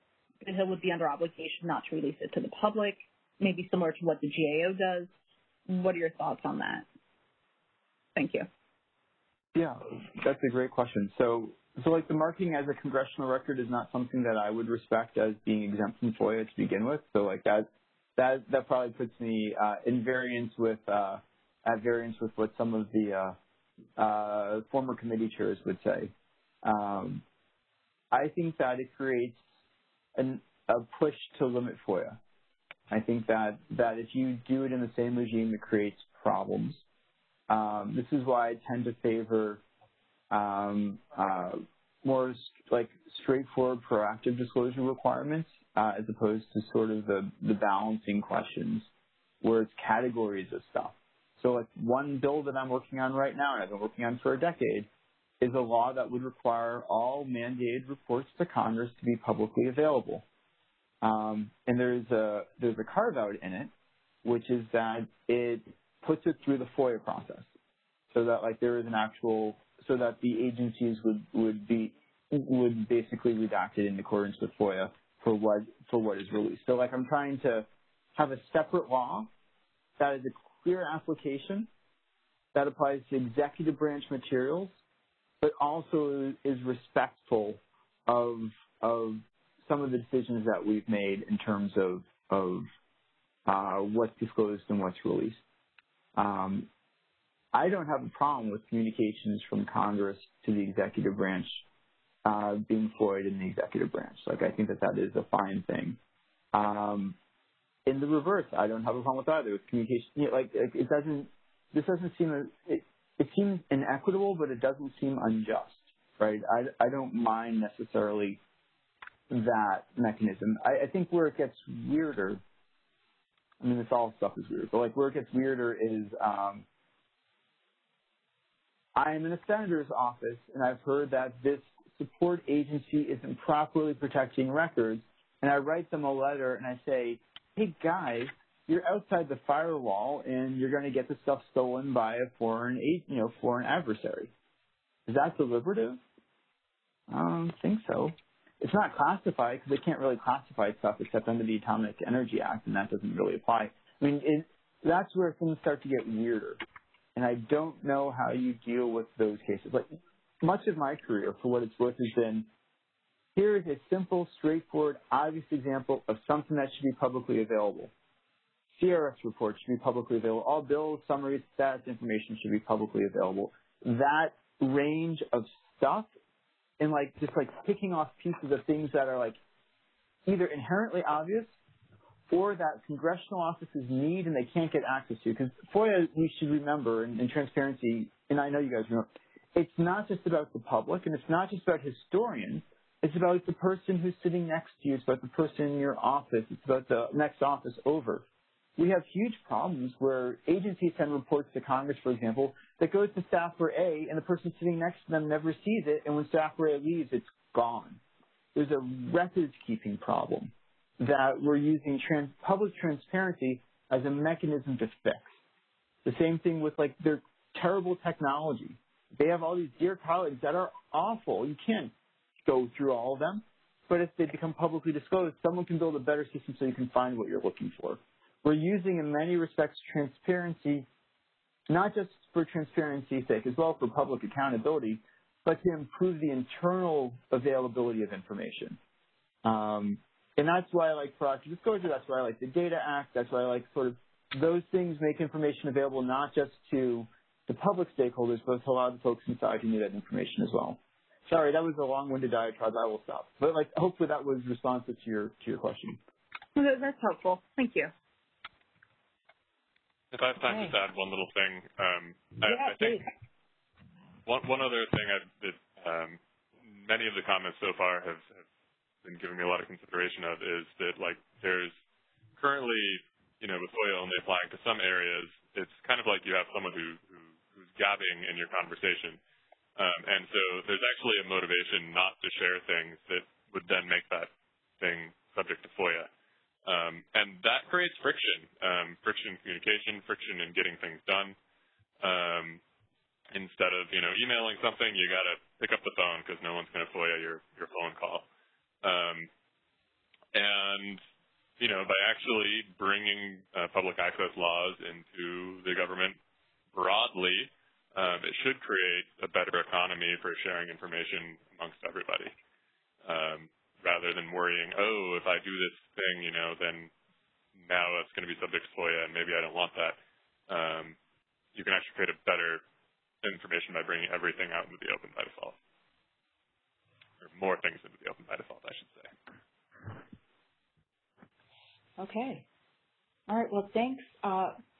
the Hill would be under obligation not to release it to the public, maybe similar to what the GAO does. What are your thoughts on that? Thank you. Yeah, that's a great question. So like the marking as a congressional record is not something that I would respect as being exempt from FOIA to begin with. So like that probably puts me at variance with what some of the former committee chairs would say. I think that it creates a push to limit FOIA. I think that if you do it in the same regime, it creates problems. This is why I tend to favor more like straightforward, proactive disclosure requirements as opposed to sort of the balancing questions where it's categories of stuff. So like one bill that I'm working on right now, and I've been working on for a decade, is a law that would require all mandated reports to Congress to be publicly available. And there's a carve-out in it, which is that it puts it through the FOIA process so that like there is an actual, so that the agencies would basically redact it in accordance with FOIA for what is released. So like I'm trying to have a separate law that is a clear application that applies to executive branch materials, but also is respectful of some of the decisions that we've made in terms of what's disclosed and what's released. I don't have a problem with communications from Congress to the executive branch being FOIA'd in the executive branch. Like, I think that is a fine thing. In the reverse, I don't have a problem with either. With communication, you know, like it doesn't. This doesn't seem. It seems inequitable, but it doesn't seem unjust, right? I don't mind necessarily that mechanism. I think where it gets weirder. I mean, this all stuff is weird, but like where it gets weirder is I'm in a senator's office, and I've heard that this support agency isn't properly protecting records, and I write them a letter and I say, hey guys, you're outside the firewall, and you're going to get the stuff stolen by a foreign adversary. Is that deliberative? I don't think so. It's not classified because they can't really classify stuff except under the Atomic Energy Act, and that doesn't really apply. I mean, that's where things start to get weirder, and I don't know how you deal with those cases. Like much of my career, for what it's worth, has been here is a simple, straightforward, obvious example of something that should be publicly available. CRS reports should be publicly available. All bills, summaries, stats, information should be publicly available. That range of stuff, and like just like picking off pieces of things that are like either inherently obvious or that congressional offices need and they can't get access to. Because FOIA, we should remember, and transparency, and I know you guys remember, it's not just about the public and it's not just about historians. It's about the person who's sitting next to you. It's about the person in your office. It's about the next office over. We have huge problems where agencies send reports to Congress, for example, that goes to staffer A, and the person sitting next to them never sees it, and when staffer A leaves, it's gone. There's a records-keeping problem that we're using public transparency as a mechanism to fix. The same thing with, like, their terrible technology. They have all these dear colleagues that are awful. You can't go through all of them, but if they become publicly disclosed, someone can build a better system so you can find what you're looking for. We're using, in many respects, transparency, not just for transparency's sake, as well for public accountability, but to improve the internal availability of information. And that's why I like proactive disclosure. That's why I like the Data Act. That's why I like sort of those things make information available not just to the public stakeholders, but to a lot of the folks inside who need that information as well. Sorry, that was a long-winded diatribe. I will stop. But like, hopefully that was responsive to your question. That's helpful. Thank you. If I have time to just add one little thing, I think one other thing that many of the comments so far have been giving me a lot of consideration of is that, like, there's currently, you know, with FOIA only applying to some areas, it's kind of like you have someone who's gabbing in your conversation. And so there's actually a motivation not to share things that would then make that thing subject to FOIA. And that creates friction in communication, friction in getting things done. instead of, you know, emailing something, you got to pick up the phone because no one's going to FOIA your phone call. And, you know, by actually bringing public access laws into the government broadly, it should create a better economy for sharing information amongst everybody, rather than worrying, oh, if I do this thing, you know, then now it's going to be subject to FOIA and maybe I don't want that. You can actually create a better information by bringing everything out into the open by default, or more things into the open by default, I should say. Okay. All right. Well, thanks,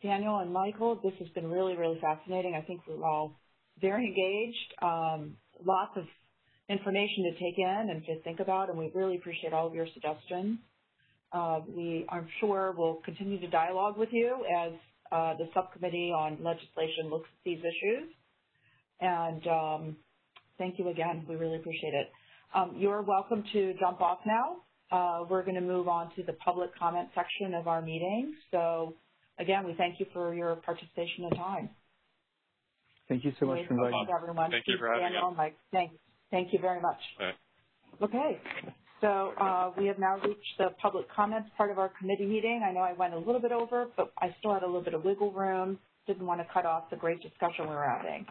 Daniel and Michael. This has been really, really fascinating. I think we're all very engaged. Lots of information to take in and to think about, and we really appreciate all of your suggestions. We, I'm sure, will continue to dialogue with you as the subcommittee on legislation looks at these issues. And thank you again. We really appreciate it. You're welcome to jump off now. We're going to move on to the public comment section of our meeting. So, again, we thank you for your participation and time. Thank you so much for inviting everyone. Thank you for having us. Thank you very much. Right. Okay. So we have now reached the public comments part of our committee meeting. I know I went a little bit over, but I still had a little bit of wiggle room. Didn't want to cut off the great discussion we were having.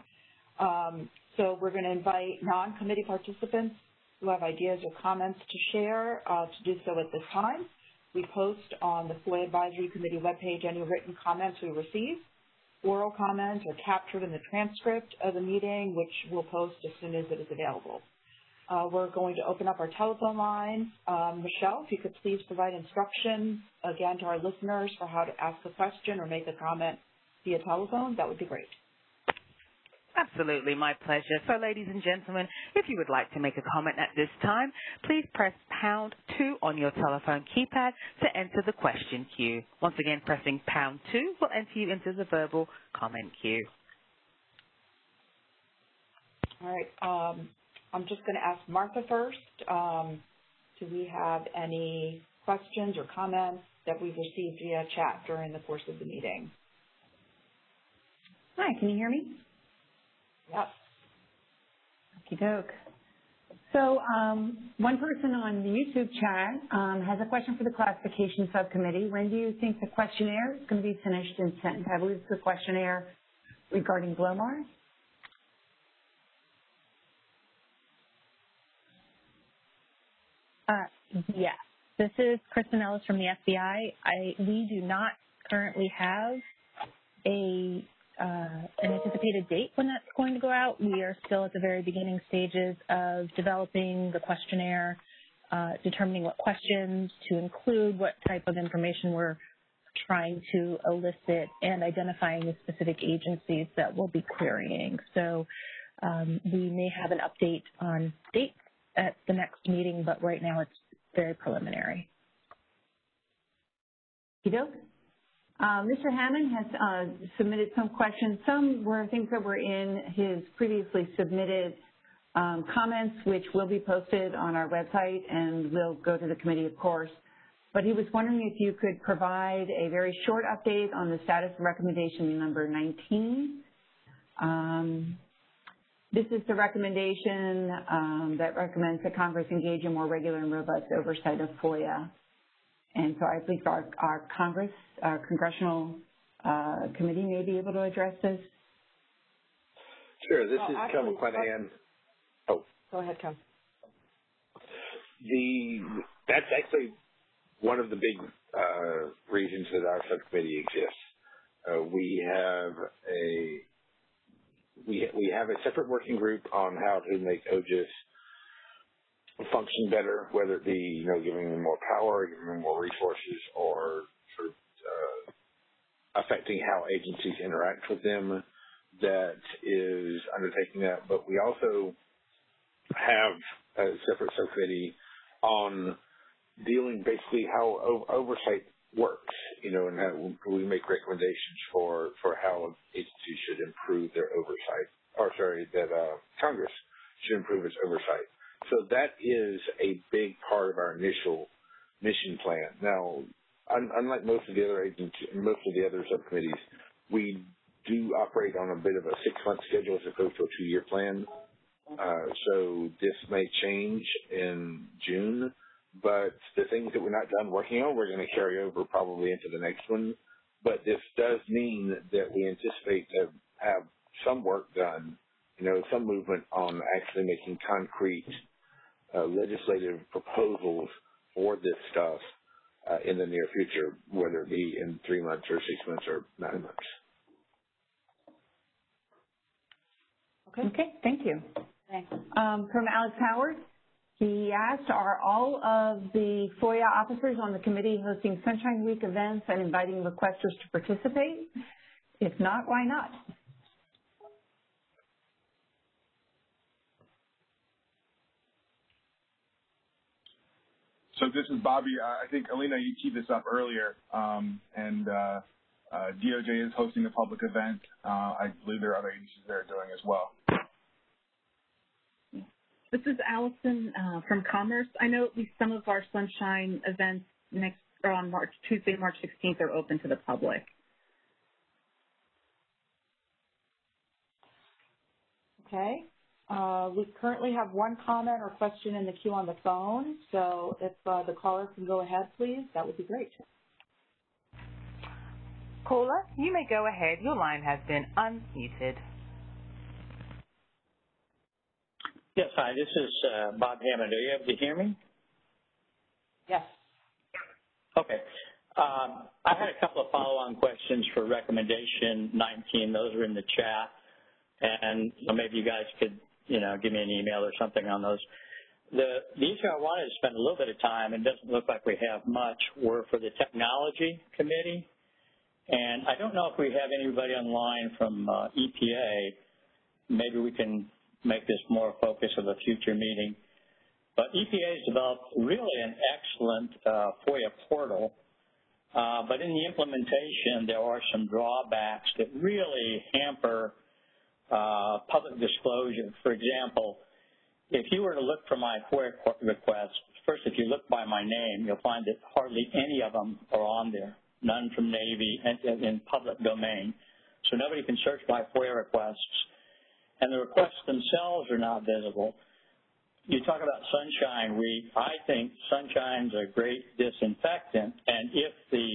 So we're going to invite non-committee participants who have ideas or comments to share, to do so at this time. We post on the FOIA Advisory Committee webpage any written comments we receive. Oral comments are captured in the transcript of the meeting, which we'll post as soon as it is available. We're going to open up our telephone line. Michelle, if you could please provide instructions, again, to our listeners for how to ask a question or make a comment via telephone, that would be great. Absolutely, my pleasure. So, ladies and gentlemen, if you would like to make a comment at this time, please press #2 on your telephone keypad to enter the question queue. Once again, pressing #2 will enter you into the verbal comment queue. All right. I'm just going to ask Martha first. Do we have any questions or comments that we've received via chat during the course of the meeting? Hi, can you hear me? Yep. Okie doke. So one person on the YouTube chat has a question for the classification subcommittee. When do you think the questionnaire is going to be finished and sent? I believe it's the questionnaire regarding Glomar. Yeah. This is Kristen Ellis from the FBI. We do not currently have a an anticipated date when that's going to go out. We are still at the very beginning stages of developing the questionnaire, determining what questions to include, what type of information we're trying to elicit, and identifying the specific agencies that we'll be querying. So we may have an update on dates at the next meeting, but right now it's very preliminary. Mr. Hammond has submitted some questions. Some were things that were in his previously submitted comments, which will be posted on our website and will go to the committee, of course. But he was wondering if you could provide a very short update on the status of recommendation number 19. This is the recommendation that recommends that Congress engage in more regular and robust oversight of FOIA. And so I think our congressional committee may be able to address this. Sure. This is Kel McClanahan. Oh. Go ahead, Kel. That's actually one of the big reasons that our subcommittee exists. We have a separate working group on how to make OGIS function better, whether it be, you know, giving them more power, giving them more resources, or sort of affecting how agencies interact with them. That is undertaking that. But we also have a separate subcommittee on dealing basically how oversight works, you know, and how we make recommendations for how agencies should improve their oversight, or sorry, that Congress should improve its oversight. So that is a big part of our initial mission plan. Now, unlike most of the other subcommittees, we do operate on a bit of a 6-month schedule as opposed to a 2-year plan. So this may change in June, but the things that we're not done working on, we're going to carry over probably into the next one. But this does mean that we anticipate to have some work done, you know, some movement on actually making concrete legislative proposals for this stuff in the near future, whether it be in 3 months or 6 months or 9 months. Okay, thank you. Thanks. From Alex Howard, he asked, are all of the FOIA officers on the committee hosting Sunshine Week events and inviting requesters to participate? If not, why not? So this is Bobby. I think, Alina, you teed this up earlier, DOJ is hosting a public event. I believe there are other agencies that are doing as well. This is Allison from Commerce. I know at least some of our Sunshine events next or on Tuesday, March 16th, are open to the public. Okay. We currently have one comment or question in the queue on the phone, so if the caller can go ahead, please, that would be great. Caller, you may go ahead. Your line has been unmuted. Yes, hi. This is Bob Hammond. Are you able to hear me? Yes. Okay. I had a couple of follow-on questions for recommendation 19. Those are in the chat, and so maybe you guys could, you know, give me an email or something on those. The issue I wanted to spend a little bit of time, and it doesn't look like we have much, were for the technology committee. And I don't know if we have anybody online from EPA. Maybe we can make this more a focus of a future meeting. But EPA has developed really an excellent FOIA portal. But in the implementation, there are some drawbacks that really hamper public disclosure. For example, if you were to look for my FOIA requests, first, if you look by my name, you'll find that hardly any of them are on there. None from Navy and in public domain. So nobody can search by FOIA requests. And the requests themselves are not visible. You talk about Sunshine Week. I think Sunshine's a great disinfectant. And if the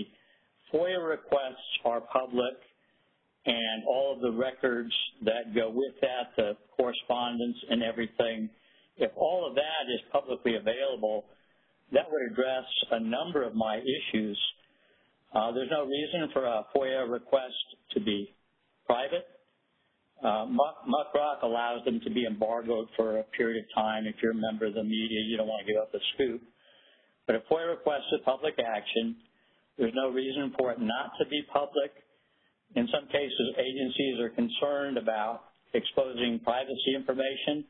FOIA requests are public and all of the records that go with that, the correspondence and everything, if all of that is publicly available, that would address a number of my issues. There's no reason for a FOIA request to be private. Muckrock allows them to be embargoed for a period of time. If you're a member of the media, you don't want to give up the scoop. But a FOIA request is public action. There's no reason for it not to be public. In some cases, agencies are concerned about exposing privacy information.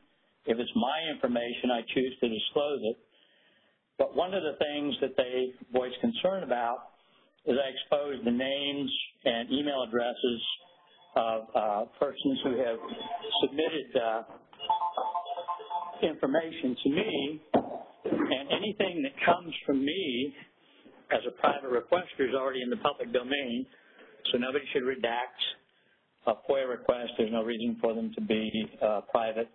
If it's my information, I choose to disclose it. But one of the things that they voice concern about is I expose the names and email addresses of persons who have submitted information to me, and anything that comes from me as a private requester is already in the public domain, so nobody should redact a FOIA request. There's no reason for them to be private.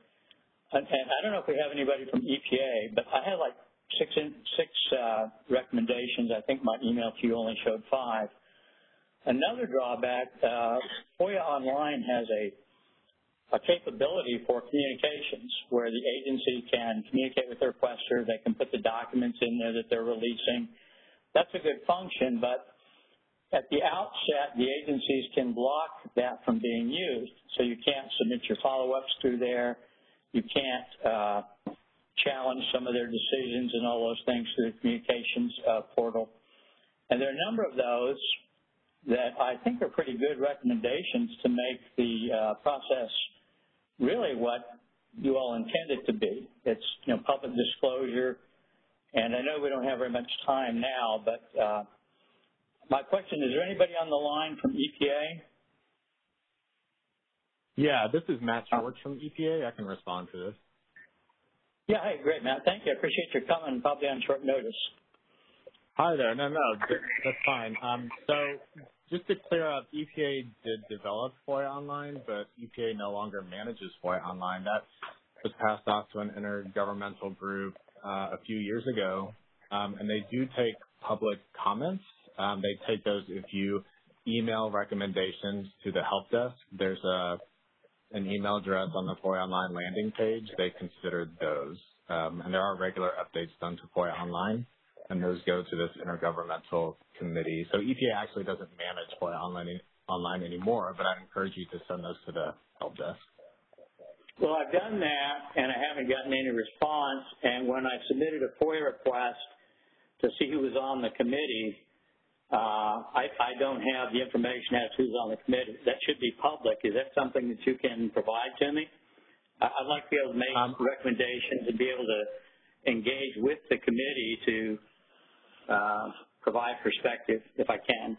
And I don't know if we have anybody from EPA, but I had like six recommendations. I think my email to you only showed 5. Another drawback, FOIA Online has a capability for communications where the agency can communicate with their requester. They can put the documents in there that they're releasing. That's a good function, but at the outset, the agencies can block that from being used. So you can't submit your follow-ups through there. You can't challenge some of their decisions and all those things through the communications portal. And there are a number of those that I think are pretty good recommendations to make the process really what you all intend it to be. It's, you know, public disclosure. And I know we don't have very much time now, but my question, is there anybody on the line from EPA? Yeah, this is Matt George from EPA. I can respond to this. Yeah, hey, great, Matt. Thank you. I appreciate your coming, probably on short notice. Hi there. No, that's fine. So just to clear up, EPA did develop FOIA Online, but EPA no longer manages FOIA Online. That was passed off to an intergovernmental group a few years ago, and they do take public comments. They take those if you email recommendations to the help desk. There's an email address on the FOIA Online landing page. They considered those, and there are regular updates done to FOIA Online, and those go to this intergovernmental committee. So EPA actually doesn't manage FOIA Online anymore, but I encourage you to send those to the help desk. Well, I've done that, and I haven't gotten any response. And when I submitted a FOIA request to see who was on the committee, I don't have the information as to who's on the committee. That should be public. Is that something that you can provide to me? I'd like to be able to make recommendations and be able to engage with the committee to provide perspective if I can.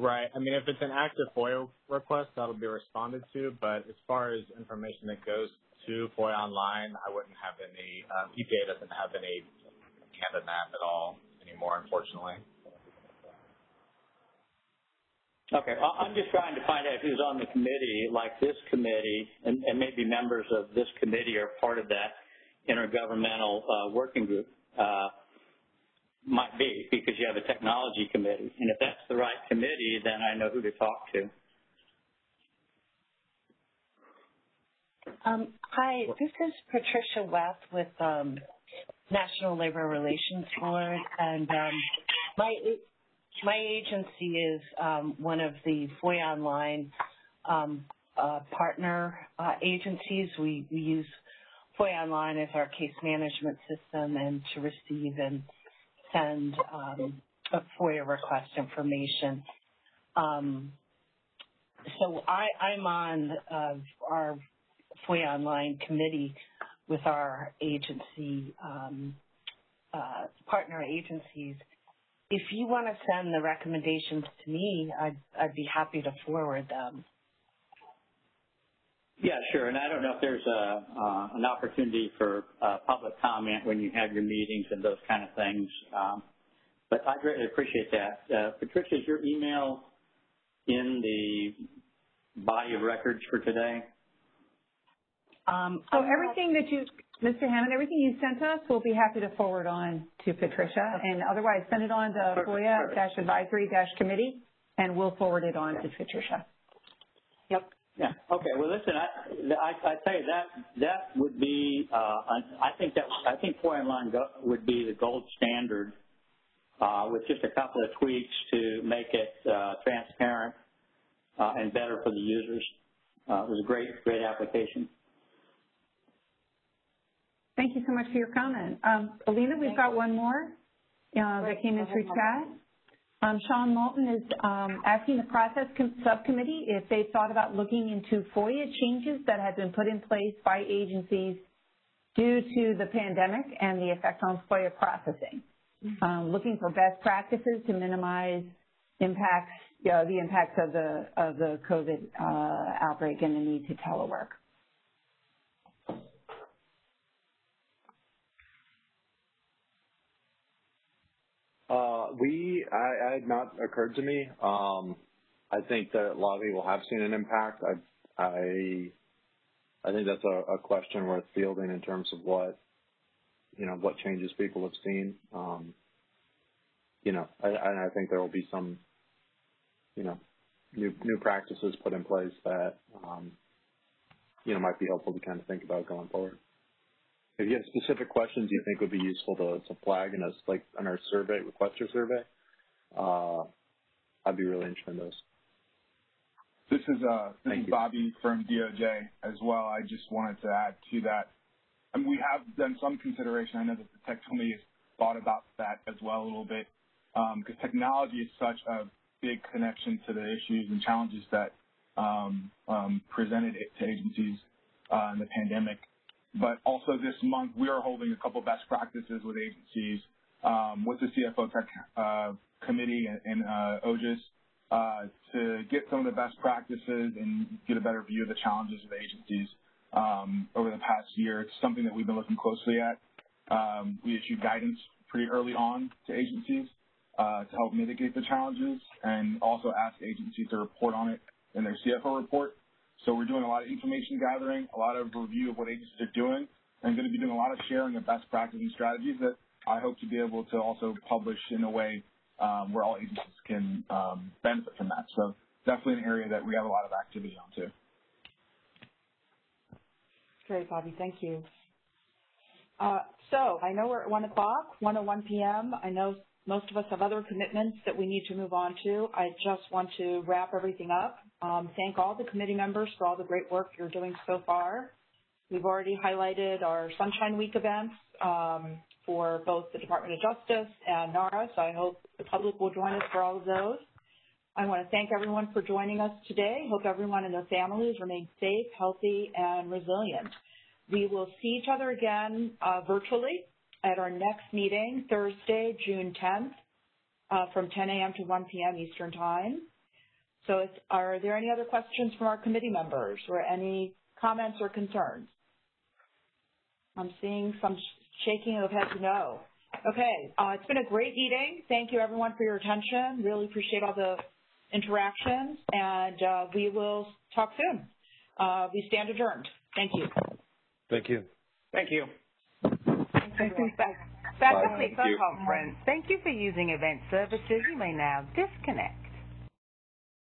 Right. I mean, if it's an active FOIA request, that'll be responded to. But as far as information that goes to FOIA Online, I wouldn't have any. EPA doesn't have any hand in that at all anymore, unfortunately. Okay. I'm just trying to find out who's on the committee, like this committee, and maybe members of this committee are part of that intergovernmental working group. Might be, because you have a technology committee. And if that's the right committee, then I know who to talk to. Hi, this is Patricia West with National Labor Relations Board, and my agency is one of the FOIA Online partner agencies. We use FOIA Online as our case management system and to receive and send FOIA request information. So I'm on our FOIA Online committee with our agency, partner agencies. If you want to send the recommendations to me, I'd be happy to forward them. Yeah, sure. And I don't know if there's an opportunity for public comment when you have your meetings and those kind of things, but I greatly appreciate that. Patricia, is your email in the body of records for today? So everything that you, Mr. Hammond, everything you sent us, we'll be happy to forward on to Patricia, and otherwise send it on to FOIA-advisory-committee, and we'll forward it on to Patricia. Yep. Yeah. Okay. Well, listen. I tell you that would be. I think FOIA Online would be the gold standard, with just a couple of tweaks to make it transparent and better for the users. It was a great application. Thank you so much for your comment, Alina. We've got one more that came in through chat. Sean Moulton is asking the process subcommittee if they thought about looking into FOIA changes that had been put in place by agencies due to the pandemic and the effect on FOIA processing, looking for best practices to minimize impacts, the impacts of the COVID outbreak and the need to telework. It had not occurred to me. I think that a lot of people have seen an impact. I think that's a question worth fielding in terms of what changes people have seen. I think there will be some, new practices put in place that, might be helpful to kind of think about going forward. If you have specific questions you think would be useful to flag in us, like on our survey, requester survey, I'd be really interested in those. This is Bobby from DOJ as well. I just wanted to add to that. I mean, we have done some consideration. I know that the tech committee has thought about that as well a little bit, because technology is such a big connection to the issues and challenges that presented it to agencies in the pandemic. But also this month, we are holding a couple best practices with agencies, with the CFO Tech Committee and OGIS, to get some of the best practices and get a better view of the challenges of agencies over the past year. It's something that we've been looking closely at. We issued guidance pretty early on to agencies to help mitigate the challenges, and also ask agencies to report on it in their CFO report. So we're doing a lot of information gathering, a lot of review of what agencies are doing, and going to be doing a lot of sharing of best practices and strategies that I hope to be able to also publish in a way where all agencies can benefit from that. So definitely an area that we have a lot of activity on too. Great, Bobby. Thank you. So I know we're at 1 o'clock, 1:01 p.m. I know most of us have other commitments that we need to move on to. I just want to wrap everything up. Thank all the committee members for all the great work you're doing so far. We've already highlighted our Sunshine Week events for both the Department of Justice and NARA, so I hope the public will join us for all of those. I want to thank everyone for joining us today. Hope everyone and their families remain safe, healthy, and resilient. We will see each other again virtually at our next meeting, Thursday, June 10th, from 10 a.m. to 1 p.m. Eastern Time. So are there any other questions from our committee members or any comments or concerns? I'm seeing some shaking of heads no. Okay, it's been a great meeting. Thank you, everyone, for your attention. Really appreciate all the interactions, and we will talk soon. We stand adjourned. Thank you. Thank you. Thank you. Back to sleep, friends. Thank you for using event services. You may now disconnect.